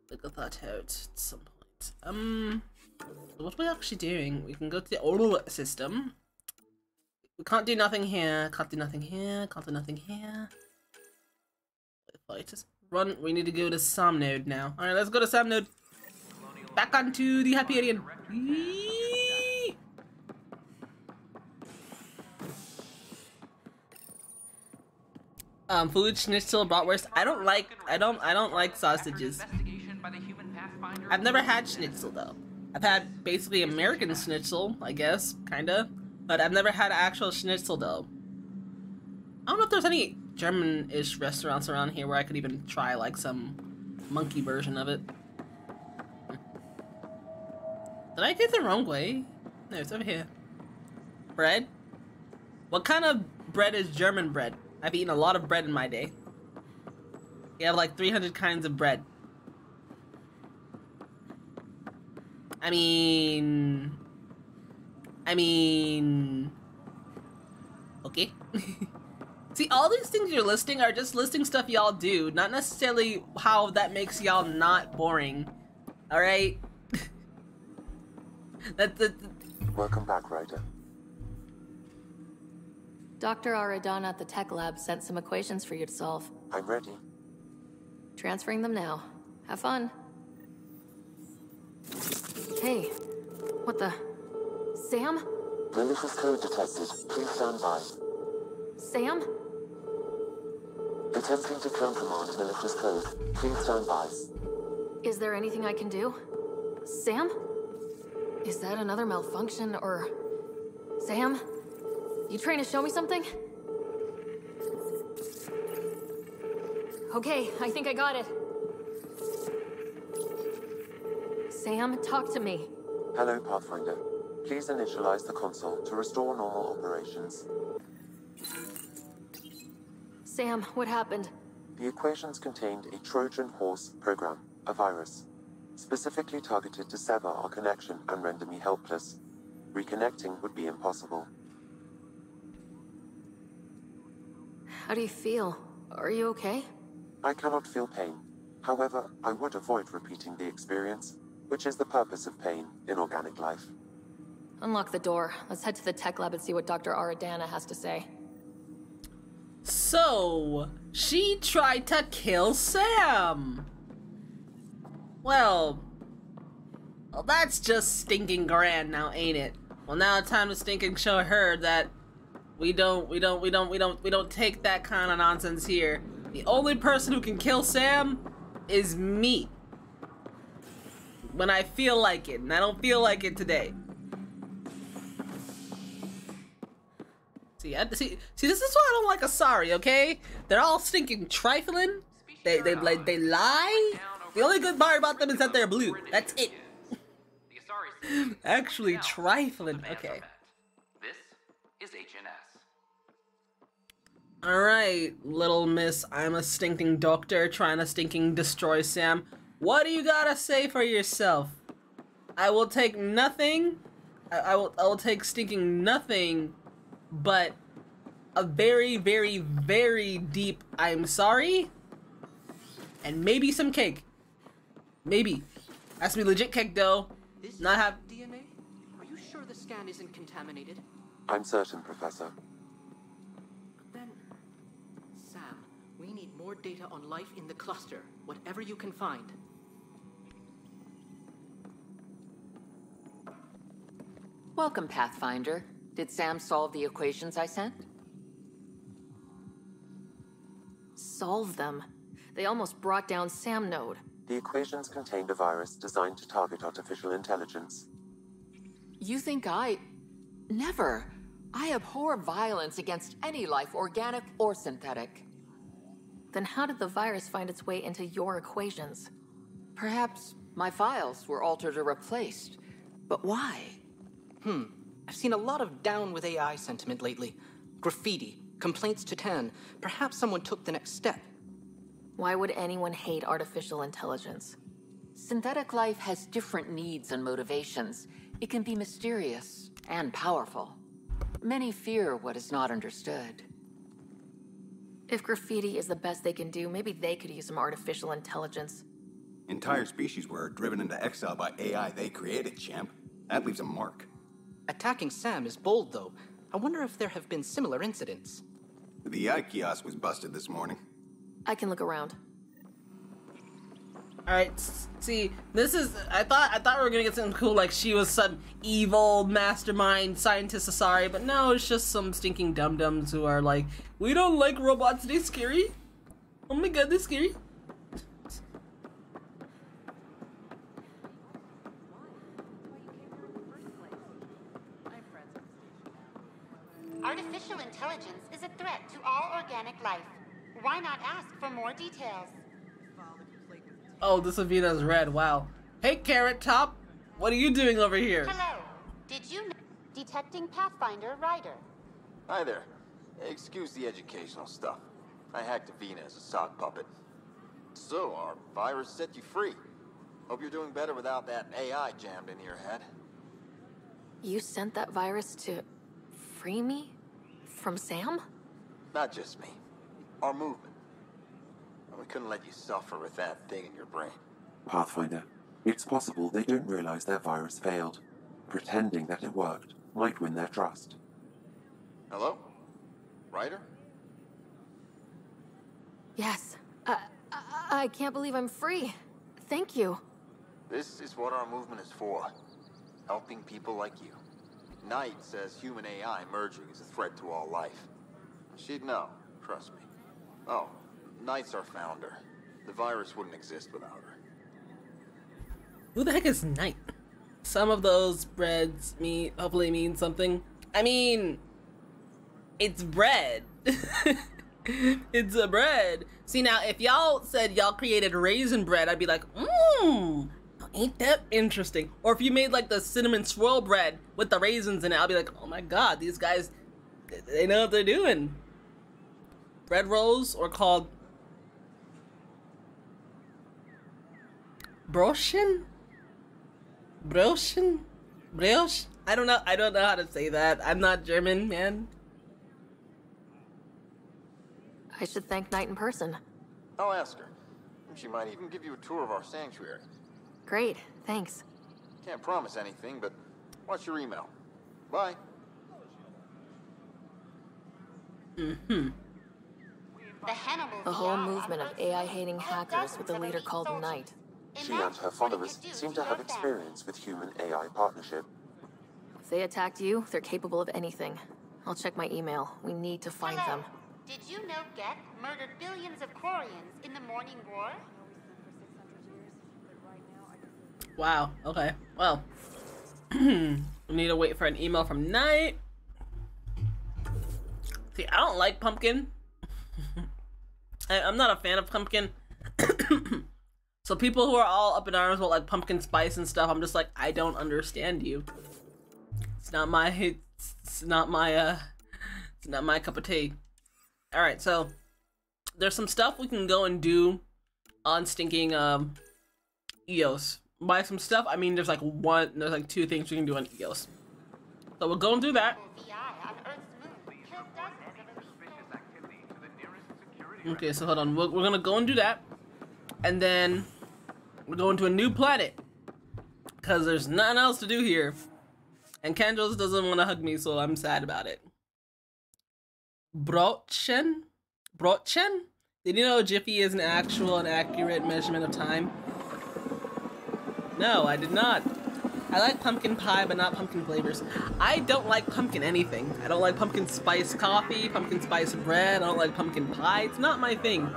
Figure that out at some point. What are we actually doing? We can go to the oral system. We can't do nothing here. Can't do nothing here. Can't do nothing here. Fighters, run. We need to go to Sam node now. All right, let's go to Sam node. Back onto the Hyperion. Food, schnitzel, bratwurst. I don't like sausages. I've never had schnitzel though. I've had basically American schnitzel, I guess, kinda. But I've never had actual schnitzel though. I don't know if there's any German-ish restaurants around here where I could even try like some monkey version of it. Did I get the wrong way? No, it's over here. Bread? What kind of bread is German bread? I've eaten a lot of bread in my day. You have like 300 kinds of bread. I mean... Okay. See, all these things you're listing are just listing stuff y'all do, not necessarily how that makes y'all not boring. Alright? Welcome back, Ryder. Dr. Aradana at the tech lab sent some equations for you to solve. I'm ready. Transferring them now. Have fun. Hey, what the... Sam? Malicious code detected. Please stand by. Sam? Attempting to countermand malicious code. Please stand by. Is there anything I can do? Sam? Is that another malfunction or... Sam? You trying to show me something? Okay, I think I got it. Sam, talk to me. Hello, Pathfinder. Please initialize the console to restore normal operations. Sam, what happened? The equations contained a Trojan horse program, a virus, specifically targeted to sever our connection and render me helpless. Reconnecting would be impossible. How do you feel? Are you okay? I cannot feel pain. However, I would avoid repeating the experience, which is the purpose of pain in organic life. Unlock the door. Let's head to the tech lab and see what Dr. Aradana has to say. So, she tried to kill Sam! Well, that's just stinking grand now, ain't it? Well, now it's time to stinking show her that We don't take that kind of nonsense here. The only person who can kill Sam is me. When I feel like it, and I don't feel like it today. See, this is why I don't like Asari, okay? They're all stinking trifling. They lie. The only good part about them is that they're blue. That's it. Actually, trifling, okay. Alright, little miss, I'm a stinking doctor trying to stinking destroy Sam. What do you gotta say for yourself? I will take nothing. I will take stinking nothing but a very, very, very deep I'm sorry. And maybe some cake. Maybe. That's me legit cake though. This not have DNA? Are you sure the scan isn't contaminated? I'm certain, Professor. We need more data on life in the cluster, whatever you can find. Welcome, Pathfinder. Did Sam solve the equations I sent? Solve them? They almost brought down Sam node. The equations contained a virus designed to target artificial intelligence. You think I... Never. I abhor violence against any life, organic or synthetic. Then how did the virus find its way into your equations? Perhaps my files were altered or replaced. But why? I've seen a lot of down with AI sentiment lately. Graffiti, complaints to Tann. Perhaps someone took the next step. Why would anyone hate artificial intelligence? Synthetic life has different needs and motivations. It can be mysterious and powerful. Many fear what is not understood. If graffiti is the best they can do, maybe they could use some artificial intelligence. Entire species were driven into exile by AI they created, champ. That leaves a mark. Attacking Sam is bold, though. I wonder if there have been similar incidents. The AI kiosk was busted this morning. I can look around. Alright, see, this is... I thought we were gonna get something cool, like she was some evil mastermind scientist Asari, but no, it's just some stinking dum-dums who are like, we don't like robots, they're scary. Oh my god, they're scary. Artificial intelligence is a threat to all organic life. Why not ask for more details? Oh, this Avina's red, wow. Hey, Carrot Top, what are you doing over here? Hello, did you know? Detecting Pathfinder Ryder. Hi there, excuse the educational stuff. I hacked Avina as a sock puppet. So, our virus set you free. Hope you're doing better without that AI jammed in your head. You sent that virus to free me? From Sam? Not just me, our movement. We couldn't let you suffer with that thing in your brain. Pathfinder, it's possible they don't realize their virus failed. Pretending that it worked might win their trust. Hello? Ryder? Yes. I can't believe I'm free. Thank you. This is what our movement is for. Helping people like you. Knight says human AI merging is a threat to all life. She'd know. Trust me. Oh. Knight's our founder. The virus wouldn't exist without her. Who the heck is Knight? Some of those breads hopefully mean something. I mean, it's bread. It's a bread. See, now if y'all said y'all created raisin bread, I'd be like, mmm, ain't that interesting? Or if you made like the cinnamon swirl bread with the raisins in it, I'll be like, oh my god, these guys, they know what they're doing. Bread rolls or called brioche? I don't know how to say that. I'm not German, man. I should thank Knight in person. I'll ask her. She might even give you a tour of our sanctuary. Great, thanks. Can't promise anything, but watch your email. Bye. The whole movement of AI-hating hackers with a leader called Knight. She and her followers seem to have experience with human-AI partnership. If they attacked you, they're capable of anything. I'll check my email. We need to find them. Did you know Kett murdered billions of Quarians in the Morning War? Wow, okay. Well, we need to wait for an email from Knight. See, I don't like pumpkin. I'm not a fan of pumpkin. So people who are all up in arms about like pumpkin spice and stuff, I'm just like, I don't understand you. It's not my cup of tea. All right, so there's some stuff we can go and do on stinking Eos. By some stuff, I mean there's like two things we can do on Eos. So we'll go and do that. Okay, so hold on. We're gonna go and do that, and then we're going to a new planet because there's nothing else to do here. And Kandros doesn't want to hug me, so I'm sad about it. Brochen? Did you know Jiffy is an actual and accurate measurement of time? No, I did not. I like pumpkin pie, but not pumpkin flavors. I don't like pumpkin anything. I don't like pumpkin spice coffee, pumpkin spice bread. I don't like pumpkin pie. It's not my thing.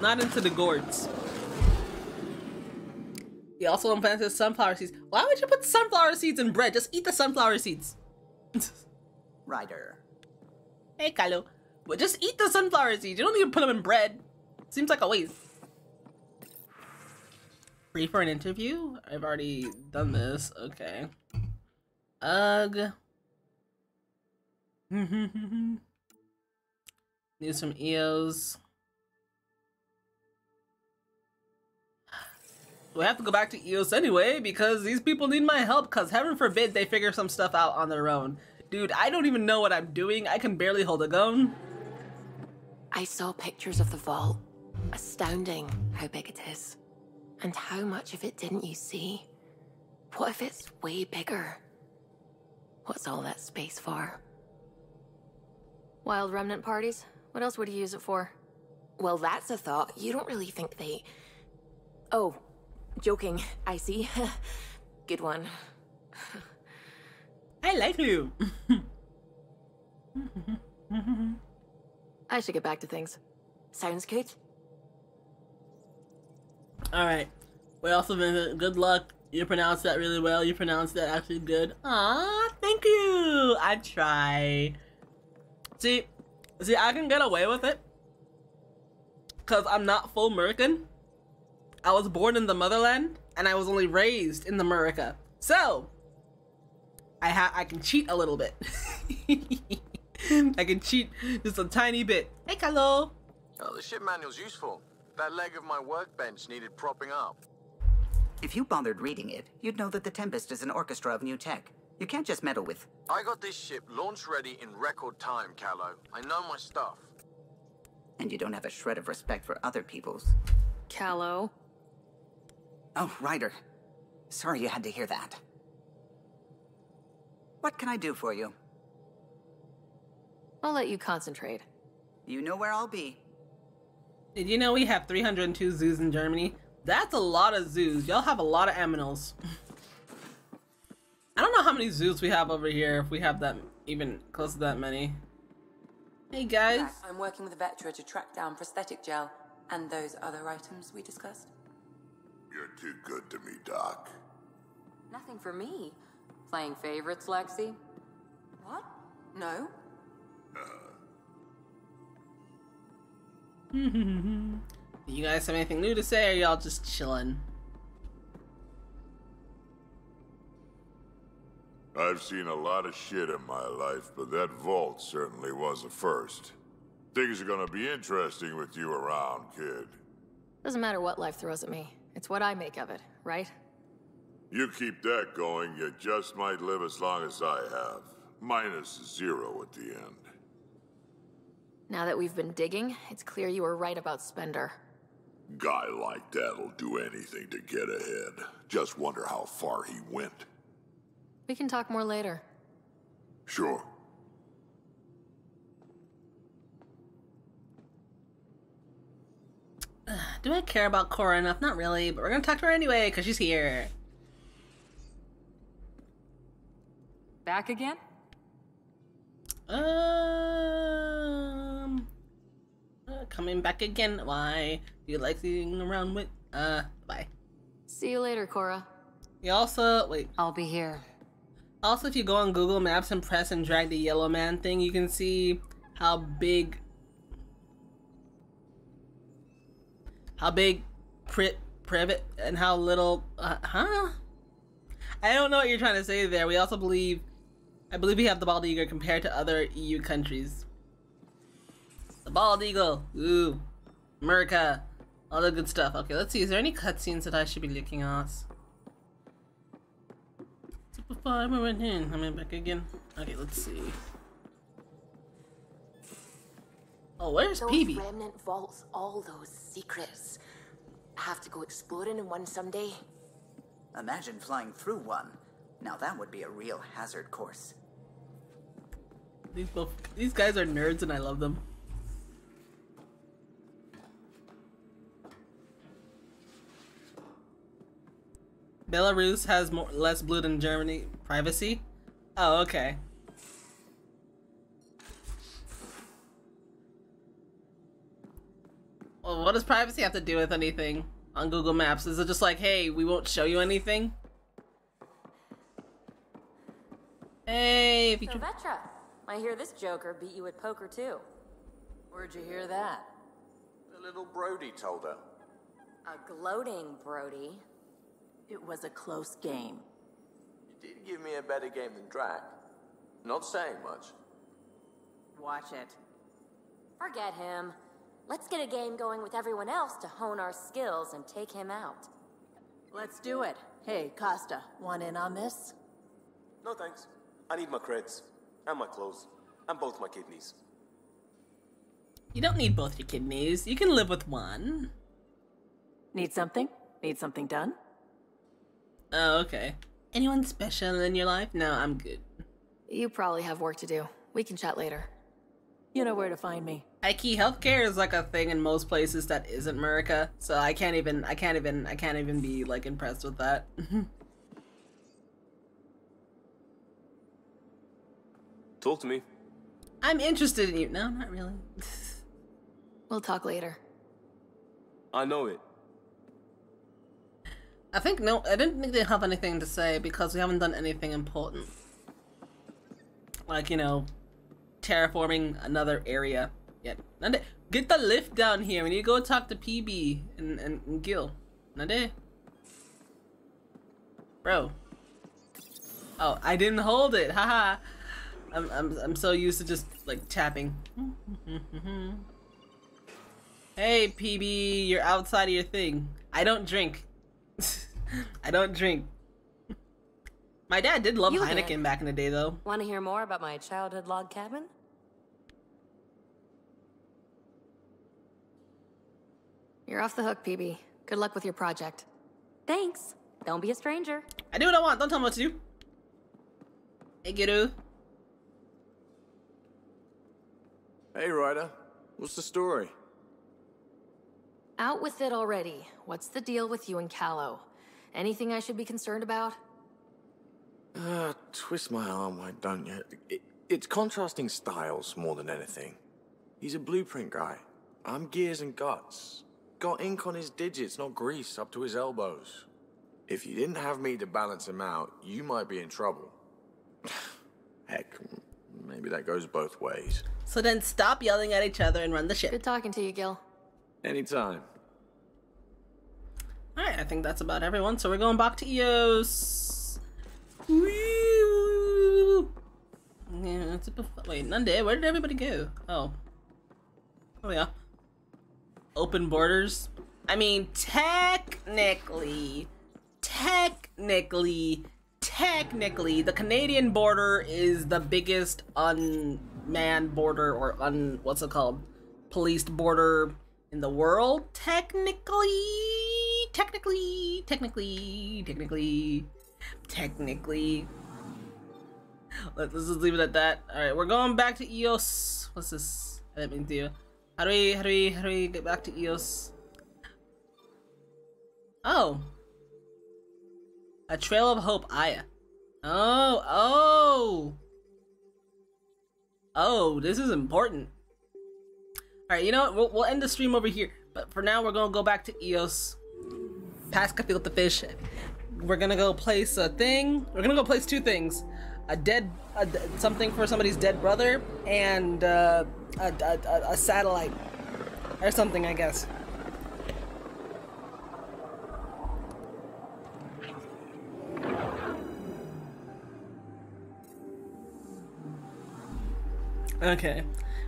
Not into the gourds. He also implanted sunflower seeds. Why would you put sunflower seeds in bread? Just eat the sunflower seeds. Ryder. Hey, Kallo. But just eat the sunflower seeds. You don't need to put them in bread. Seems like a waste. Free for an interview? I've already done this. Okay. Ugh. News from Eos. We have to go back to Eos anyway because these people need my help because heaven forbid they figure some stuff out on their own. Dude, I don't even know what I'm doing. I can barely hold a gun. I saw pictures of the vault. Astounding how big it is. And how much of it didn't you see? What if it's way bigger? What's all that space for? Wild remnant parties? What else would you use it for? Well, that's a thought. You don't really think they... Oh, joking. I see. Good one. I like you. I should get back to things. Sounds good. Alright. We also been good luck. You pronounced that really well. You pronounced that actually good. Aww, thank you. I try. See, I can get away with it. Cause I'm not full American. I was born in the motherland and I was only raised in America. So I can cheat a little bit. I can cheat just a tiny bit. Hey, Kallo. Oh, the ship manual's useful. That leg of my workbench needed propping up. If you bothered reading it, you'd know that the Tempest is an orchestra of new tech. You can't just meddle with. I got this ship launch ready in record time, Kallo. I know my stuff. And you don't have a shred of respect for other people's. Kallo. Oh, Ryder. Sorry you had to hear that. What can I do for you? I'll let you concentrate. You know where I'll be. Did you know we have 302 zoos in Germany? That's a lot of zoos. Y'all have a lot of aminals. I don't know how many zoos we have over here, if we have that even close to that many. Hey guys. I'm working with Vetra to track down prosthetic gel and those other items we discussed. You're too good to me, Doc. Nothing for me. Playing favorites, Lexi? What? No. You guys have anything new to say, or y'all just chillin'? I've seen a lot of shit in my life, but that vault certainly was a first. Things are gonna be interesting with you around, kid. Doesn't matter what life throws at me. It's what I make of it, right? You keep that going, you just might live as long as I have. Minus zero at the end. Now that we've been digging, it's clear you were right about Spender. Guy like that'll do anything to get ahead. Just wonder how far he went. We can talk more later. Sure. Do I care about Cora enough? Not really, but we're gonna talk to her anyway, because she's here. Back again? Coming back again. Why do you like sitting around with? Bye. See you later, Cora. You also wait. I'll be here. Also, if you go on Google Maps and press and drag the yellow man thing, you can see how big, private, and how little. I don't know what you're trying to say there. We also believe. I believe we have the bald eagle compared to other EU countries. The bald eagle. Ooh. America. All the good stuff. Okay, let's see. Is there any cutscenes that I should be looking at? Super far, we went in. I'm back again. Okay, let's see. Oh, where's PeeBee? Those remnant vaults, all those secrets. I have to go exploring in one someday. Imagine flying through one. Now that would be a real hazard course. These guys are nerds and I love them. Belarus has less blue than Germany. Privacy? Oh, okay. Well, what does privacy have to do with anything on Google Maps? Is it just like, hey, we won't show you anything? Hey, so Vetra, I hear this joker beat you at poker too. Where'd you hear that? little Brody told her. A gloating Brody. It was a close game. You did give me a better game than Drack. Not saying much. Watch it. Forget him. Let's get a game going with everyone else to hone our skills and take him out. Let's do it. Hey, Costa, want in on this? No thanks. I need my creds. And my clothes. And both my kidneys. You don't need both your kidneys. You can live with one. Need something? Need something done? Oh, okay. Anyone special in your life? No, I'm good. You probably have work to do. We can chat later. You know where to find me. Ikey, healthcare is like a thing in most places that isn't America, so I can't even be like impressed with that. Talk to me. I'm interested in you. No, not really. We'll talk later. I know it. I didn't think they have anything to say because we haven't done anything important. Like, you know, terraforming another area yet. Get the lift down here. We need to go talk to PeeBee and Gil. Nade. Bro. Oh, I didn't hold it. Haha. I'm so used to just like tapping. Hey PeeBee, you're outside of your thing. I don't drink. I don't drink. My dad did love Heineken back in the day, though. Want to hear more about my childhood log cabin? You're off the hook, PeeBee. Good luck with your project. Thanks. Don't be a stranger. I do what I want. Don't tell me what to do. Hey, Guru. Hey, Ryder. What's the story? Out with it already. What's the deal with you and Kallo? Anything I should be concerned about? Twist my arm, why don't you? It's contrasting styles more than anything. He's a blueprint guy. I'm gears and guts. Got ink on his digits, not grease up to his elbows. If you didn't have me to balance him out, you might be in trouble. Heck, maybe that goes both ways. So then stop yelling at each other and run the ship. Good talking to you, Gil. Anytime. Alright, I think that's about everyone, so we're going back to Eos. Yeah, wait, Nande, where did everybody go? Oh. Oh yeah. Open borders. I mean, technically, the Canadian border is the biggest unmanned border or what's it called? Policed border in the world. Technically. Let's just leave it at that. Alright, we're going back to Eos. What's this? I didn't mean to. How do we get back to Eos? Oh. A trail of hope, Aya. Oh, this is important. Alright, you know what? We'll end the stream over here. But for now, we're gonna go back to Eos. Pasca field the fish. We're gonna go place a thing. We're gonna go place two things. Something for somebody's dead brother, and a satellite. Or something, I guess. Okay.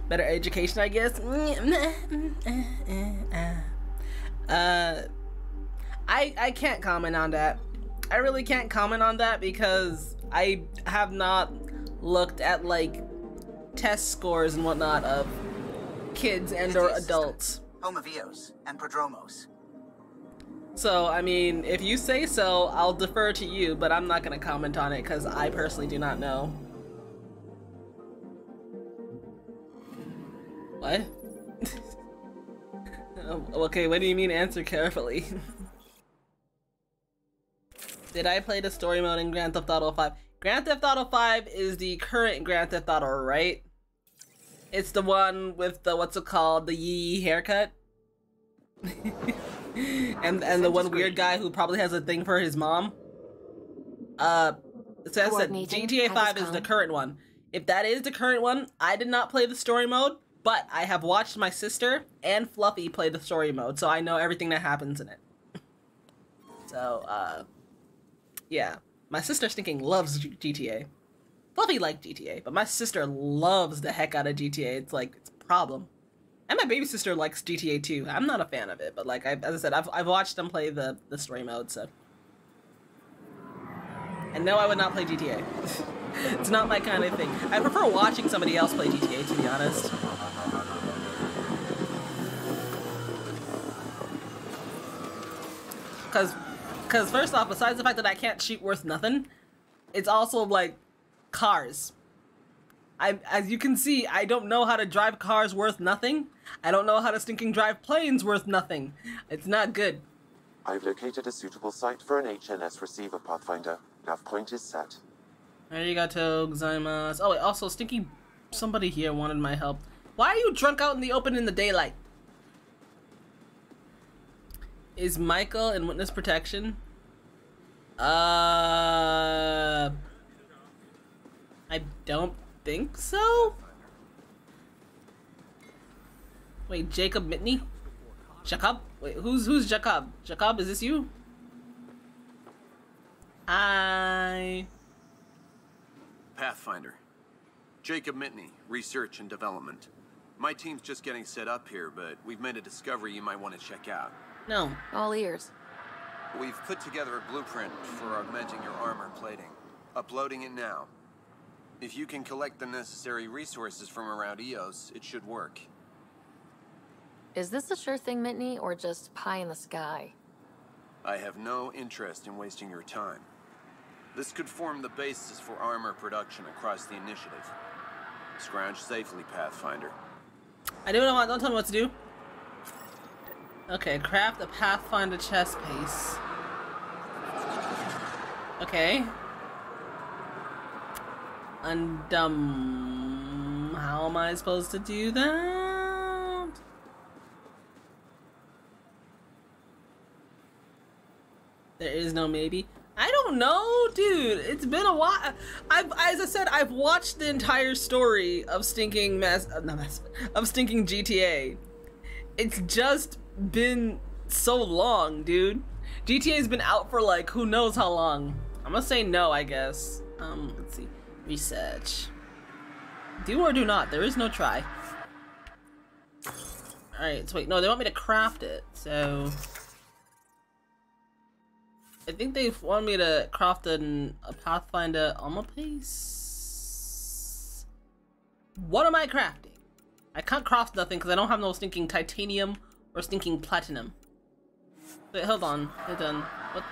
Better education, I guess. I can't comment on that. I really can't comment on that because I have not looked at like test scores and whatnot of kids and or adults. Home of Eos and Prodromos. So, I mean, if you say so, I'll defer to you, but I'm not going to comment on it because I personally do not know. What? Okay, what do you mean answer carefully? Did I play the story mode in Grand Theft Auto 5? Grand Theft Auto 5 is the current Grand Theft Auto, right? It's the one with the, what's it called, the yee haircut? and the one weird guy who probably has a thing for his mom? It says that GTA 5 is the current one. If that is the current one, I did not play the story mode, But I have watched my sister and Fluffy play the story mode, so I know everything that happens in it. So, yeah. My sister stinking loves GTA. Fluffy liked GTA, but my sister loves the heck out of GTA. It's like, it's a problem. And my baby sister likes GTA too. I'm not a fan of it, but like, as I said, I've watched them play the story mode, so. And no, I would not play GTA. It's not my kind of thing. I prefer watching somebody else play GTA, to be honest. Because first off, besides the fact that I can't shoot worth nothing, it's also like cars. As you can see, I don't know how to drive cars worth nothing. I don't know how to stinking drive planes worth nothing. It's not good. I've located a suitable site for an HNS receiver, Pathfinder. Nav point is set. Arigato gozaimasu. Oh, wait, also, stinky somebody here wanted my help. Why are you drunk out in the open in the daylight? Is Michael in witness protection? I don't think so? Wait, Jacob Mitney? Jacob? Wait, who's Jacob? Jacob, is this you? Hi. Pathfinder. Jacob Mitney, Research and Development. My team's just getting set up here, but we've made a discovery you might want to check out. No. All ears. We've put together a blueprint for augmenting your armor plating. Uploading it now. If you can collect the necessary resources from around Eos, it should work. Is this a sure thing, Mitney, or just pie in the sky? I have no interest in wasting your time. This could form the basis for armor production across the initiative. Scrounge safely, Pathfinder. I don't know. Don't tell me what to do. Okay, craft a Pathfinder chess piece. Okay. Undum. How am I supposed to do that? There is no maybe. I don't know, dude. It's been a while. As I said, I've watched the entire story of stinking stinking GTA. It's just been so long, dude. GTA's been out for like who knows how long. I'm gonna say no, I guess. Let's see. Research. Do or do not. There is no try. All right. So wait, no, they want me to craft it. So. I think they want me to craft a Pathfinder armor piece. What am I crafting? I can't craft nothing because I don't have no stinking titanium or stinking platinum. Wait, hold on. Hold on.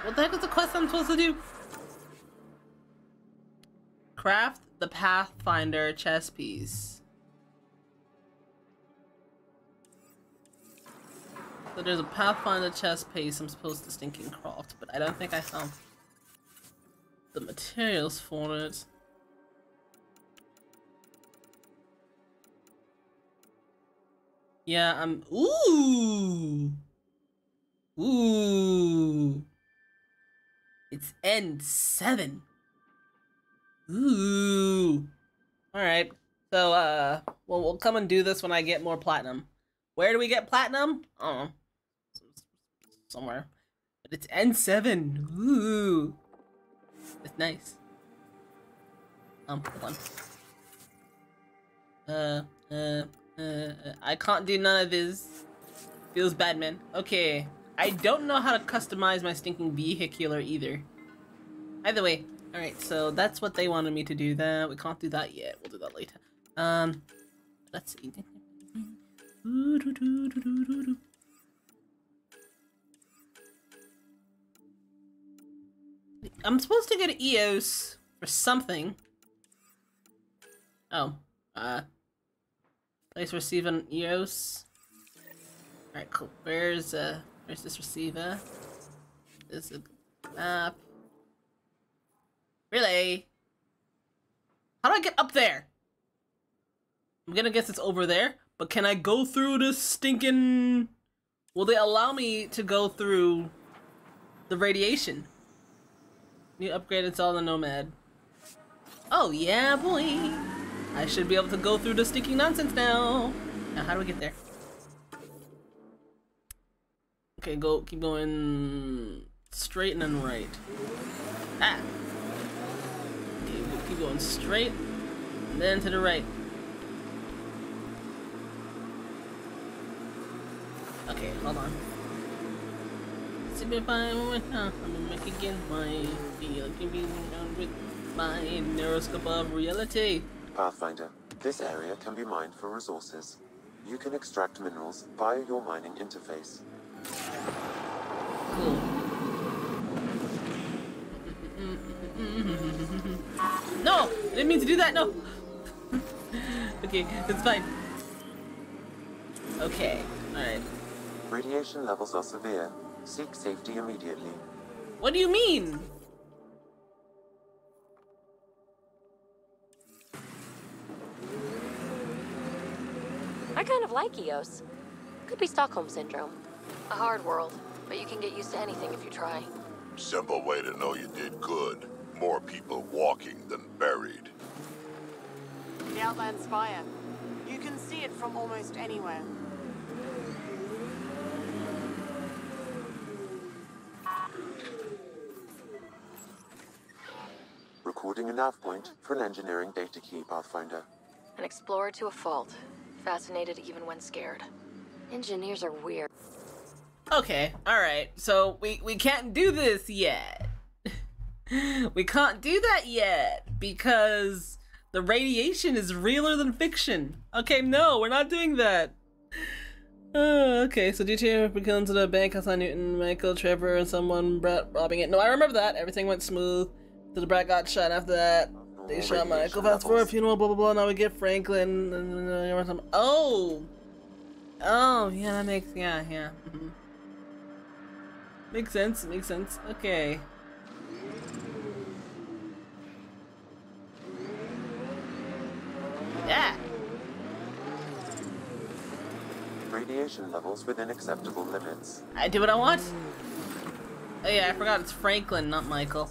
What the heck is the quest I'm supposed to do? Craft the Pathfinder chess piece. So there's a Pathfinder chess piece I'm supposed to stinking craft, but I don't think I have the materials for it. Yeah, I'm. Ooh! Ooh! It's N7! Ooh! Alright, so, well, we'll come and do this when I get more platinum. Where do we get platinum? Oh. Somewhere. But it's N7. Ooh. It's nice. Hold on. I can't do none of this. Feels bad, man. Okay. I don't know how to customize my stinking vehicular either. Either way. Alright, so that's what they wanted me to do there. We can't do that yet. We'll do that later. Let's see. Ooh, doo, doo, doo, doo, doo, doo. I'm supposed to go to Eos for something. Oh, place receiver on Eos. All right, cool. Where's this receiver? There's a map. Relay. How do I get up there? I'm gonna guess it's over there. But can I go through this stinking... Will they allow me to go through the radiation? New upgrade, it's all the Nomad. Oh yeah, boy! I should be able to go through the stinking nonsense now! Now, how do we get there? Okay, go, keep going straight and then right. Ah! Okay, we'll keep going straight and then to the right. Okay, hold on. Sit me by my time, I'm making again my field, give me around with my neuroscope of reality. Pathfinder, this area can be mined for resources. You can extract minerals via your mining interface. Cool. No! I didn't mean to do that, no! Okay, it's fine. Okay, alright. Radiation levels are severe. Seek safety immediately. What do you mean? I kind of like Eos. Could be Stockholm Syndrome. A hard world, but you can get used to anything if you try. Simple way to know you did good. More people walking than buried. The Outland's fire. You can see it from almost anywhere. Recording a nav point for an engineering data key, Pathfinder. An explorer to a fault. Fascinated even when scared. Engineers are weird. Okay, alright. So we can't do this yet. We can't do that yet because the radiation is realer than fiction. Okay, no, we're not doing that. Okay, so DTF becomes to the bank, Hassan Newton, Michael, Trevor, and someone robbing it. No, I remember that. Everything went smooth. So the brat got shot after that. They shot Michael. Fast forward, funeral, blah, blah, blah. Now we get Franklin. And oh! Oh, yeah, that makes, yeah, yeah. Mm-hmm. Makes sense, makes sense. Okay. Yeah! Radiation levels within acceptable limits. I do what I want? Oh yeah, I forgot it's Franklin, not Michael.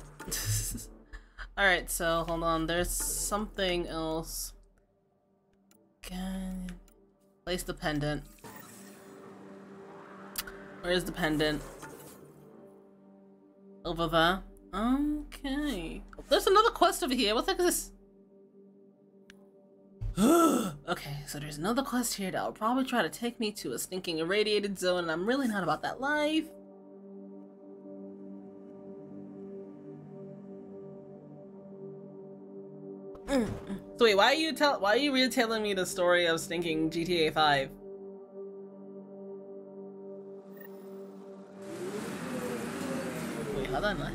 Alright, so hold on, there's something else. Can place the pendant. Where is the pendant? Over there. Okay. There's another quest over here. What the heck is this? Okay, so there's another quest here that'll probably try to take me to a stinking irradiated zone, and I'm really not about that life. So wait, why are you retelling me the story of stinking GTA 5? Wait, hold on, what?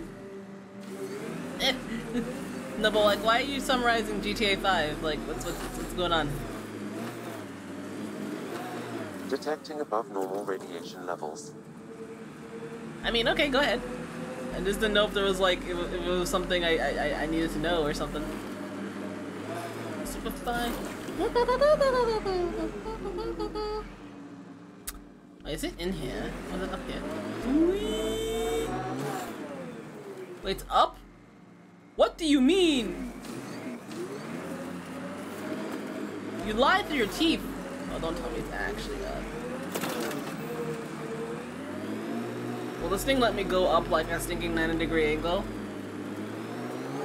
No, but like, why are you summarizing GTA 5? Like, what's going on? Detecting above normal radiation levels. I mean, okay, go ahead. I just didn't know if there was like, if it was something I needed to know or something. Super fun. Oh, is it in here? Or is it up here? Whee! Wait, it's up? What do you mean? You lie through your teeth. Oh, don't tell me it's actually up. Well, this thing let me go up like a stinking 90-degree angle.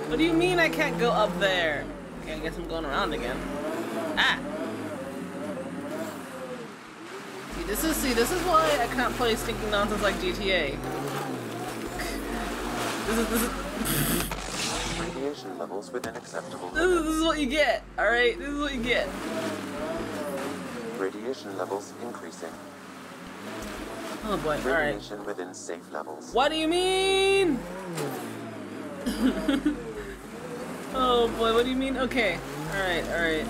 What do you mean I can't go up there? Okay, I guess I'm going around again. Ah! See, this is why I can't play stinking nonsense like GTA. This is radiation levels within acceptable levels. This is what you get, alright? This is what you get. Radiation levels increasing. Oh boy, alright. Radiation within safe levels. What do you mean? Oh boy, what do you mean? Okay, alright, alright.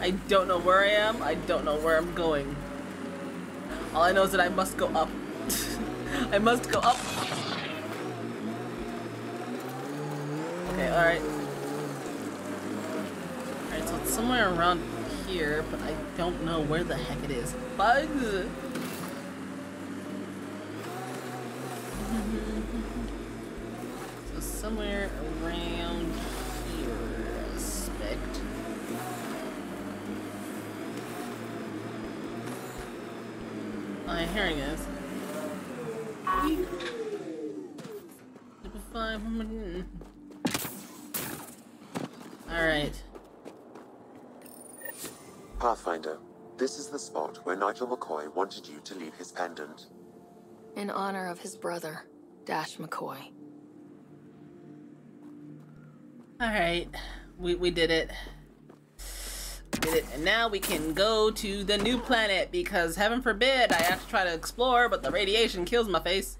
I don't know where I am, I don't know where I'm going. All I know is that I must go up. I must go up. Okay, alright. Alright, so it's somewhere around here, but I don't know where the heck it is. Bugs! So somewhere around here, I suspect. my hearing is. Alright. Pathfinder, this is the spot where Nigel McCoy wanted you to leave his pendant. In honor of his brother, Dash McCoy. Alright, we did it. And now we can go to the new planet because heaven forbid I have to try to explore, but the radiation kills my face.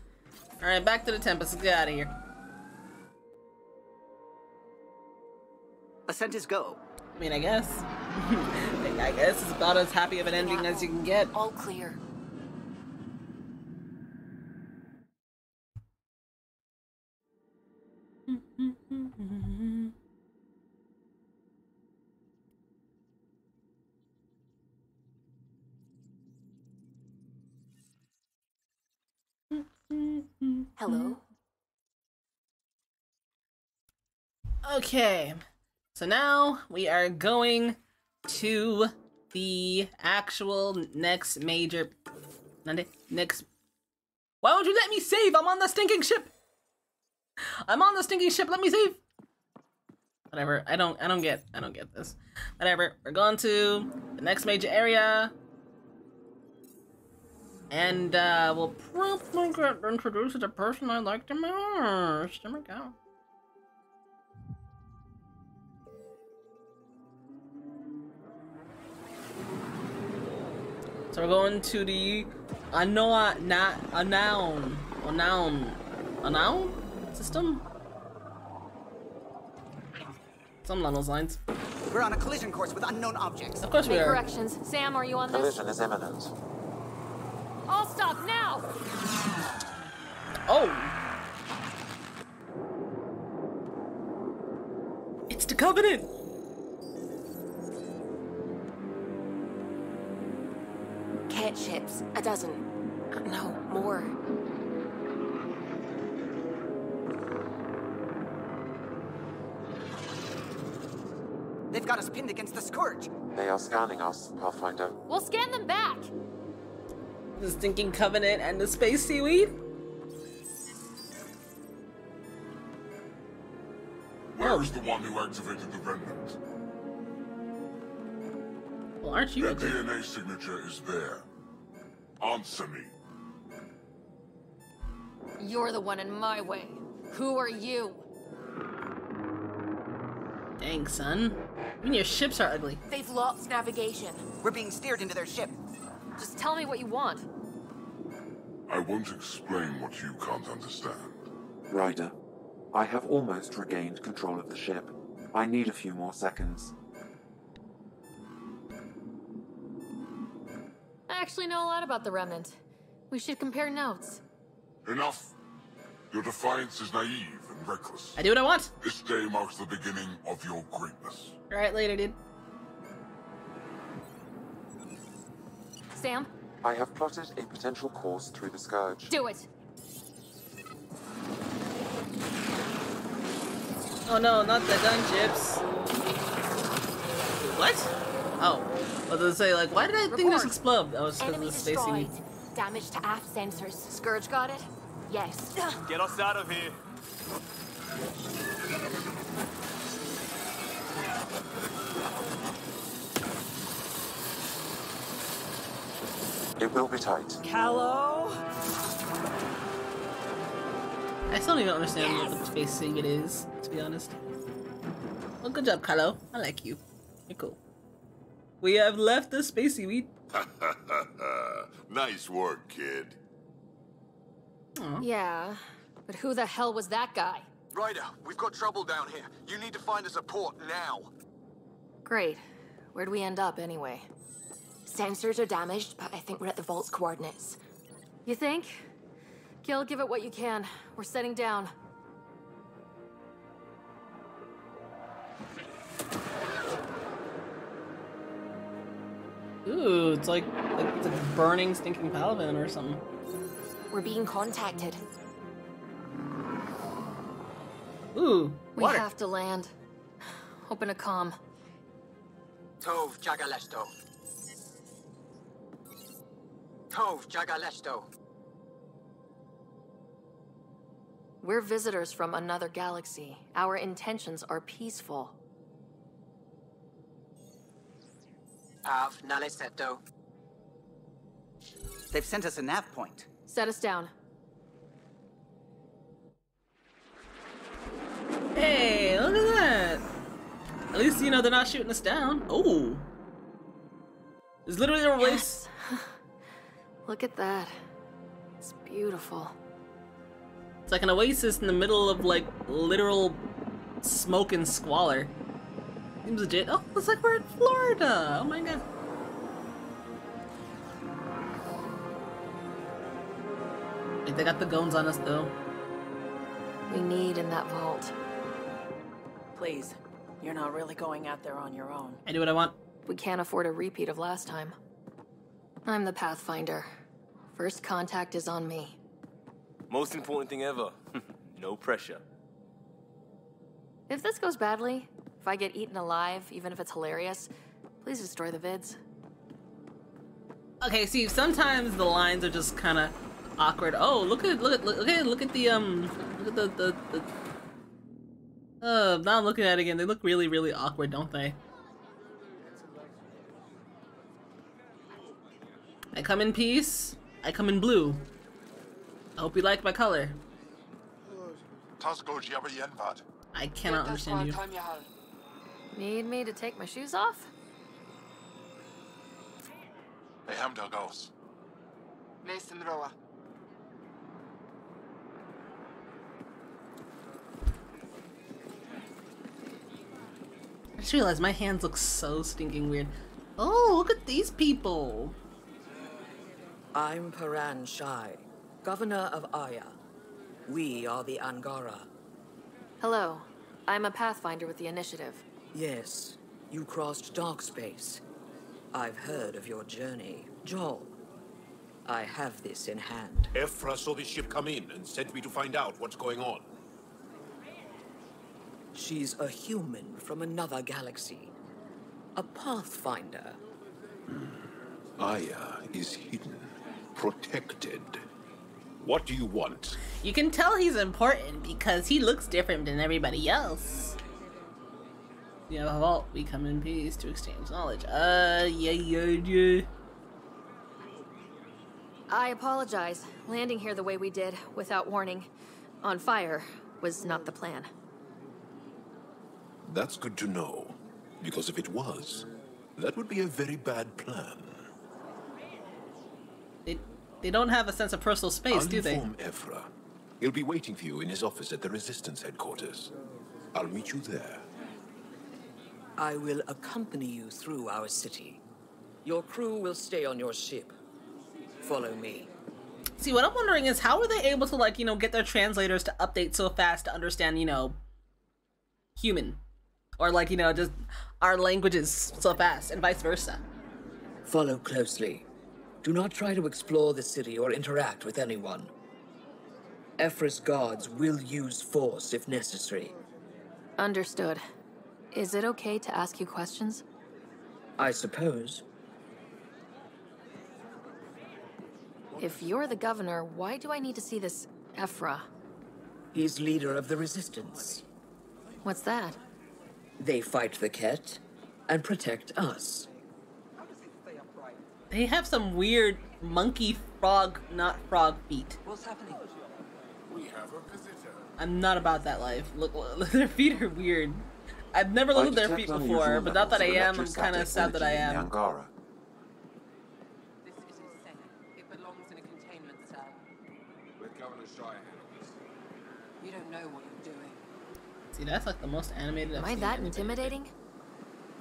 Alright, back to the Tempest. Let's get out of here. Ascent is go. I mean, I guess. I guess it's about as happy of an ending as you can get. All clear. Hello. Okay, so now we are going to the actual next major. Next. Why won't you let me save? I'm on the stinking ship. I'm on the stinking ship. Let me save. Whatever. I don't get this. Whatever. We're going to the next major area. And, we'll probably get introduced to the person I like the most. There we go. So we're going to the Unknown system? Something along those lines. We're on a collision course with unknown objects. Of course we are. Corrections. Sam, are you on this? Collision is imminent. All stop now! Oh! It's the Covenant! Kett ships, a dozen. No, more. They've got us pinned against the Scourge. They are scanning us, Pathfinder. We'll scan them back! The stinking Covenant and the space seaweed? Where's the one who activated the Remnant? Well, aren't you? Their DNA signature is there. Answer me. You're the one in my way. Who are you? Dang, son. Even your ships are ugly. They've lost navigation. We're being steered into their ship. Just tell me what you want. I won't explain what you can't understand. Ryder, I have almost regained control of the ship. I need a few more seconds. I actually know a lot about the Remnant. We should compare notes. Enough! Your defiance is naive and reckless. I do what I want! This day marks the beginning of your greatness. Alright, later, dude. Sam? I have plotted a potential course through the Scourge. Do it! Oh no, not the gunships. What? Oh. I was gonna say, like, why did I think this exploded? That was because of the space seaweed. Damage to aft sensors. Scourge got it? Yes. Get us out of here. It will be tight. Kallo? I still don't even understand what the space thing it is, to be honest. Well, good job, Kallo. I like you. You're cool. We have left the spacey weed. Nice work, kid. Aww. Yeah, but who the hell was that guy? Ryder, we've got trouble down here. You need to find us a port now. Great. Where'd we end up, anyway? Sensors are damaged, but I think we're at the vault's coordinates. You think? Gil, give it what you can. We're setting down. Ooh, it's like burning stinking paladin or something. We're being contacted. Ooh, water. We have to land. Open a comm. Tov Jagalesto. Tov, Jagalesto. We're visitors from another galaxy. Our intentions are peaceful. Av Naleseto. They've sent us a nav point. Set us down. Hey, look at that. At least, you know, they're not shooting us down. Oh. It's literally a race. Yes. Look at that. It's beautiful. It's like an oasis in the middle of, like, literal smoke and squalor. Seems legit. Oh, it's like we're in Florida! Oh my god. Like, they got the goons on us, though. We need in that vault. Please, you're not really going out there on your own. I do what I want. We can't afford a repeat of last time. I'm the Pathfinder. First contact is on me. Most important thing ever. No pressure. If this goes badly, if I get eaten alive, even if it's hilarious, please destroy the vids. Okay, see, sometimes the lines are just kind of awkward. Oh, look at the now I'm looking at it again. They look really, really awkward, don't they? I come in peace. I come in blue. I hope you like my color. I cannot understand you. Need me to take my shoes off? I just realized my hands look so stinking weird. Oh, look at these people. I'm Paran Shai, Governor of Aya. We are the Angara. Hello. I'm a Pathfinder with the Initiative. Yes. You crossed dark space. I've heard of your journey, Jaal. I have this in hand. Evfra saw this ship come in and sent me to find out what's going on. She's a human from another galaxy. A Pathfinder. Aya is hidden. Protected. What do you want? You can tell he's important because he looks different than everybody else. You have a vault. We come in peace to exchange knowledge. Yeah. I apologize. Landing here the way we did, without warning, on fire, was not the plan. That's good to know, because if it was, that would be a very bad plan. They don't have a sense of personal space, do they? I'll inform Evfra. He'll be waiting for you in his office at the Resistance headquarters. I'll meet you there. I will accompany you through our city. Your crew will stay on your ship. Follow me. See, what I'm wondering is how are they able to, like, you know, get their translators to update so fast to understand, you know, human. Or, like, you know, just our languages so fast and vice versa. Follow closely. Do not try to explore the city or interact with anyone. Ephra's guards will use force if necessary. Understood. Is it okay to ask you questions? I suppose. If you're the governor, why do I need to see this Evfra? He's leader of the Resistance. What's that? They fight the Kett and protect us. They have some weird monkey frog, not frog feet. What's happening? We have a visitor. I'm not about that life. Look, their feet are weird. I've never looked at their feet before, but now that I am, I'm kind of sad that I am. Angara. This is safe. It belongs in a containment cell. With Governor Shire. You don't know what you're doing. See, that's like the most animated. Am I that intimidating?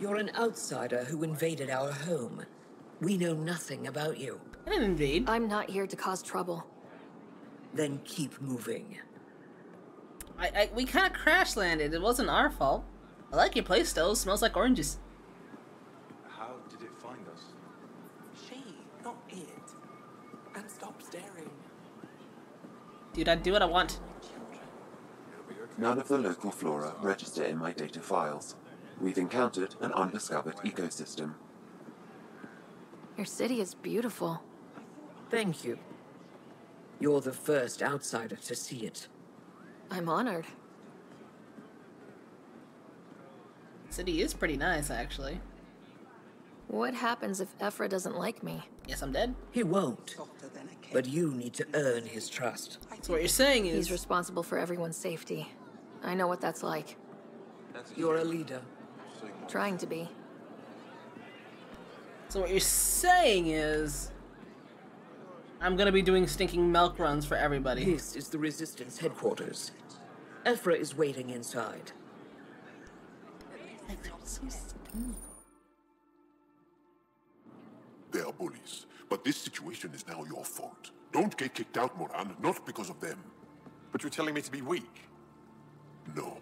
You're an outsider who invaded our home. We know nothing about you. I didn't invade. I'm not here to cause trouble. Then keep moving. We kind of crash landed. It wasn't our fault. I like your place though. It smells like oranges. How did it find us? She, not it. And stop staring. Dude, I do what I want. None of the local flora register in my data files. We've encountered an undiscovered ecosystem. Your city is beautiful. Thank you. You're the first outsider to see it. I'm honored. City is pretty nice, actually. What happens if Evfra doesn't like me? Guess I'm dead? He won't. But you need to earn his trust. So what you're saying is... He's responsible for everyone's safety. I know what that's like. You're a leader. Trying to be. So what you're saying is... I'm gonna be doing stinking milk runs for everybody. This is the Resistance headquarters. Evfra is waiting inside. They are bullies, but this situation is now your fault. Don't get kicked out, Moran, not because of them. But you're telling me to be weak? No.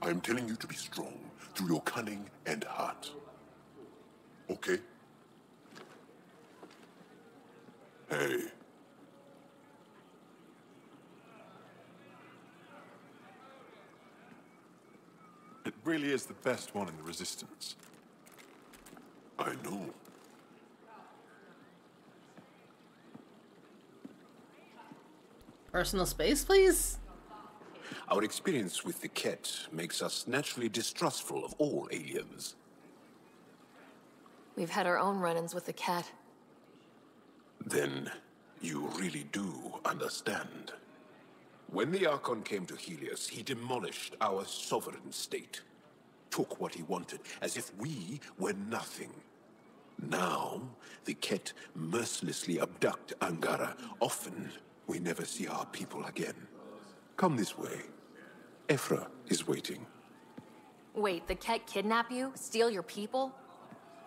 I'm telling you to be strong, through your cunning and heart. Okay? Hey. It really is the best one in the Resistance. I know. Personal space, please? Our experience with the Kett makes us naturally distrustful of all aliens. We've had our own run-ins with the Kett. Then, you really do understand. When the Archon came to Helios, he demolished our sovereign state. Took what he wanted, as if we were nothing. Now, the Kett mercilessly abduct Angara. Often, we never see our people again. Come this way. Evfra is waiting. Wait, the Kett kidnap you? Steal your people?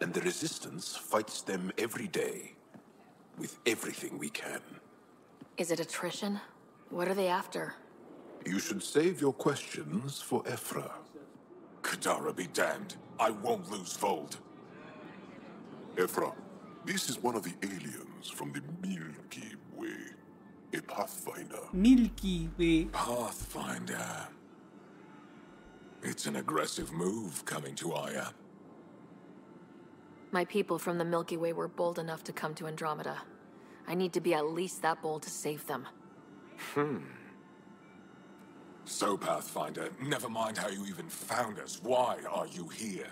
And the Resistance fights them every day. With everything we can. Is it attrition? What are they after? You should save your questions for Evfra. Kadara be damned. I won't lose Vold. Evfra, this is one of the aliens from the Milky Way. A Pathfinder. Milky Way. Pathfinder. It's an aggressive move coming to Aya. My people from the Milky Way were bold enough to come to Andromeda. I need to be at least that bold to save them. So, Pathfinder, never mind how you even found us. Why are you here?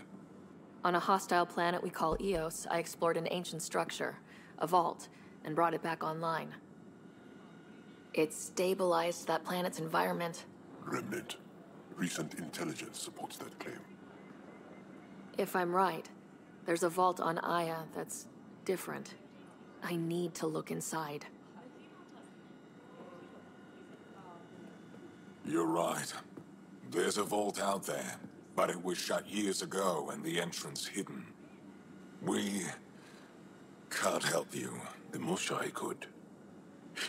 On a hostile planet we call Eos, I explored an ancient structure, a vault, and brought it back online. It stabilized that planet's environment. Remnant. Recent intelligence supports that claim. If I'm right, there's a vault on Aya that's different. I need to look inside. You're right. There's a vault out there, but it was shut years ago and the entrance hidden. We can't help you. The Moshai could.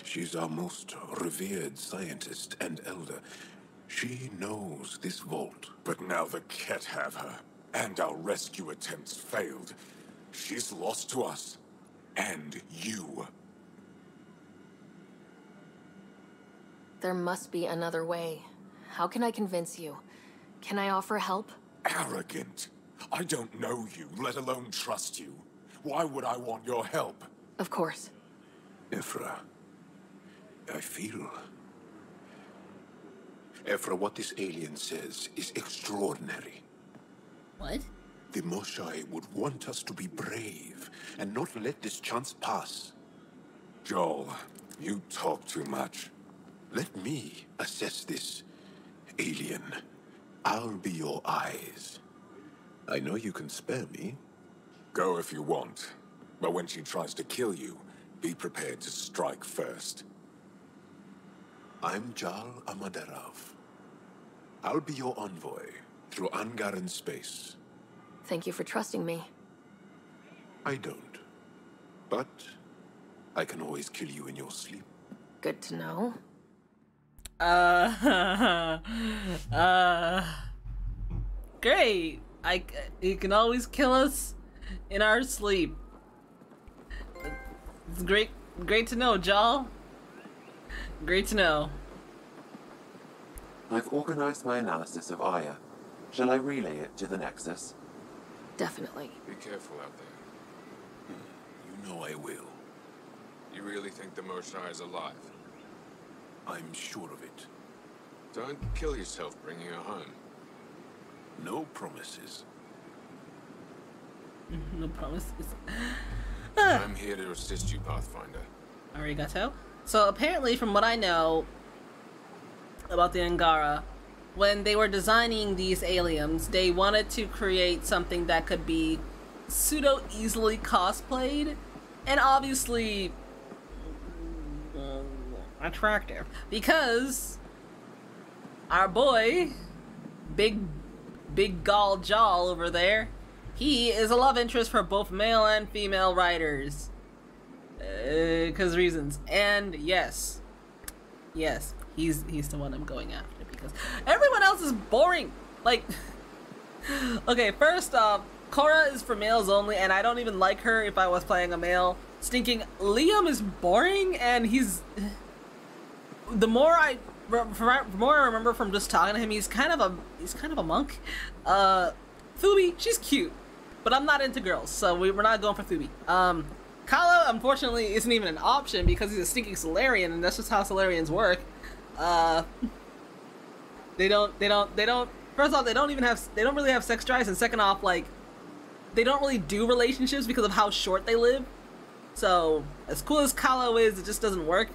She's our most revered scientist and elder. She knows this vault. But now the Kett have her. And our rescue attempts failed. She's lost to us. And you. There must be another way. How can I convince you? Can I offer help? Arrogant. I don't know you, let alone trust you. Why would I want your help? Of course. Evfra. I feel... Evfra, what this alien says is extraordinary. What? The Moshai would want us to be brave and not let this chance pass. Jaal, you talk too much. Let me assess this alien. I'll be your eyes. I know you can spare me. Go if you want, but when she tries to kill you, be prepared to strike first. I'm Jaal Amadarav. I'll be your envoy. Through Angaran space. Thank you for trusting me. I don't. But I can always kill you in your sleep. Good to know. Great. You can always kill us in our sleep. It's great to know, Jaal. Great to know. I've organized my analysis of Aya. Shall I relay it to the Nexus? Definitely. Be careful out there. You know I will. You really think the Mershire is alive? I'm sure of it. Don't kill yourself bringing her home. No promises. No promises. I'm here to assist you, Pathfinder. Arigato. So apparently, from what I know about the Angara, when they were designing these aliens, they wanted to create something that could be pseudo-easily cosplayed and obviously attractive. Because our boy, big Gol Jaal over there, he is a love interest for both male and female writers. Because reasons. And yes. Yes. He's the one I'm going after because everyone else is boring. Like, okay, first off, Cora is for males only, and I don't even like her if I was playing a male. Stinking Liam is boring, and he's... The more I remember from just talking to him, he's kind of a monk. Phoebe, she's cute, but I'm not into girls, so we're not going for Phoebe. Kallo, unfortunately, isn't even an option because he's a stinking Solarian, and that's just how Solarians work. They don't. First off, they don't really have sex drives, and second off, like, they don't really do relationships because of how short they live. So as cool as Kallo is, it just doesn't work.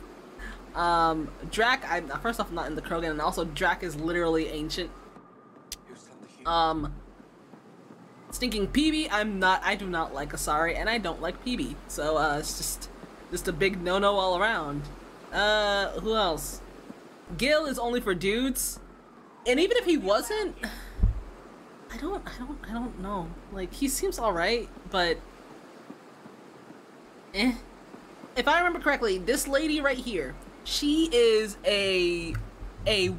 Drack, first off, I'm not into Krogan, and also Drack is literally ancient. Stinking PeeBee, I do not like Asari, and I don't like PeeBee. So, it's just a big no-no all around. Who else? Gil is only for dudes. And even if he wasn't, I don't know. Like, he seems alright, but... eh. If I remember correctly, this lady right here, she is a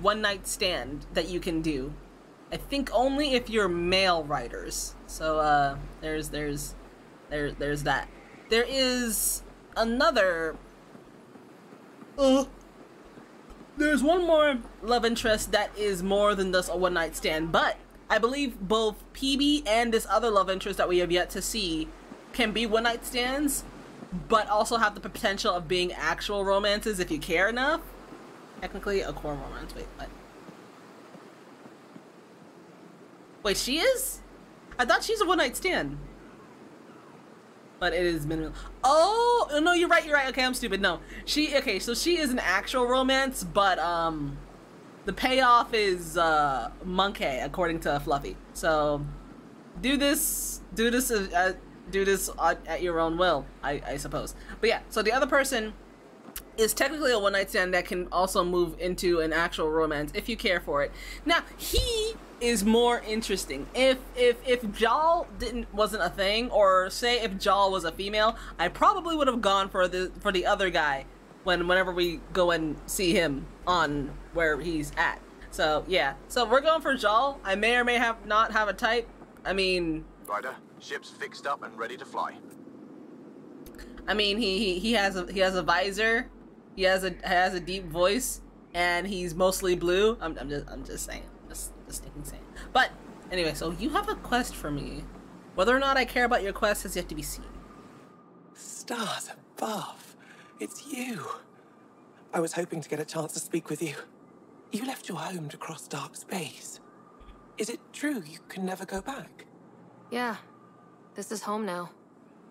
one-night stand that you can do. I think only if you're male writers. So there's that. There is another. There's one more love interest that is more than just a one-night stand, but I believe both PeeBee and this other love interest that we have yet to see can be one-night stands, but also have the potential of being actual romances if you care enough. Technically, a core romance. Wait, what? Wait, she is? I thought she's a one-night stand. But it is minimal. Oh, no, you're right, you're right. Okay, I'm stupid. No, so she is an actual romance, but the payoff is monkey, according to Fluffy. So do this at your own will, I suppose. But yeah, so the other person is technically a one-night stand that can also move into an actual romance if you care for it. Now, he is more interesting. If Jaal wasn't a thing, or say if Jaal was a female, I probably would have gone for the other guy whenever we go and see him on where he's at. So yeah, so we're going for Jaal. I may or may have not have a type. I mean, Ryder, ship's fixed up and ready to fly. I mean, he has a visor, he has a deep voice, and he's mostly blue. I'm just saying. But anyway, so you have a quest for me. Whether or not I care about your quest has yet to be seen. Stars above, it's you. I was hoping to get a chance to speak with you. You left your home to cross dark space. Is it true you can never go back? Yeah, this is home now.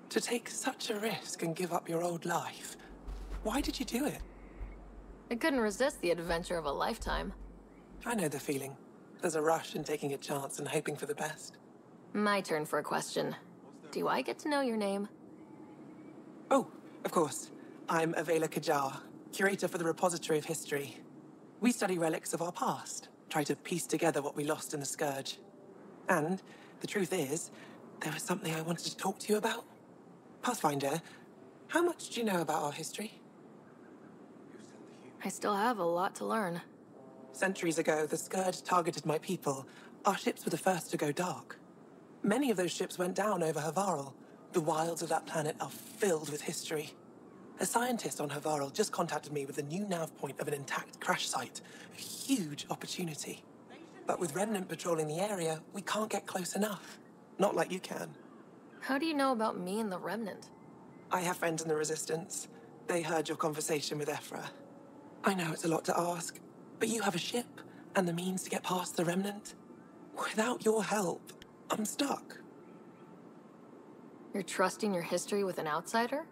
To take such a risk and give up your old life, why did you do it? I couldn't resist the adventure of a lifetime. I know the feeling. There's a rush in taking a chance and hoping for the best. My turn for a question. Do I get to know your name? Oh, of course. I'm Avela Kajar, curator for the Repository of History. We study relics of our past, try to piece together what we lost in the Scourge. And the truth is, there was something I wanted to talk to you about. Pathfinder, how much do you know about our history? I still have a lot to learn. Centuries ago, the Scourge targeted my people. Our ships were the first to go dark. Many of those ships went down over Hvarl. The wilds of that planet are filled with history. A scientist on Hvarl just contacted me with the new nav point of an intact crash site. A huge opportunity. But with Remnant patrolling the area, we can't get close enough. Not like you can. How do you know about me and the Remnant? I have friends in the Resistance. they heard your conversation with Evfra. I know it's a lot to ask, but you have a ship and the means to get past the Remnant. Without your help, I'm stuck. You're trusting your history with an outsider?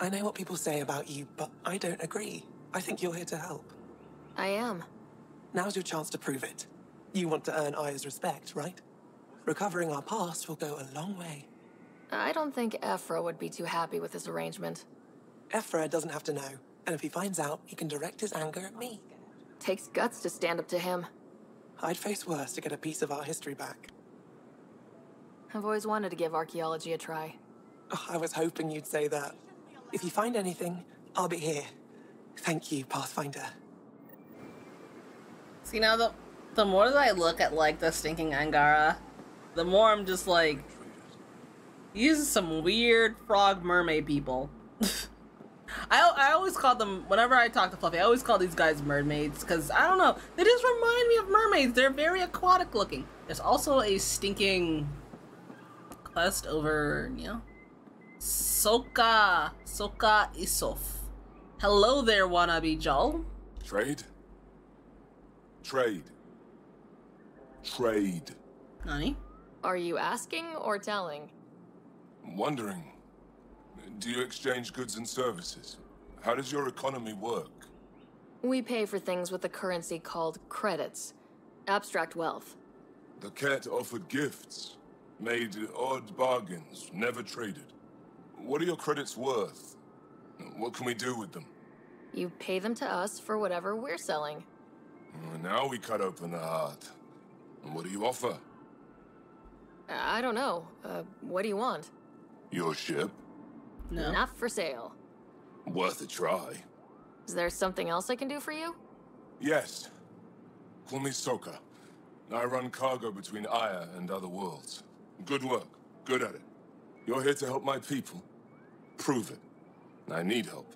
I know what people say about you, but I don't agree. I think you're here to help. I am. Now's your chance to prove it. You want to earn Aya's respect, right? Recovering our past will go a long way. I don't think Evfra would be too happy with this arrangement. Evfra doesn't have to know, and if he finds out, he can direct his anger at me. Takes guts to stand up to him. I'd face worse to get a piece of our history back. I've always wanted to give archaeology a try. Oh, I was hoping you'd say that. If you find anything, I'll be here. Thank you, Pathfinder. See, now the more that I look at, like, the stinking Angara, the more I'm just like, these are some weird frog mermaid people. I always call them, whenever I talk to Fluffy, I always call these guys mermaids, because, I don't know, they just remind me of mermaids. They're very aquatic looking. There's also a stinking quest over, you know, Soka Isof. Hello there, wannabe Jaal. Trade. Nani? Are you asking or telling? I'm wondering. Do you exchange goods and services? How does your economy work? We pay for things with a currency called credits. Abstract wealth. The Kett offered gifts, made odd bargains, never traded. What are your credits worth? What can we do with them? You pay them to us for whatever we're selling. Now we cut open the heart. What do you offer? I don't know. What do you want? Your ship? No. Not for sale. Worth a try. Is there something else I can do for you? Yes. Call me Soka. I run cargo between Aya and other worlds. Good work. Good at it. You're here to help my people. Prove it. I need help.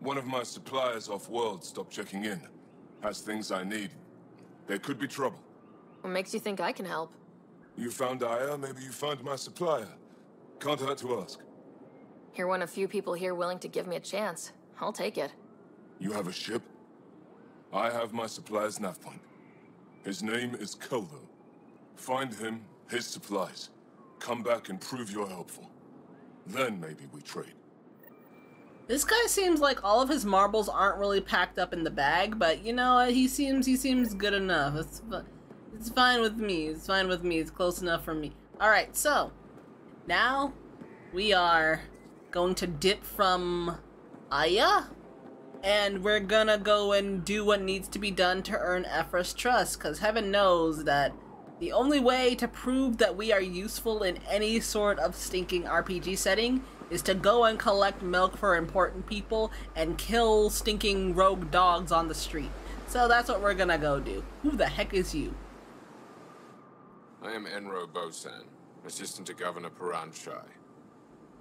One of my suppliers off-world stopped checking in. Has things I need. There could be trouble. What makes you think I can help? You found Aya, maybe you found my supplier. Can't hurt to ask. You're one of few people here willing to give me a chance. I'll take it. You have a ship? I have my supplier's nav point. His name is Kallo. Find him, his supplies. Come back and prove you're helpful. Then maybe we trade. This guy seems like all of his marbles aren't really packed up in the bag, but you know, he seems good enough. It's fine with me. It's fine with me. It's close enough for me. All right, so now we are going to dip from Aya, and we're gonna go and do what needs to be done to earn Ephra's trust, because heaven knows that the only way to prove that we are useful in any sort of stinking RPG setting is to go and collect milk for important people and kill stinking rogue dogs on the street. So that's what we're gonna go do. Who the heck is you? I am Enro Bosan, assistant to Governor Paranchai.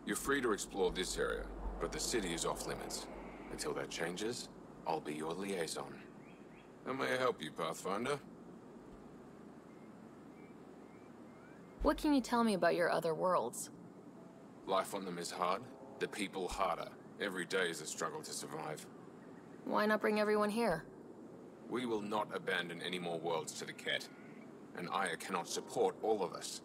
You're free to explore this area, but the city is off limits. Until that changes, I'll be your liaison. How may I help you, Pathfinder? What can you tell me about your other worlds? Life on them is hard, the people harder. Every day is a struggle to survive. Why not bring everyone here? We will not abandon any more worlds to the Kett, and Aya cannot support all of us.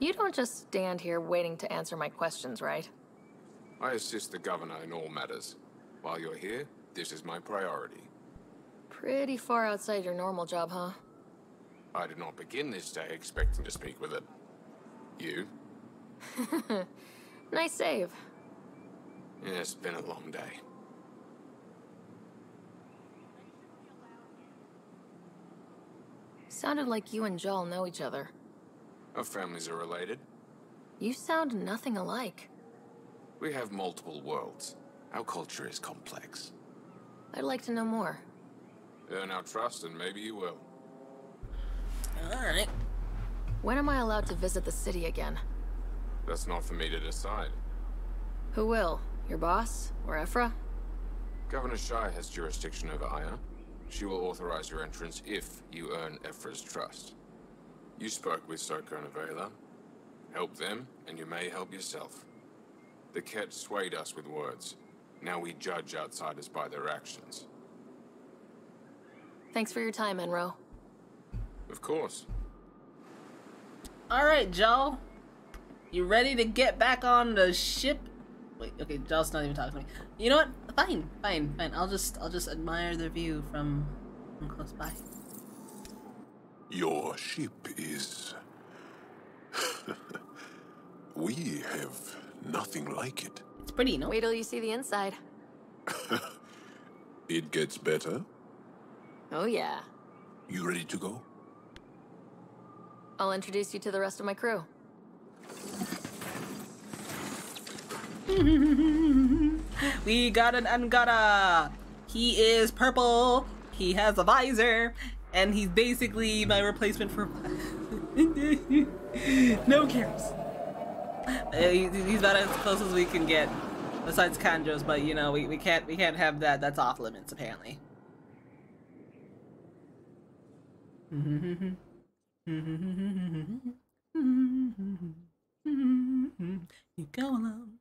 You don't just stand here waiting to answer my questions, right? I assist the governor in all matters. While you're here, this is my priority. Pretty far outside your normal job, huh? I did not begin this day expecting to speak with it. You? Nice save. Yeah, it's been a long day. Sounded like you and Jaal know each other. Our families are related. You sound nothing alike. We have multiple worlds. Our culture is complex. I'd like to know more. Earn our trust and maybe you will. Alright. When am I allowed to visit the city again? That's not for me to decide. Who will? Your boss? Or Evfra? Governor Shai has jurisdiction over Aya. She will authorize your entrance if you earn Ephra's trust. You spoke with Soka and Avela. Help them, and you may help yourself. The Kett swayed us with words. Now we judge outsiders by their actions. Thanks for your time, Enro. Of course. Alright, Jaal. You ready to get back on the ship? Wait, okay, Jaal's not even talking to me. You know what? Fine. I'll just admire the view from close by. Your ship is... We have nothing like it. It's pretty, no? Wait till you see the inside. It gets better? Oh, yeah. You ready to go? I'll introduce you to the rest of my crew. We got an Angara. He is purple. He has a visor. And he's basically my replacement for... No cares. He's about as close as we can get. Besides Kandros, but you know, we can't have that. That's off limits, apparently. You go alone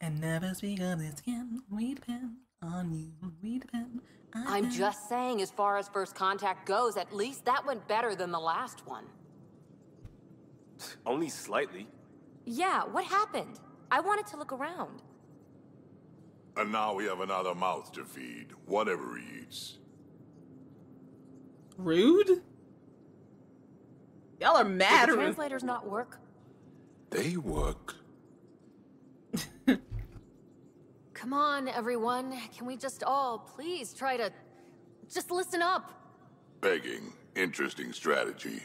and never speak of this again. We depend on you. We depend. I'm just saying, as far as first contact goes, at least that went better than the last one. Only slightly. Yeah, what happened? I wanted to look around. And now we have another mouth to feed, whatever he eats. Rude? Y'all are mad. Did the translators not work? They work. Come on, everyone. Can we just all please try to... just listen up? Begging. Interesting strategy.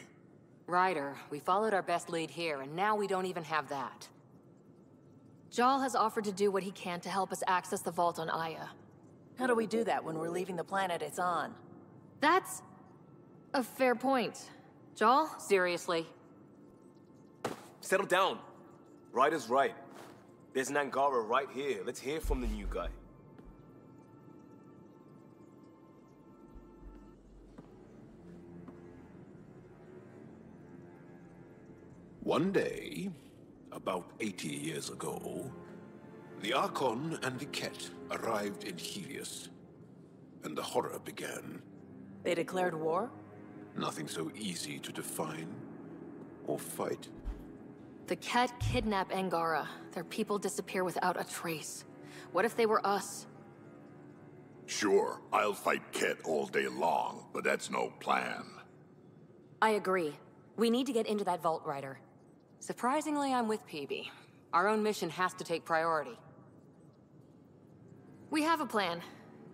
Ryder, we followed our best lead here, and now we don't even have that. Jaal has offered to do what he can to help us access the vault on Aya. How do we do that when we're leaving the planet it's on? That's... a fair point. Jaal? Seriously. Settle down. Ryder's right. There's an Angara right here. Let's hear from the new guy. One day, about 80 years ago, the Archon and the Kett arrived in Helios, and the horror began. They declared war? Nothing so easy to define or fight. The Kett kidnap Angara. Their people disappear without a trace. What if they were us? Sure, I'll fight Kett all day long, but that's no plan. I agree. We need to get into that vault, Ryder. Surprisingly, I'm with PeeBee. Our own mission has to take priority. We have a plan.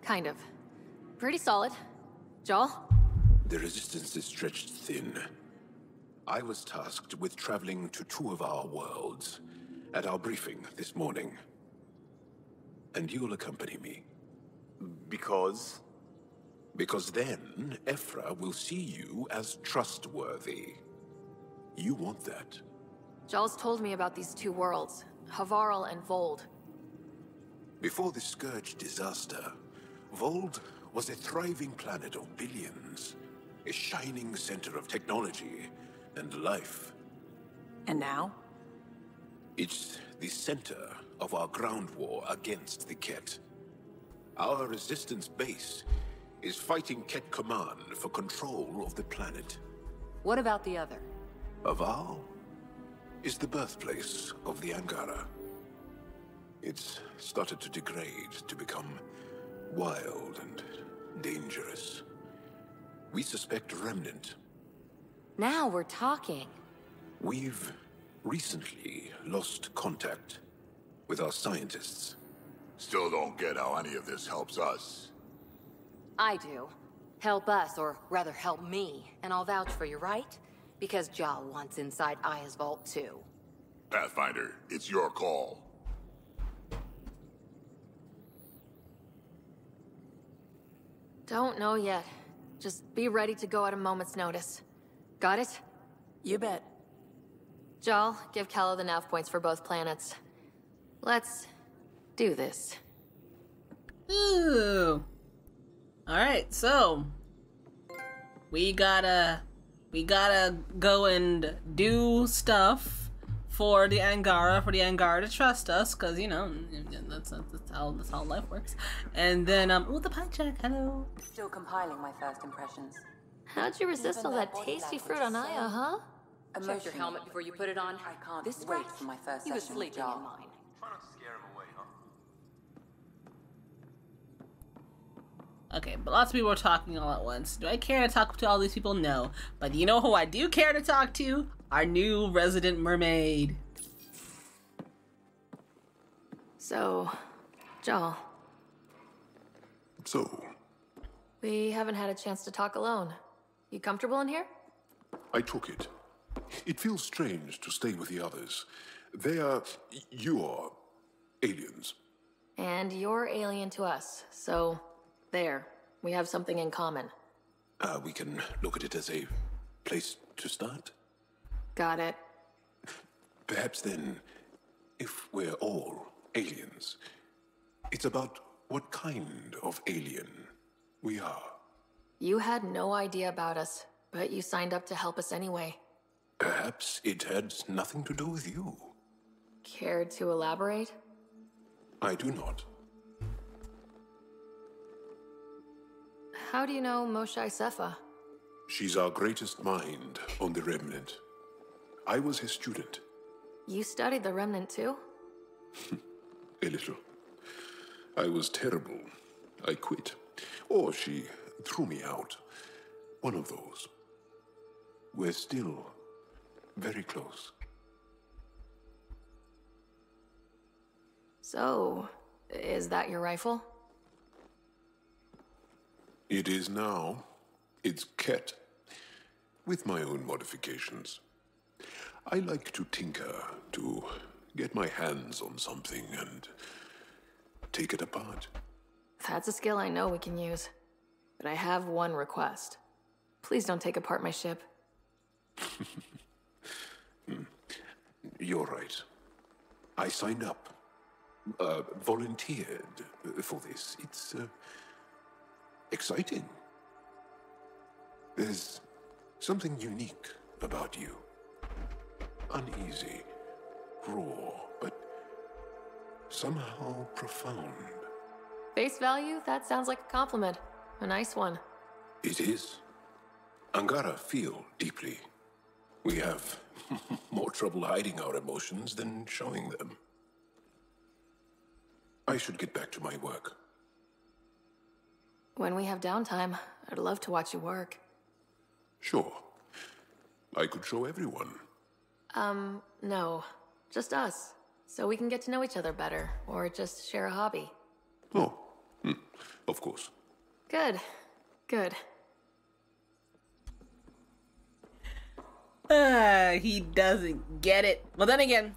Kind of. Pretty solid. Jaal? The resistance is stretched thin. I was tasked with traveling to two of our worlds at our briefing this morning. And you'll accompany me. Because? Because then, Evfra will see you as trustworthy. You want that. Jaal's told me about these two worlds, Havarl and Vold. Before the Scourge disaster, Vold was a thriving planet of billions, a shining center of technology and life. And now? It's the center of our ground war against the Kett. Our resistance base is fighting Kett Command for control of the planet. What about the other? Havarl is the birthplace of the Angara. It's started to degrade, to become wild and dangerous. We suspect Remnant. Now we're talking. We've recently lost contact with our scientists. Still don't get how any of this helps us. I do. Help us, or rather help me, and I'll vouch for you, right? Because Jaal wants inside Aya's vault, too. Pathfinder, it's your call. Don't know yet. Just be ready to go at a moment's notice. Got it? You bet. Jaal, give Kallo the nav points for both planets. Let's... do this. Ooh! Alright, so... we gotta... go and do stuff for the Angara, to trust us, because, you know, that's how life works. And then, ooh, the pie check, hello. Still compiling my first impressions. How'd you resist all that tasty fruit on Aya, huh? Check your helmet before you put it on. I can't this wait for my first session. He was sleeping in mine. Try not to scare him away, huh? Okay, but lots of people are talking all at once. Do I care to talk to all these people? No. But you know who I do care to talk to? Our new resident mermaid. So, Jaal. So? We haven't had a chance to talk alone. You comfortable in here? I took it. It feels strange to stay with the others. They are your aliens. And you're alien to us, so there. We have something in common. We can look at it as a place to start. Got it. Perhaps then, if we're all aliens, it's about what kind of alien we are. You had no idea about us, but you signed up to help us anyway. Perhaps it had nothing to do with you. Care to elaborate? I do not. How do you know Moshe Sepha? She's our greatest mind on the Remnant. I was his student. You studied the Remnant too? A little. I was terrible. I quit. Or she threw me out. One of those. We're still very close. So, is that your rifle? It is now. It's Kett. With my own modifications. I like to tinker, to get my hands on something and take it apart. That's a skill I know we can use. But I have one request. Please don't take apart my ship. You're right. I signed up. Volunteered for this. It's exciting. There's something unique about you. Uneasy, raw, but somehow profound. Face value? That sounds like a compliment. A nice one. It is. Angara feel deeply. We have more trouble hiding our emotions than showing them. I should get back to my work. When we have downtime, I'd love to watch you work. Sure. I could show everyone. No. Just us. So we can get to know each other better, or just share a hobby. Oh. Of course. Good. Good. He doesn't get it. Well, then again,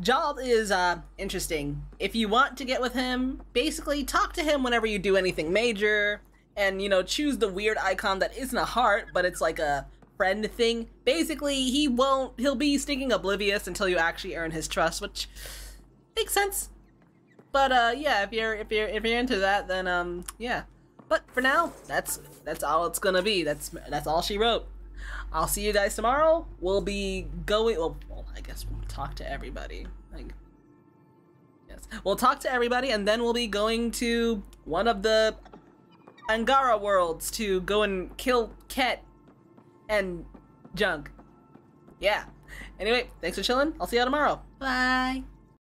Jaal is interesting. If you want to get with him, basically talk to him whenever you do anything major, and, you know, choose the weird icon that isn't a heart, but it's like a friend thing. Basically, he'll be stinking oblivious until you actually earn his trust, which makes sense. But yeah, if you're into that, then yeah. But for now, that's all it's gonna be. That's all she wrote. I'll see you guys tomorrow. We'll be going... Well, I guess we'll talk to everybody. Like, yes. We'll talk to everybody, and then we'll be going to one of the Angara worlds to go and kill Kett and Junk. Yeah. Anyway, thanks for chilling. I'll see y'all tomorrow. Bye.